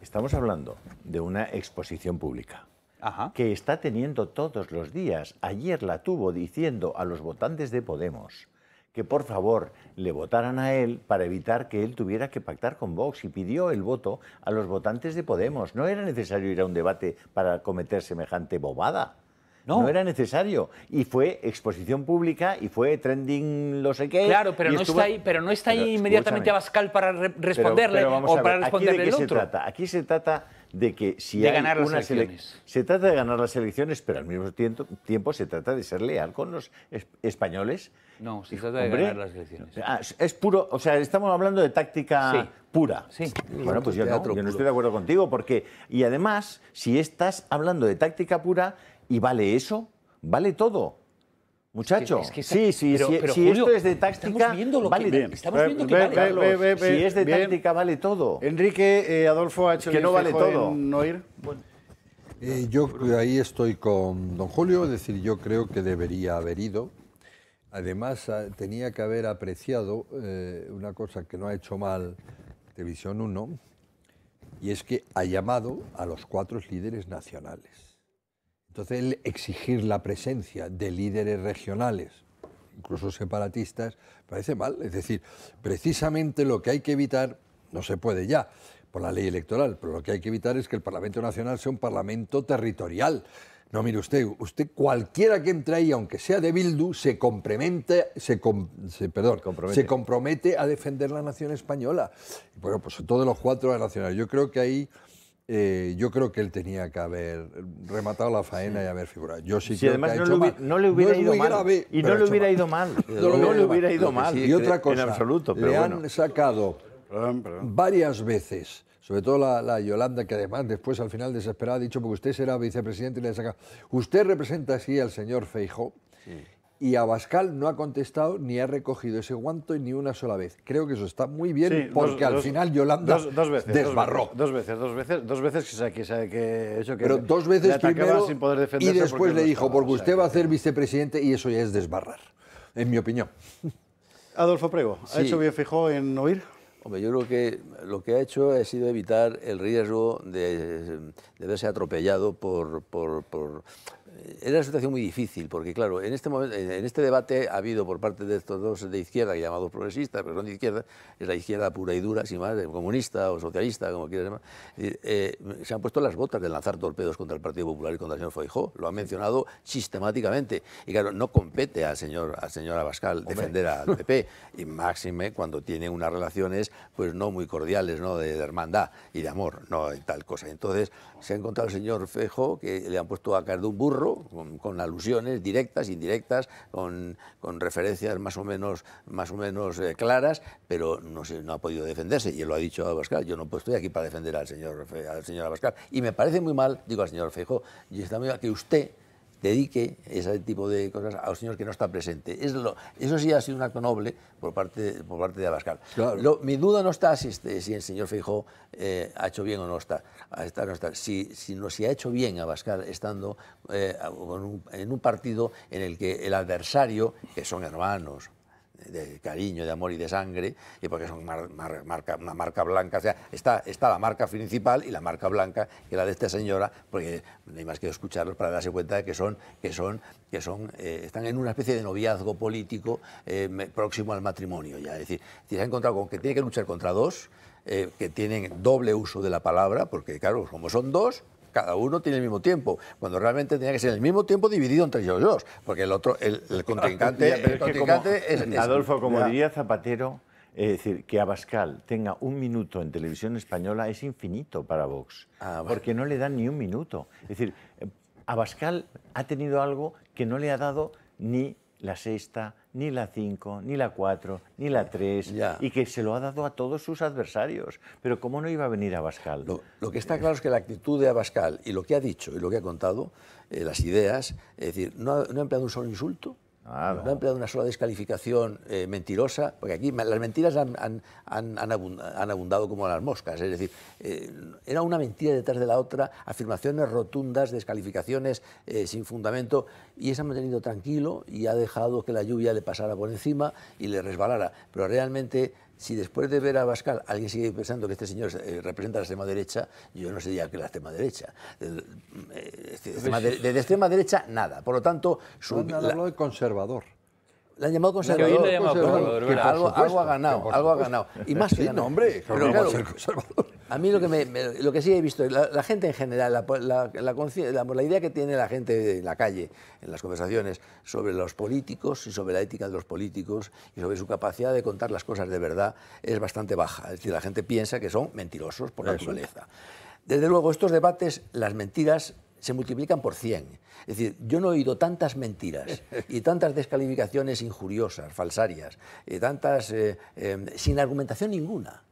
Estamos hablando de una exposición pública. Ajá. Que está teniendo todos los días. Ayer la tuvo diciendo a los votantes de Podemos que por favor le votaran a él para evitar que él tuviera que pactar con Vox y pidió el voto a los votantes de Podemos. No era necesario ir a un debate para cometer semejante bobada. No, no era necesario. Y fue exposición pública y fue trending no sé qué. Claro, pero, no, estuvo... está ahí, pero no está pero, ahí inmediatamente Abascal para re responderle pero, pero o para responderle el otro. ¿Aquí de qué se trata? Aquí se trata de que si de hay ganar las unas elecciones. Se trata de ganar las elecciones, pero al mismo tiempo, tiempo se trata de ser leal con los es españoles. No, se trata de Hombre, ganar las elecciones. Ah, es puro, o sea, estamos hablando de táctica sí. pura. Sí. Bueno, pues yo no, yo no estoy de acuerdo contigo porque... Y además, si estás hablando de táctica pura y vale eso, vale todo. Muchacho, es que, es que está... sí, sí, pero, sí pero, si Julio, esto es de táctica, vale. Bien. Estamos viendo que ve, vale. Ve, ve, ve, ve, si es de bien. táctica, vale todo. Enrique, eh, Adolfo ha hecho que el no vale todo. No ir. Bueno. Eh, yo ahí estoy con don Julio, es decir, yo creo que debería haber ido. Además, tenía que haber apreciado eh, una cosa que no ha hecho mal Televisión uno, y es que ha llamado a los cuatro líderes nacionales. Entonces, el exigir la presencia de líderes regionales, incluso separatistas, parece mal. Es decir, precisamente lo que hay que evitar, no se puede ya por la ley electoral, pero lo que hay que evitar es que el Parlamento Nacional sea un Parlamento territorial. No, mire usted, usted cualquiera que entre ahí, aunque sea de Bildu, se compromete, se com, se, perdón, compromete. se compromete a defender la nación española. Bueno, pues todos los cuatro nacionales. Yo creo que ahí... Eh, yo creo que él tenía que haber rematado la faena sí. y haber figurado. Yo sí, sí creo además que no, ha hecho le hubi, mal. no le hubiera no ido mal. Grave, y no le hubiera mal. ido mal. No, no, no le hubiera ido mal. Sí, y otra cosa, en absoluto, pero le bueno. han sacado perdón, perdón. varias veces, sobre todo la, la Yolanda, que además después al final desesperada ha dicho, porque usted será vicepresidente y le ha sacado. Usted representa así al señor Feijóo. Sí. Y Abascal no ha contestado ni ha recogido ese guanto ni una sola vez. Creo que eso está muy bien sí, porque dos, al dos, final Yolanda dos, dos veces, desbarró. Dos veces, dos veces, dos veces que se, que se, que eso que Pero dos veces primero sin poder defenderse y después le dijo, estaba, porque usted o sea, va a ser vicepresidente y eso ya es desbarrar, en mi opinión. Adolfo Prego, ¿ha sí. hecho bien Feijóo en no ir? Hombre, yo creo que lo que ha hecho ha sido evitar el riesgo de, de verse atropellado por... por, por Era una situación muy difícil, porque claro, en este momento, en este debate ha habido por parte de estos dos de izquierda, llamados progresistas, pero son de izquierda, es la izquierda pura y dura, sin más, comunista o socialista, como quieras llamar, eh, se han puesto las botas de lanzar torpedos contra el Partido Popular y contra el señor Feijóo, lo han mencionado sistemáticamente, y claro, no compete al señor, al señor Abascal Hombre. defender al P P, y máxime cuando tiene unas relaciones pues no muy cordiales, ¿no? de, de hermandad y de amor, no de tal cosa. Entonces, se ha encontrado el señor Feijóo, que le han puesto a caer de un burro, Con, con alusiones directas, indirectas, con, con referencias más o menos, más o menos eh, claras, pero no, se, no ha podido defenderse, y él lo ha dicho Abascal, yo no pues, estoy aquí para defender al señor, al señor Abascal, y me parece muy mal, digo al señor Feijóo, y está muy mal que usted dedique ese tipo de cosas a un señor que no está presente. Es lo, eso sí ha sido un acto noble por parte, por parte de Abascal. Claro. Lo, mi duda no está si, este, si el señor Feijóo eh, ha hecho bien o no está. está, no está. Si, si, no, si ha hecho bien Abascal estando eh, con un, en un partido en el que el adversario, que son hermanos, de cariño, de amor y de sangre, y porque son mar, mar, marca, una marca blanca, o sea, está, está la marca principal y la marca blanca, que la de esta señora, porque no hay más que escucharlos para darse cuenta de que son, que son, que son, eh, están en una especie de noviazgo político eh, próximo al matrimonio, ya, es decir, si se ha encontrado con que tiene que luchar contra dos, eh, que tienen doble uso de la palabra, porque claro, como son dos, cada uno tiene el mismo tiempo, cuando realmente tenía que ser el mismo tiempo dividido entre ellos dos, porque el otro, el, el contrincante, ya, el contrincante es, como, es, es... Adolfo, como ya. diría Zapatero, es decir, que Abascal tenga un minuto en televisión española es infinito para Vox, ah, bueno. porque no le dan ni un minuto. Es decir, Abascal ha tenido algo que no le ha dado ni la sexta, ni la cinco, ni la cuatro, ni la tres, ya. y que se lo ha dado a todos sus adversarios. Pero ¿cómo no iba a venir Abascal? Lo, lo que está claro es que la actitud de Abascal y lo que ha dicho y lo que ha contado, eh, las ideas, es decir, no ha, no ha empleado un solo insulto, ah, no. no ha empleado una sola descalificación eh, mentirosa, porque aquí las mentiras han, han, han, han abundado como las moscas, es decir, eh, era una mentira detrás de la otra, afirmaciones rotundas, descalificaciones eh, sin fundamento, y se ha mantenido tranquilo y ha dejado que la lluvia le pasara por encima y le resbalara, pero realmente... Si después de ver a Abascal alguien sigue pensando que este señor eh, representa a la extrema derecha, yo no sé ya qué es la extrema derecha. De, de, de, de extrema derecha, nada. Por lo tanto... Su, no, nada, la, habló de conservador. Le han llamado conservador. No, le han llamado conservador, conservador algo, supuesto, algo ha ganado, algo ha ganado. Y más que sí, no, hombre, pero claro, a mí lo que, me, me, lo que sí he visto, la, la gente en general, la, la, la, la, la idea que tiene la gente en la calle, en las conversaciones, sobre los políticos y sobre la ética de los políticos y sobre su capacidad de contar las cosas de verdad es bastante baja. Es decir, la gente piensa que son mentirosos por naturaleza. Desde luego, estos debates, las mentiras... se multiplican por cien. Es decir, yo no he oído tantas mentiras y tantas descalificaciones injuriosas, falsarias, y tantas eh, eh, sin argumentación ninguna.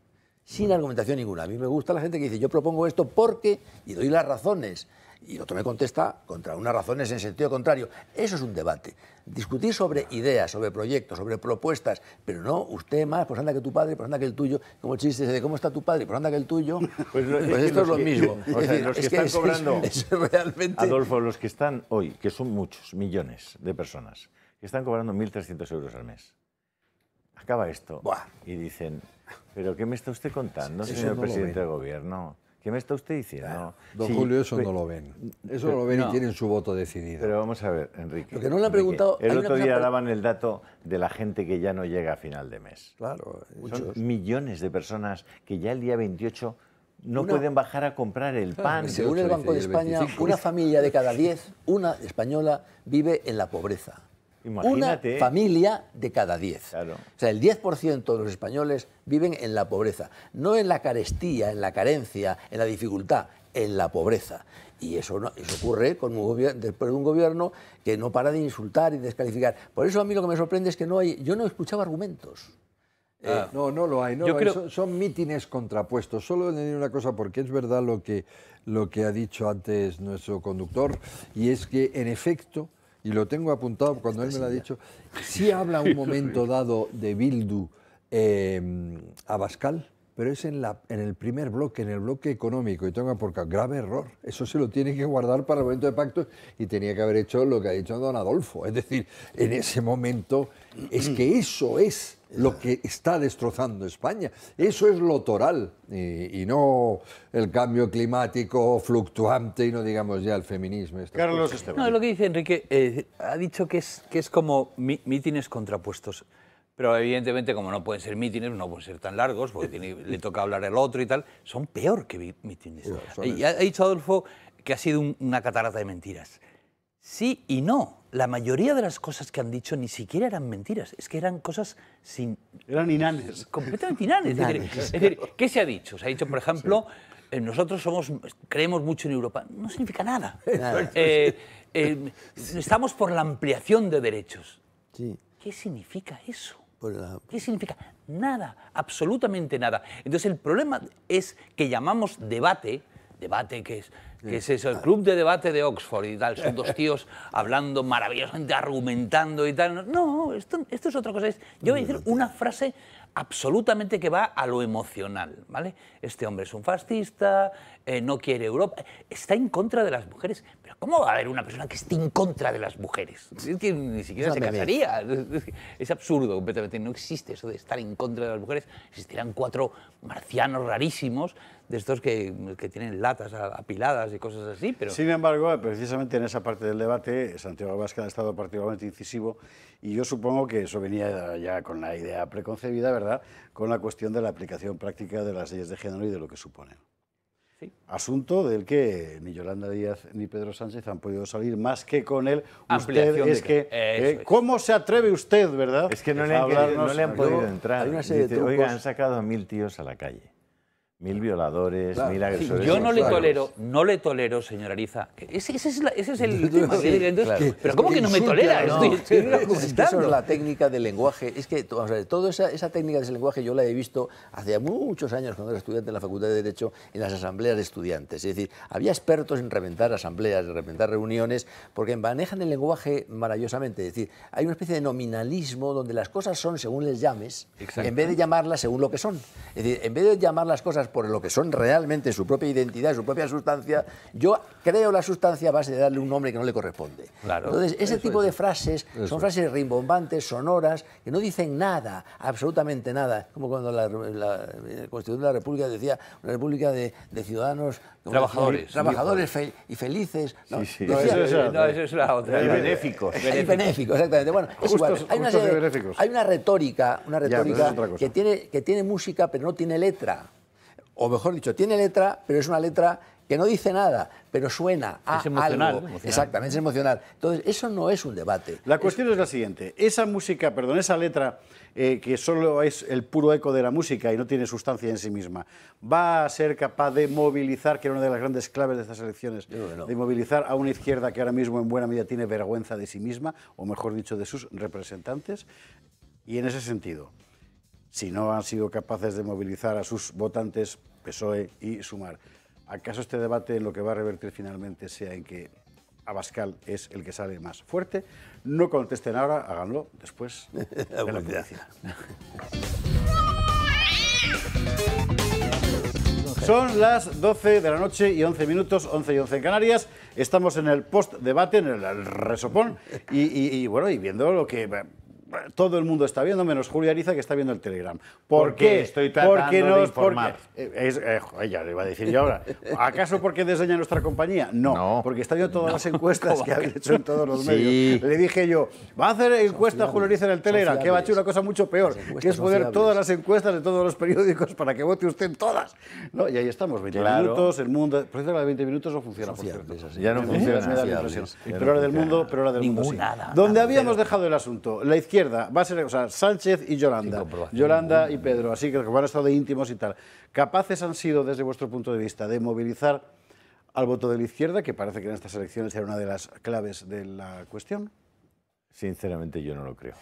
Sin argumentación ninguna. A mí me gusta la gente que dice, yo propongo esto porque, y doy las razones, y el otro me contesta contra unas razones en sentido contrario. Eso es un debate. Discutir sobre ideas, sobre proyectos, sobre propuestas, pero no usted más, pues anda que tu padre, pues anda que el tuyo, como el chiste de cómo está tu padre, pues anda que el tuyo, pues, no, pues esto es lo que, mismo. O sea, es los decir, que es están que cobrando, es, es realmente... Adolfo, los que están hoy, que son muchos, millones de personas, que están cobrando mil trescientos euros al mes, acaba esto. Buah. Y dicen, ¿pero qué me está usted contando, sí, señor no presidente del gobierno? ¿Qué me está usted diciendo? Claro. Don sí, Julio, eso pues, no lo ven. Eso pero, no lo ven no. Y tienen su voto decidido. Pero vamos a ver, Enrique. Porque no le han preguntado... Enrique, el otro día pre... daban el dato de la gente que ya no llega a final de mes. Claro. Son muchos. millones de personas que ya el día veintiocho no una... pueden bajar a comprar el pan. Claro, según el Banco de España, una familia de cada diez, una española, vive en la pobreza. Imagínate. Una familia de cada diez. Claro. O sea, el diez por ciento de los españoles viven en la pobreza. No en la carestía, en la carencia, en la dificultad, en la pobreza. Y eso, no, eso ocurre con un después de un gobierno que no para de insultar y descalificar. Por eso a mí lo que me sorprende es que no hay... Yo no escuchaba argumentos. Ah. Eh, no, no lo hay. No lo creo... hay. Son, son mítines contrapuestos. Solo añadir una cosa, porque es verdad lo que, lo que ha dicho antes nuestro conductor, y es que, en efecto... y lo tengo apuntado cuando él me lo ha dicho, sí habla un momento dado de Bildu eh, Abascal, pero es en, la, en el primer bloque, en el bloque económico, y tengo por grave error, eso se lo tiene que guardar para el momento de pactos, y tenía que haber hecho lo que ha dicho don Adolfo, es decir, en ese momento, es que eso es lo que está destrozando España, eso es lo toral, y, y no el cambio climático fluctuante, y no digamos ya el feminismo. Carlos Esteban. No, lo que dice Enrique, eh, ha dicho que es, que es como mítines contrapuestos, pero evidentemente como no pueden ser mítines, no pueden ser tan largos, porque tiene, le toca hablar al otro y tal, son peor que mítines. No, y ha dicho Adolfo que ha sido un, una catarata de mentiras. Sí y no. La mayoría de las cosas que han dicho ni siquiera eran mentiras, es que eran cosas sin... Eran inanes. Completamente inanes. Inanes, es decir, claro. ¿Qué se ha dicho? Se ha dicho, por ejemplo, sí. eh, nosotros somos, creemos mucho en Europa. No significa nada. nada. Eh, eh, estamos por la ampliación de derechos. Sí. ¿Qué significa eso? La... ¿Qué significa? Nada, absolutamente nada. Entonces el problema es que llamamos debate, debate que es... que es eso, el club de debate de Oxford y tal, son dos tíos hablando maravillosamente, argumentando y tal. No, esto, esto es otra cosa. Yo voy a decir una frase absolutamente que va a lo emocional, ¿vale? Este hombre es un fascista, eh, no quiere Europa, está en contra de las mujeres. Pero ¿cómo va a haber una persona que esté en contra de las mujeres? Es que ni siquiera se casaría. Es absurdo completamente, no existe eso de estar en contra de las mujeres. Existirán cuatro marcianos rarísimos, de estos que, que tienen latas apiladas y cosas así, pero... Sin embargo, precisamente en esa parte del debate, Santiago Abascal ha estado particularmente incisivo, y yo supongo que eso venía ya con la idea preconcebida, ¿verdad?, con la cuestión de la aplicación práctica de las leyes de género y de lo que suponen. Sí. Asunto del que ni Yolanda Díaz ni Pedro Sánchez han podido salir más que con él. Usted es que... Eh, es. ¿Cómo se atreve usted, verdad? Es que no, le han, querido, no le han podido entrar. Hay una serie Dice, de oiga, han sacado a mil tíos a la calle. Mil violadores, claro. mil agresores. Sí, yo no le tolero, no le tolero, señora Ariza. Ese, ese, es, la, ese es el tema. Entonces, claro. Pero ¿cómo que no me tolera? No, estoy, estoy no, es que eso es la técnica del lenguaje. Es que, vamos a ver, toda esa, esa técnica de ese lenguaje yo la he visto hace muchos años cuando era estudiante en la Facultad de Derecho, en las asambleas de estudiantes. Es decir, había expertos en reventar asambleas, en reventar reuniones, porque manejan el lenguaje maravillosamente. Es decir, hay una especie de nominalismo donde las cosas son según les llames, en vez de llamarlas según lo que son. Es decir, en vez de llamar las cosas por lo que son realmente, su propia identidad, su propia sustancia, yo creo la sustancia a base de darle un nombre que no le corresponde. Claro, entonces, ese tipo es. de frases eso son frases es. rimbombantes, sonoras, que no dicen nada, absolutamente nada. Como cuando la, la, la Constitución de la República decía una república de, de ciudadanos... Trabajadores. Decía, trabajadores fe, y felices. No, sí, sí. Decía, no, eso, eso, no, eso es la otra. Y benéficos. Y benéficos, exactamente. Bueno, es igual. Hay una, serie, hay una retórica, una retórica ya, que, tiene, que tiene música, pero no tiene letra. O mejor dicho, tiene letra, pero es una letra que no dice nada, pero suena a algo. Exactamente, es emocional. Entonces, eso no es un debate. La cuestión es, es la siguiente. Esa música, perdón, esa letra eh, que solo es el puro eco de la música y no tiene sustancia en sí misma, ¿va a ser capaz de movilizar, que era una de las grandes claves de estas elecciones, no. de movilizar a una izquierda que ahora mismo en buena medida tiene vergüenza de sí misma, o mejor dicho, de sus representantes? Y en ese sentido, si no han sido capaces de movilizar a sus votantes P S O E y SUMAR, ¿Acaso este debate lo que va a revertir finalmente sea en que Abascal es el que sale más fuerte? No contesten ahora, háganlo después de la publicidad. Son las doce de la noche y once minutos, once y once en Canarias. Estamos en el post-debate, en el resopón, y, y, y bueno, y viendo lo que todo el mundo está viendo, menos Julio Ariza, que está viendo el Telegram. ¿Por, ¿Por qué? Estoy tratando porque nos, de informar. Porque, es, eh, ya lo iba a decir yo ahora. ¿Acaso porque desdeña nuestra compañía? No, no porque está viendo todas no. las encuestas no. que habéis hecho en todos los sí. medios. Le dije yo, va a hacer encuesta Julio Ariza en el Telegram, que va a hacer una cosa mucho peor, que es poner todas las encuestas de todos los periódicos para que vote usted en todas. No, y ahí estamos, veinte claro. minutos, el mundo... Por eso la de veinte minutos no funciona, por cierto. Ya no funciona. Me da la impresión. Pero ahora del mundo, pero ahora del mundo sí. Donde habíamos dejado el asunto, la izquierda va a ser, o sea, Sánchez y Yolanda, Yolanda y Pedro, así que van a estar de íntimos y tal. ¿Capaces han sido, desde vuestro punto de vista, de movilizar al voto de la izquierda, que parece que en estas elecciones era una de las claves de la cuestión? Sinceramente yo no lo creo.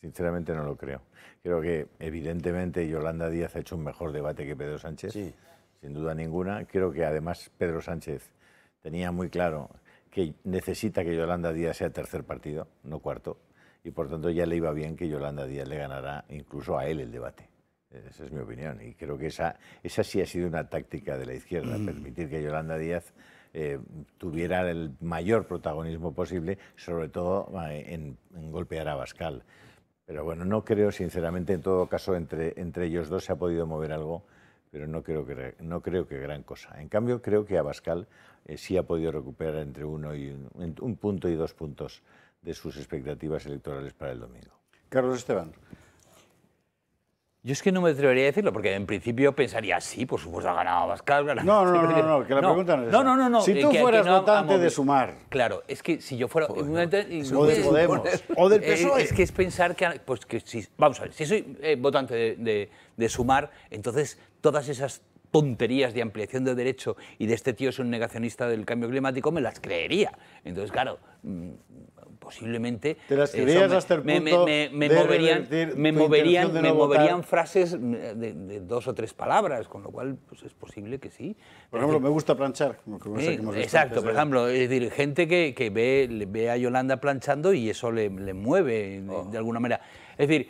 Sinceramente no lo creo. Creo que, evidentemente, Yolanda Díaz ha hecho un mejor debate que Pedro Sánchez, sí. sin duda ninguna. Creo que, además, Pedro Sánchez tenía muy claro que necesita que Yolanda Díaz sea tercer partido, no cuarto. Y por tanto ya le iba bien que Yolanda Díaz le ganara incluso a él el debate. Esa es mi opinión. Y creo que esa, esa sí ha sido una táctica de la izquierda, mm. permitir que Yolanda Díaz eh, tuviera el mayor protagonismo posible, sobre todo en, en golpear a Abascal. Pero bueno, no creo, sinceramente, en todo caso, entre, entre ellos dos se ha podido mover algo, pero no creo que, no creo que gran cosa. En cambio, creo que Abascal eh, sí ha podido recuperar entre uno y un, un punto y dos puntos de sus expectativas electorales para el domingo. Carlos Esteban. Yo es que no me atrevería a decirlo, porque en principio pensaría, sí, por supuesto ha ganado Abascal. No, no, no, no, no, que la no, pregunta no es no, esa. No, no, no. Si tú eh, que, fueras que no votante de SUMAR. Claro, es que si yo fuera... Podemos. No, o de Podemos, o del P S O E. Eh, es que es pensar que... Pues que si, vamos a ver, si soy eh, votante de, de, de SUMAR, entonces todas esas tonterías de ampliación de derecho y de este tío es un negacionista del cambio climático, me las creería. Entonces, claro... Mmm, posiblemente te las creerías hasta el punto me, me, me, me de moverían, me moverían, de no me moverían frases de, de dos o tres palabras, con lo cual pues es posible que sí. Por ejemplo, decir, me gusta planchar. Como que eh, que exacto, por ejemplo, es decir, gente que, que ve, ve a Yolanda planchando y eso le, le mueve oh. de, de alguna manera. Es decir,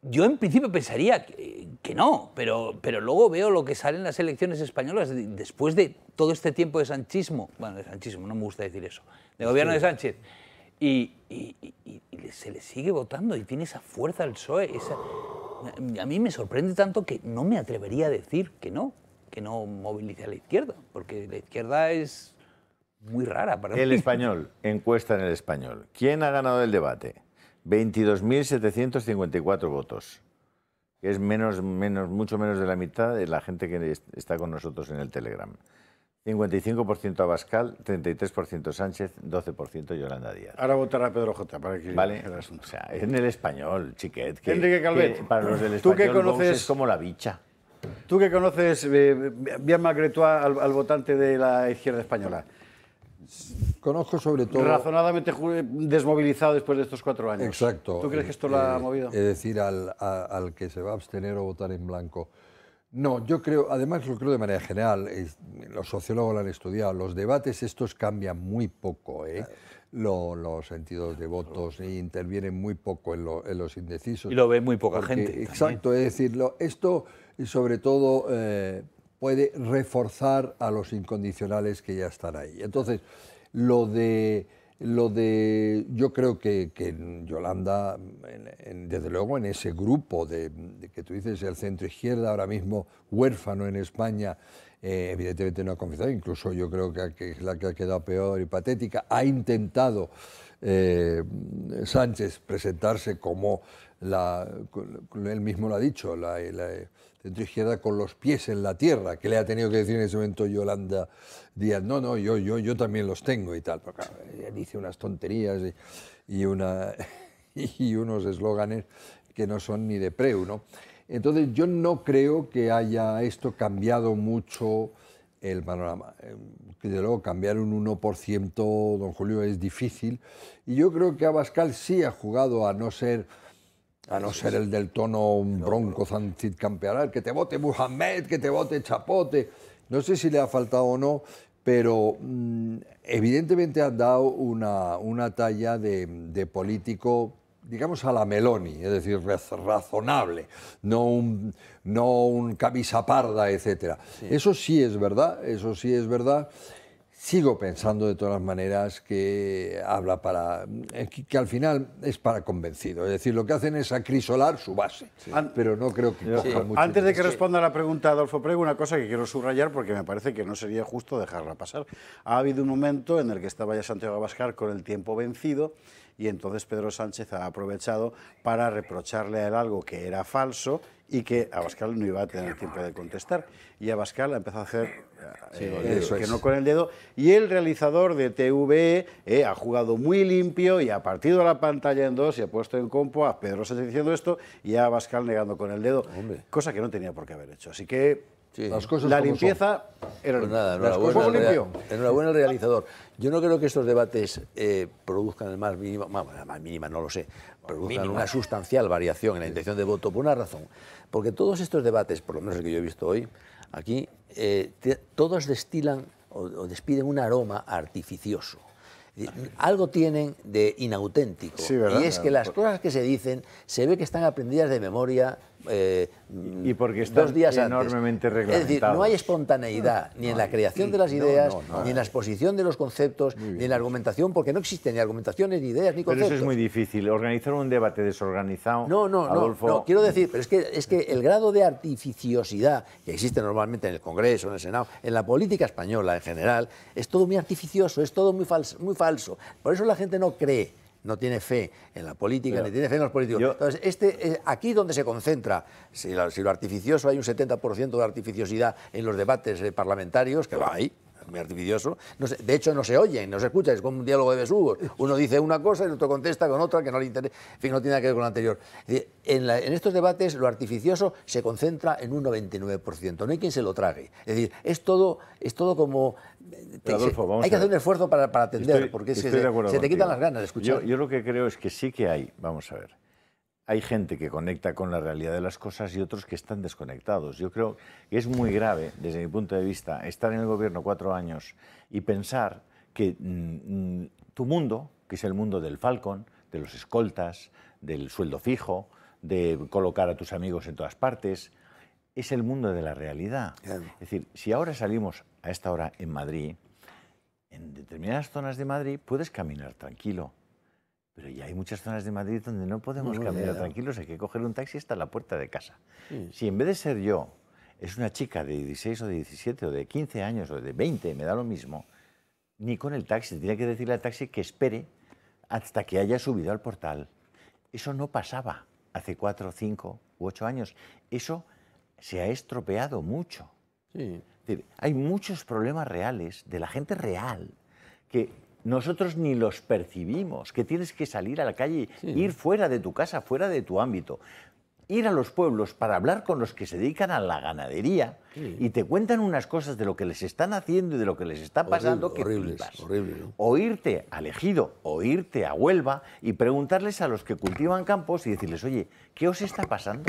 yo en principio pensaría que, que no, pero, pero luego veo lo que sale en las elecciones españolas después de todo este tiempo de sanchismo, bueno, de sanchismo, no me gusta decir eso, de gobierno de Sánchez. Y, y, y, y se le sigue votando y tiene esa fuerza el P S O E. Esa... A mí me sorprende tanto que no me atrevería a decir que no, que no movilice a la izquierda, porque la izquierda es muy rara para mí. El español, encuesta en el español. ¿Quién ha ganado el debate? veintidós mil setecientos cincuenta y cuatro votos, que es menos, menos, mucho menos de la mitad de la gente que está con nosotros en el Telegram. cincuenta y cinco por ciento Abascal, treinta y tres por ciento Sánchez, doce por ciento Yolanda Díaz. Ahora votará Pedro jota para que vale. el asunto. O sea, en el español, chiquet. Que, Enrique Calvet, que para los del español, ¿tú que conoces, Vox es como la bicha. Tú que conoces eh, bien Magretua al, al votante de la izquierda española. Conozco sobre todo... Razonadamente desmovilizado después de estos cuatro años. Exacto. ¿Tú crees que esto eh, lo ha movido? Es decir, al, a, al que se va a abstener o votar en blanco. No, yo creo, además lo creo de manera general, es, los sociólogos lo han estudiado, los debates estos cambian muy poco, ¿eh? lo, los sentidos de votos e intervienen muy poco en, lo, en los indecisos. Y lo ve muy poca porque, gente. También. Exacto, es decir, lo, esto sobre todo eh, puede reforzar a los incondicionales que ya están ahí. Entonces, lo de... Lo de, yo creo que, que Yolanda, en, en, desde luego en ese grupo de, de que tú dices, el centro-izquierda, ahora mismo huérfano en España, eh, evidentemente no ha confesado, incluso yo creo que, que es la que ha quedado peor y patética, ha intentado eh, Sánchez presentarse como, la, él mismo lo ha dicho, la, la centro-izquierda con los pies en la tierra, que le ha tenido que decir en ese momento Yolanda Díaz, no, no, yo, yo, yo también los tengo y tal. Pero claro, ella dice unas tonterías y, y, una, y unos eslóganes que no son ni de preu, ¿no? Entonces yo no creo que haya esto cambiado mucho el panorama. Desde luego cambiar un uno por ciento, don Julio, es difícil. Y yo creo que Abascal sí ha jugado a no ser... A no ser el del tono bronco, Zancid Campearal, que te vote Muhammad, que te vote Chapote. No sé si le ha faltado o no, pero mm, evidentemente han dado una, una talla de, de político, digamos, a la Meloni, es decir, razonable, no un, no un camisa parda, etcétera. Sí. Eso sí es verdad, eso sí es verdad. Sigo pensando de todas las maneras que habla para... Que, que al final es para convencido. Es decir, lo que hacen es acrisolar su base. Sí. Pero no creo que... Sí. Mucho Antes de que responda a la pregunta, Adolfo Prego, una cosa que quiero subrayar porque me parece que no sería justo dejarla pasar. Ha habido un momento en el que estaba ya Santiago Abascal con el tiempo vencido y entonces Pedro Sánchez ha aprovechado para reprocharle a él algo que era falso y que Abascal no iba a tener tiempo de contestar. Y Abascal ha empezado a hacer sí, eh, eso, que no con el dedo. Y el realizador de T V E eh, ha jugado muy limpio y ha partido la pantalla en dos y ha puesto en compo a Pedro Sánchez diciendo esto y a Abascal negando con el dedo, Hombre. cosa que no tenía por qué haber hecho. Así que sí. las cosas la limpieza era pues nada, enhorabuena, las cosas el, enhorabuena el realizador. Yo no creo que estos debates eh, produzcan el más mínimo, bueno, la más mínima no lo sé, produzcan mínima. una sustancial variación en la intención de voto por una razón. Porque todos estos debates, por lo menos el que yo he visto hoy, aquí, eh, te, todos destilan o, o despiden un aroma artificioso. Algo tienen de inauténtico. Sí, ¿verdad? Y es que las cosas que se dicen se ve que están aprendidas de memoria eh, y porque están dos días enormemente reglamentados. Es decir, no hay espontaneidad no, ni no en hay. la creación de las ideas, no, no, no, ni en la exposición de los conceptos, ni en la argumentación, porque no existen ni argumentaciones, ni ideas, ni conceptos. Pero eso es muy difícil, organizar un debate desorganizado. No, no, Adolfo... no, no, quiero decir, pero es que, es que el grado de artificiosidad que existe normalmente en el Congreso, en el Senado, en la política española en general, es todo muy artificioso, es todo muy falso, muy falso. Falso. Por eso la gente no cree, no tiene fe en la política, Pero, ni tiene fe en los políticos. Yo, Entonces, este, aquí donde se concentra, si lo, si lo artificioso, hay un setenta por ciento de artificiosidad en los debates parlamentarios, que lo hay, muy artificioso. No se, de hecho, no se oyen, no se escucha, es como un diálogo de besugos. Uno dice una cosa y el otro contesta con otra que no le interesa. En fin, no tiene nada que ver con lo anterior. Es decir, en, la, en estos debates, lo artificioso se concentra en un noventa y nueve por ciento. No hay quien se lo trague. Es decir, es todo, es todo como... Adolfo, vamos hay que hacer un esfuerzo para, para atender, estoy, porque estoy se, se te contigo. quitan las ganas de escuchar. Yo, yo lo que creo es que sí que hay, vamos a ver, hay gente que conecta con la realidad de las cosas y otros que están desconectados. Yo creo que es muy grave, desde mi punto de vista, estar en el gobierno cuatro años y pensar que mm, tu mundo, que es el mundo del Falcon, de los escoltas, del sueldo fijo, de colocar a tus amigos en todas partes, es el mundo de la realidad. Claro. Es decir, si ahora salimos a esta hora en Madrid, en determinadas zonas de Madrid puedes caminar tranquilo, pero ya hay muchas zonas de Madrid donde no podemos no, caminar no, no. tranquilos, hay que coger un taxi hasta la puerta de casa. Sí. Si en vez de ser yo, es una chica de dieciséis o de diecisiete o de quince años o de veinte, me da lo mismo, ni con el taxi, tiene que decirle al taxi que espere hasta que haya subido al portal. Eso no pasaba hace cuatro, cinco u ocho años. Eso se ha estropeado mucho. Sí. Es decir, hay muchos problemas reales de la gente real que nosotros ni los percibimos, que tienes que salir a la calle, sí. ir fuera de tu casa, fuera de tu ámbito, ir a los pueblos para hablar con los que se dedican a la ganadería sí. y te cuentan unas cosas de lo que les están haciendo y de lo que les está pasando horrible, que flipas. Horrible, ¿no? O irte al Ejido, o irte a Huelva y preguntarles a los que cultivan campos y decirles, oye, ¿qué os está pasando?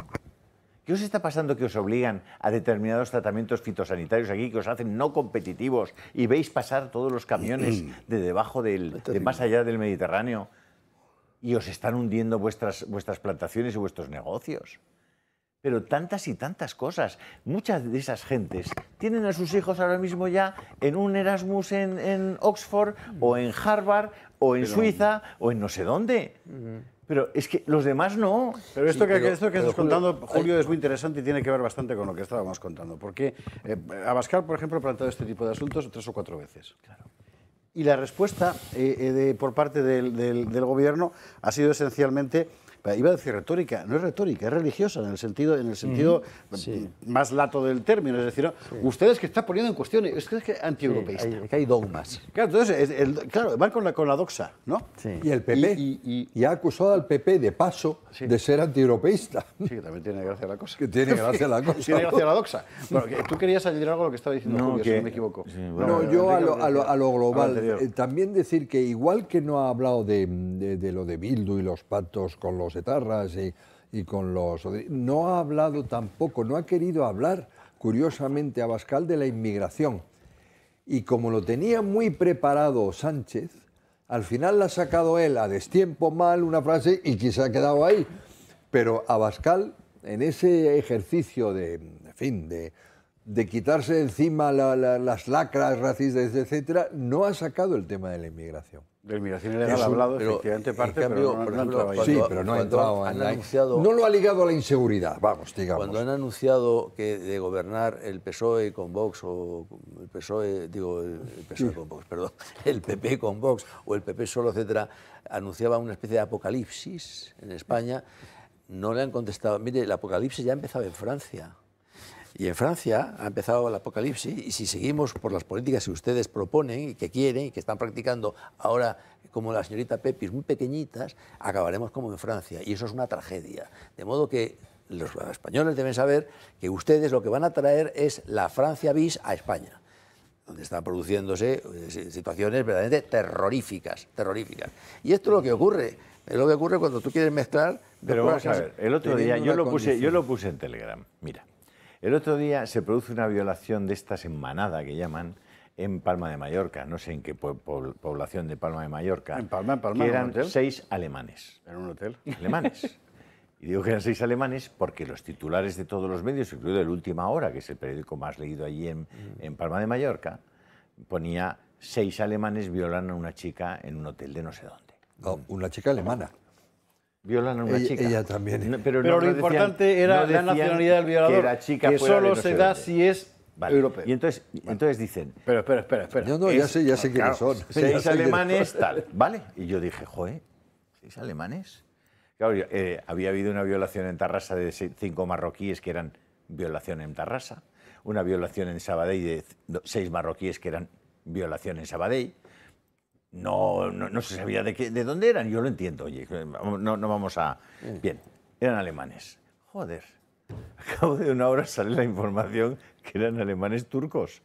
¿Qué os está pasando que os obligan a determinados tratamientos fitosanitarios aquí que os hacen no competitivos y veis pasar todos los camiones de debajo del, de más allá del Mediterráneo y os están hundiendo vuestras, vuestras plantaciones y vuestros negocios? Pero tantas y tantas cosas. Muchas de esas gentes tienen a sus hijos ahora mismo ya en un Erasmus en, en Oxford o en Harvard o en pero, Suiza o en no sé dónde. Uh-huh. Pero es que los demás no. Pero esto sí, que, pero, esto que estás contando, Julio, Julio, es muy interesante y tiene que ver bastante con lo que estábamos contando. Porque eh, Abascal, por ejemplo, ha planteado este tipo de asuntos tres o cuatro veces. Claro. Y la respuesta eh, de, por parte del, del, del gobierno ha sido esencialmente... Iba a decir retórica, no es retórica, es religiosa en el sentido, en el sentido uh-huh. sí. más lato del término. Es decir, ¿no? sí. ustedes que están poniendo en cuestión, es que es antieuropeísta. Sí, hay, hay dogmas. Claro, entonces, el, claro, van con la, con la doxa, ¿no? Sí. Y el P P, y, y, y, y ha acusado al P P de paso sí. de ser antieuropeísta. Sí, que también tiene gracia la cosa. Que tiene gracia la cosa. tiene gracia la doxa. Bueno, que, tú querías añadir algo a lo que estaba diciendo no, Julio, que, si no me equivoco. Sí, bueno, no, yo a lo, a lo, a lo global, a lo también decir que igual que no ha hablado de, de, de lo de Bildu y los pactos con los etarras y, y con los... No ha hablado tampoco, no ha querido hablar curiosamente, Abascal de la inmigración. Y como lo tenía muy preparado Sánchez, al final la ha sacado él a destiempo, mal, una frase, y quizá ha quedado ahí. Pero Abascal, en ese ejercicio de, en fin, de, de quitarse de encima la, la, las lacras racistas, etcétera, no ha sacado el tema de la inmigración. De inmigración ilegal ha hablado, pero, efectivamente, parte, cambio, pero no, por ejemplo, no cuando, sí, pero no ha entrado en la, anunciado, no lo ha ligado a la inseguridad, vamos, digamos. Cuando han anunciado que de gobernar el P S O E con Vox, o el P S O E, digo, el P S O E con Vox, perdón, el P P con Vox, o el P P solo, etcétera, anunciaba una especie de apocalipsis en España, no le han contestado. Mire, el apocalipsis ya ha empezado en Francia. Y en Francia ha empezado el apocalipsis, y si seguimos por las políticas que ustedes proponen y que quieren y que están practicando ahora, como la señorita Pepis, muy pequeñitas, acabaremos como en Francia, y eso es una tragedia. De modo que los españoles deben saber que ustedes lo que van a traer es la Francia bis a España, donde están produciéndose situaciones verdaderamente terroríficas, terroríficas. Y esto es lo que ocurre, es lo que ocurre cuando tú quieres mezclar... Pero vamos a ver, el otro día yo lo puse, yo lo puse en Telegram, mira. El otro día se produce una violación de estas en manada, que llaman, en Palma de Mallorca, no sé en qué po po población de Palma de Mallorca, en Palma, en Palma, que eran ¿en seis alemanes. ¿En un hotel? Alemanes. Y digo que eran seis alemanes porque los titulares de todos los medios, incluido el Última Hora, que es el periódico más leído allí en, en Palma de Mallorca, ponía seis alemanes violan a una chica en un hotel de no sé dónde. No, una chica alemana. Violan a una ella, chica. Ella también. No, pero pero no lo decían, importante era no la nacionalidad del violador, que, era chica que solo no se, se da dónde. Si es vale. europeo. Y entonces, vale. entonces dicen... Pero espera, espera, espera. Yo no, es, ya sé, ya sé claro, quiénes son. Seis alemanes, tal, ¿vale? Y yo dije, joder, ¿seis alemanes? Claro, eh, había habido una violación en Tarrasa de seis, cinco marroquíes que eran violación en Tarrasa, una violación en Sabadell de seis marroquíes que eran violación en Sabadell. No, no, no se sabía de, qué, de dónde eran, yo lo entiendo, oye, no, no vamos a... Bien, eran alemanes. Joder, a cabo de una hora sale la información que eran alemanes turcos.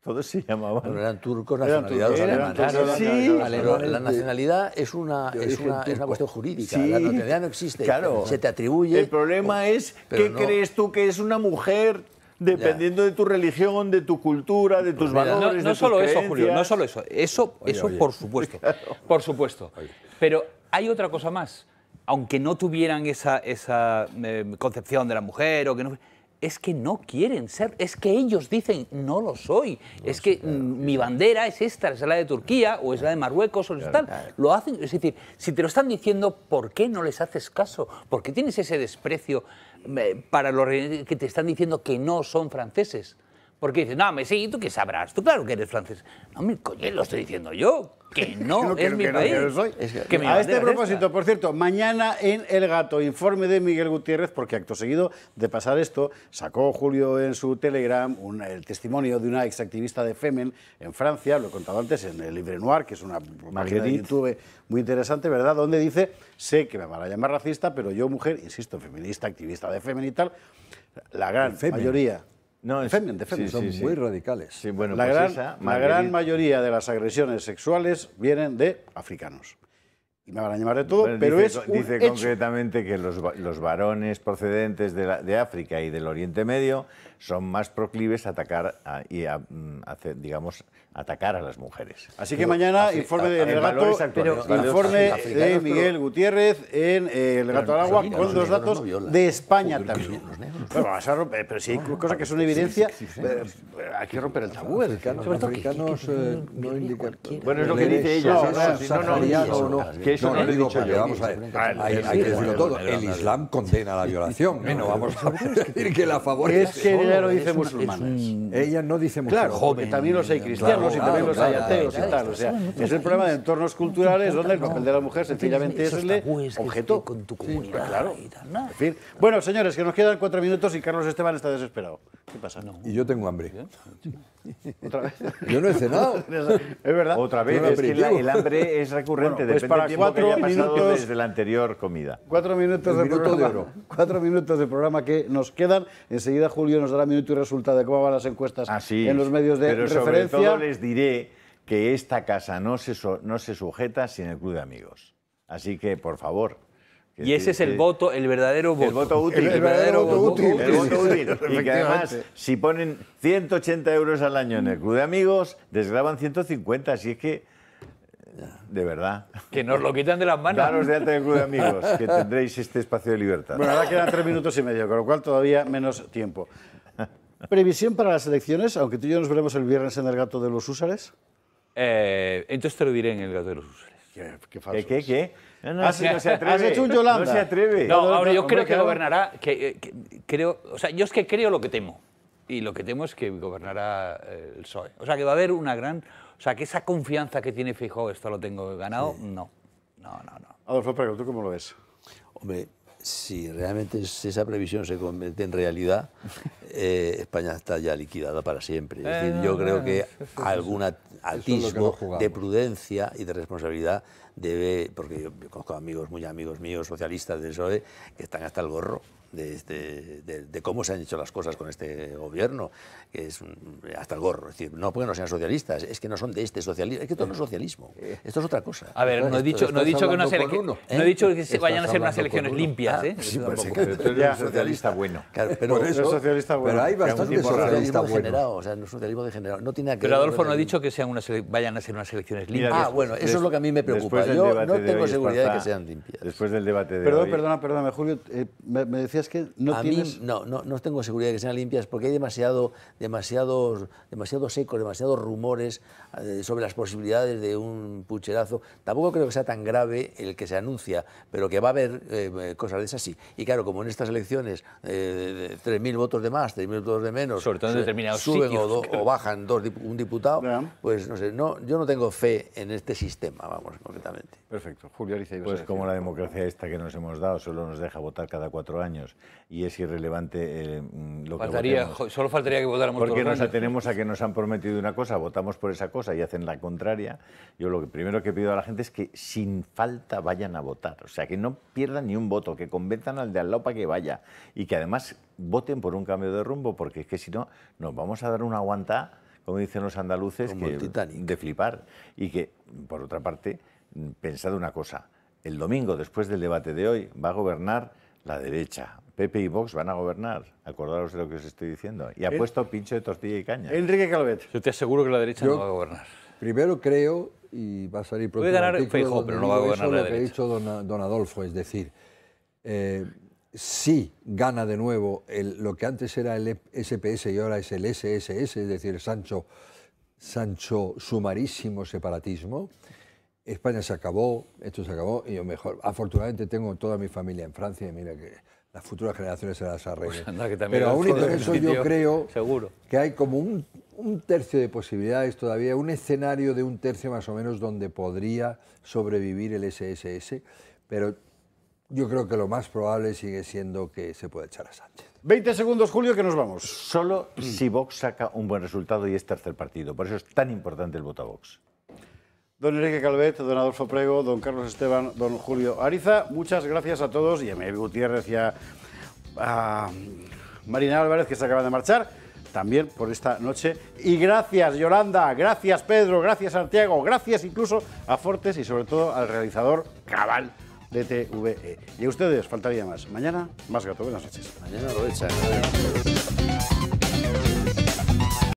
Todos se llamaban... Pero eran turcos, nacionalidades alemanas. Sí. La nacionalidad es una, es una, es una cuestión jurídica. Sí. La nacionalidad no existe. Claro. Se te atribuye... El problema o, es qué no... crees tú que es una mujer... Dependiendo ya. de tu religión, de tu cultura, de tus valores, no, no de tus solo creencias. Eso, Julio, no solo eso. Eso, oye, eso oye. por supuesto, claro. por supuesto. Oye. Pero hay otra cosa más. Aunque no tuvieran esa, esa eh, concepción de la mujer o que no... Es que no quieren ser, es que ellos dicen, no lo soy, no, es que claro, mi bandera es esta, es la de Turquía o es la de Marruecos o es claro, tal. Claro. Lo hacen, es decir, si te lo están diciendo, ¿por qué no les haces caso? ¿Por qué tienes ese desprecio para los que te están diciendo que no son franceses? Porque dices, no, me sí, tú qué sabrás, tú claro que eres francés. No, mi coño, lo estoy diciendo yo, que no, es mi país. A este propósito, por cierto, mañana en El Gato, informe de Miguel Gutiérrez, porque acto seguido de pasar esto, sacó Julio en su Telegram un, el testimonio de una exactivista de Femen en Francia, lo he contado antes, en el Libre Noir, que es una página de YouTube muy interesante, ¿verdad?, donde dice, sé que me van a llamar racista, pero yo, mujer, insisto, feminista, activista de Femen y tal, la gran mayoría... No, es, Femen, de Femen. Sí, son sí, muy sí. radicales. Sí, bueno, la, pues gran, esa, la gran mayoría de las agresiones sexuales vienen de africanos. Y me van a llamar de todo, bueno, pero dice, es un Dice hecho. concretamente que los, los varones procedentes de, la, de África y del Oriente Medio son más proclives a atacar a, y a, a, digamos, atacar a las mujeres. Así que pero, mañana, así, informe de El Gato, pero, informe de Miguel Gutiérrez en eh, El Gato al Agua, no, con los datos no de España Uy, también. Los negros, pero, vas a romper, pero si hay no, cosas que son evidencia, sí, sí, sí, sí, sí. hay que romper el tabú. Los africanos, los africanos que, que, que, eh, no indican... Bueno, es lo que dice ella. No, no, que eso no lo he dicho yo. Vamos a ver, hay que decirlo todo. El Islam condena la violación. No vamos a decir que la favorece. Ella no dice musulmanes. Un... Ella no dice musulmanes. Claro, joven, también los hay cristianos claro, y también los claro, hay ateos claro, y tal. O sea, claro, es el problema de entornos culturales donde el papel de la mujer sencillamente es el objeto. Con tu comunidad. Sí, claro. En fin. Bueno, señores, que nos quedan cuatro minutos y Carlos Esteban está desesperado. ¿Qué pasa? No. Y yo tengo hambre. ¿Otra vez? Yo no he cenado. Es verdad. Otra vez. No es que la, el hambre es recurrente. Bueno, pues depende del tiempo que haya pasado minutos, desde la anterior comida. Cuatro minutos de programa, de cuatro minutos de programa que nos quedan. Enseguida Julio nos dará minuto y resultado de cómo van las encuestas Así en los medios de pero referencia. Pero sobre todo les diré que esta casa no se, no se sujeta sin el Club de Amigos. Así que, por favor, Y ese es el voto, el verdadero voto. El voto útil. El, el verdadero, verdadero voto útil. útil. El voto útil. Y que además, si ponen ciento ochenta euros al año en el Club de Amigos, desgravan ciento cincuenta, así es que... De verdad. Que nos lo quitan de las manos. Daros de alta del Club de Amigos, que tendréis este espacio de libertad. Bueno, ahora quedan tres minutos y medio, con lo cual todavía menos tiempo. ¿Previsión para las elecciones, aunque tú y yo nos veremos el viernes en el Gato de los Húsares? Eh, entonces te lo diré en el Gato de los Húsares. Qué, qué falso. ¿Qué, qué, qué? No, no, ah, si no se atreve. Has hecho un Yolanda. No se atreve. No, ahora yo creo que gobernará... Que, que, creo, o sea, yo es que creo lo que temo. Y lo que temo es que gobernará el P S O E. O sea, que va a haber una gran... O sea, que esa confianza que tiene Feijóo, esto lo tengo ganado, sí. no. No, no, no. Adolfo Prego, ¿tú cómo lo ves? Hombre, si realmente esa previsión se convierte en realidad, eh, España está ya liquidada para siempre. Es eh, decir, no, yo no, creo no, que es, es, algún atisbo es de prudencia y de responsabilidad debe... Porque yo, yo conozco amigos, muy amigos míos, socialistas del P S O E, que están hasta el gorro. De, este, de, de cómo se han hecho las cosas con este gobierno, que es hasta el gorro. Es decir, no porque no sean socialistas, es que no son de este socialismo, es que esto no es socialismo, esto es otra cosa. A ver, no he dicho que se vayan a ser unas elecciones limpias, ¿eh? Ah, sí, pues, sí, que, pero ya, socialista bueno. Claro, pero, por eso, socialista bueno. Pero hay bastante socialismo bueno. Generado, o sea, no socialismo degenerado. No tiene nada que pero ver, Adolfo no ha dicho que sean unas, vayan a ser unas elecciones limpias. Ah, bueno, eso es lo que a mí me preocupa. Yo no tengo seguridad de que sean limpias. Después del debate de hoy... Perdona, perdóname, Julio, me decías... Es que no a tienes... mí no, no, no tengo seguridad de que sean limpias porque hay demasiado, demasiados, demasiados ecos, demasiados rumores eh, sobre las posibilidades de un pucherazo. Tampoco creo que sea tan grave el que se anuncia, pero que va a haber eh, cosas de esas sí. Y claro, como en estas elecciones eh, tres mil votos de más, tres mil votos de menos, sobre todo en determinados suben sitios, o, do, o bajan dos, un diputado, ¿verdad? Pues no sé, no, yo no tengo fe en este sistema, vamos, concretamente. Perfecto. Julio Ariza, pues como la democracia esta que nos hemos dado solo nos deja votar cada cuatro años, y es irrelevante eh, lo faltaría, que votemos. Solo faltaría que votáramos porque todos nos años. Atenemos a que nos han prometido una cosa, votamos por esa cosa y hacen la contraria. Yo lo que primero que pido a la gente es que sin falta vayan a votar, o sea, que no pierdan ni un voto, que convenzan al de al lado para que vaya y que además voten por un cambio de rumbo, porque es que si no nos vamos a dar una aguantada, como dicen los andaluces, como que, el Titanic, de flipar. Y que, por otra parte, pensad una cosa, el domingo, después del debate de hoy, va a gobernar la derecha. P P y Vox van a gobernar, acordaros de lo que os estoy diciendo. Y ha en... puesto pincho de tortilla y caña. Enrique Calvet. Yo te aseguro que la derecha Yo no va a gobernar. Primero creo, y va a salir... Puede ganar Feijóo, pero no va a gobernar la derecha. Eso lo que ha dicho don, don Adolfo, es decir, eh, sí gana de nuevo el, lo que antes era el S P S y ahora es el S S S, es decir, Sancho, Sancho sumarísimo separatismo. España se acabó, esto se acabó, y yo mejor. Afortunadamente tengo toda mi familia en Francia y mira que... las futuras generaciones se las arreglen. Pues pero aún y con eso yo creo seguro. Que hay como un, un tercio de posibilidades todavía, un escenario de un tercio más o menos donde podría sobrevivir el S S S, pero yo creo que lo más probable sigue siendo que se pueda echar a Sánchez. veinte segundos, Julio, que nos vamos. Solo si Vox saca un buen resultado y es tercer partido. Por eso es tan importante el voto a Vox. Don Enrique Calvet, don Adolfo Prego, don Carlos Esteban, don Julio Ariza, muchas gracias a todos y a Miguel Gutiérrez y a, a Marina Álvarez, que se acaba de marchar, también por esta noche. Y gracias Yolanda, gracias Pedro, gracias Santiago, gracias incluso a Fortes y sobre todo al realizador Cabal de T V E. Y a ustedes, faltaría más. Mañana, más Gato. Buenas noches. Mañana lo echan.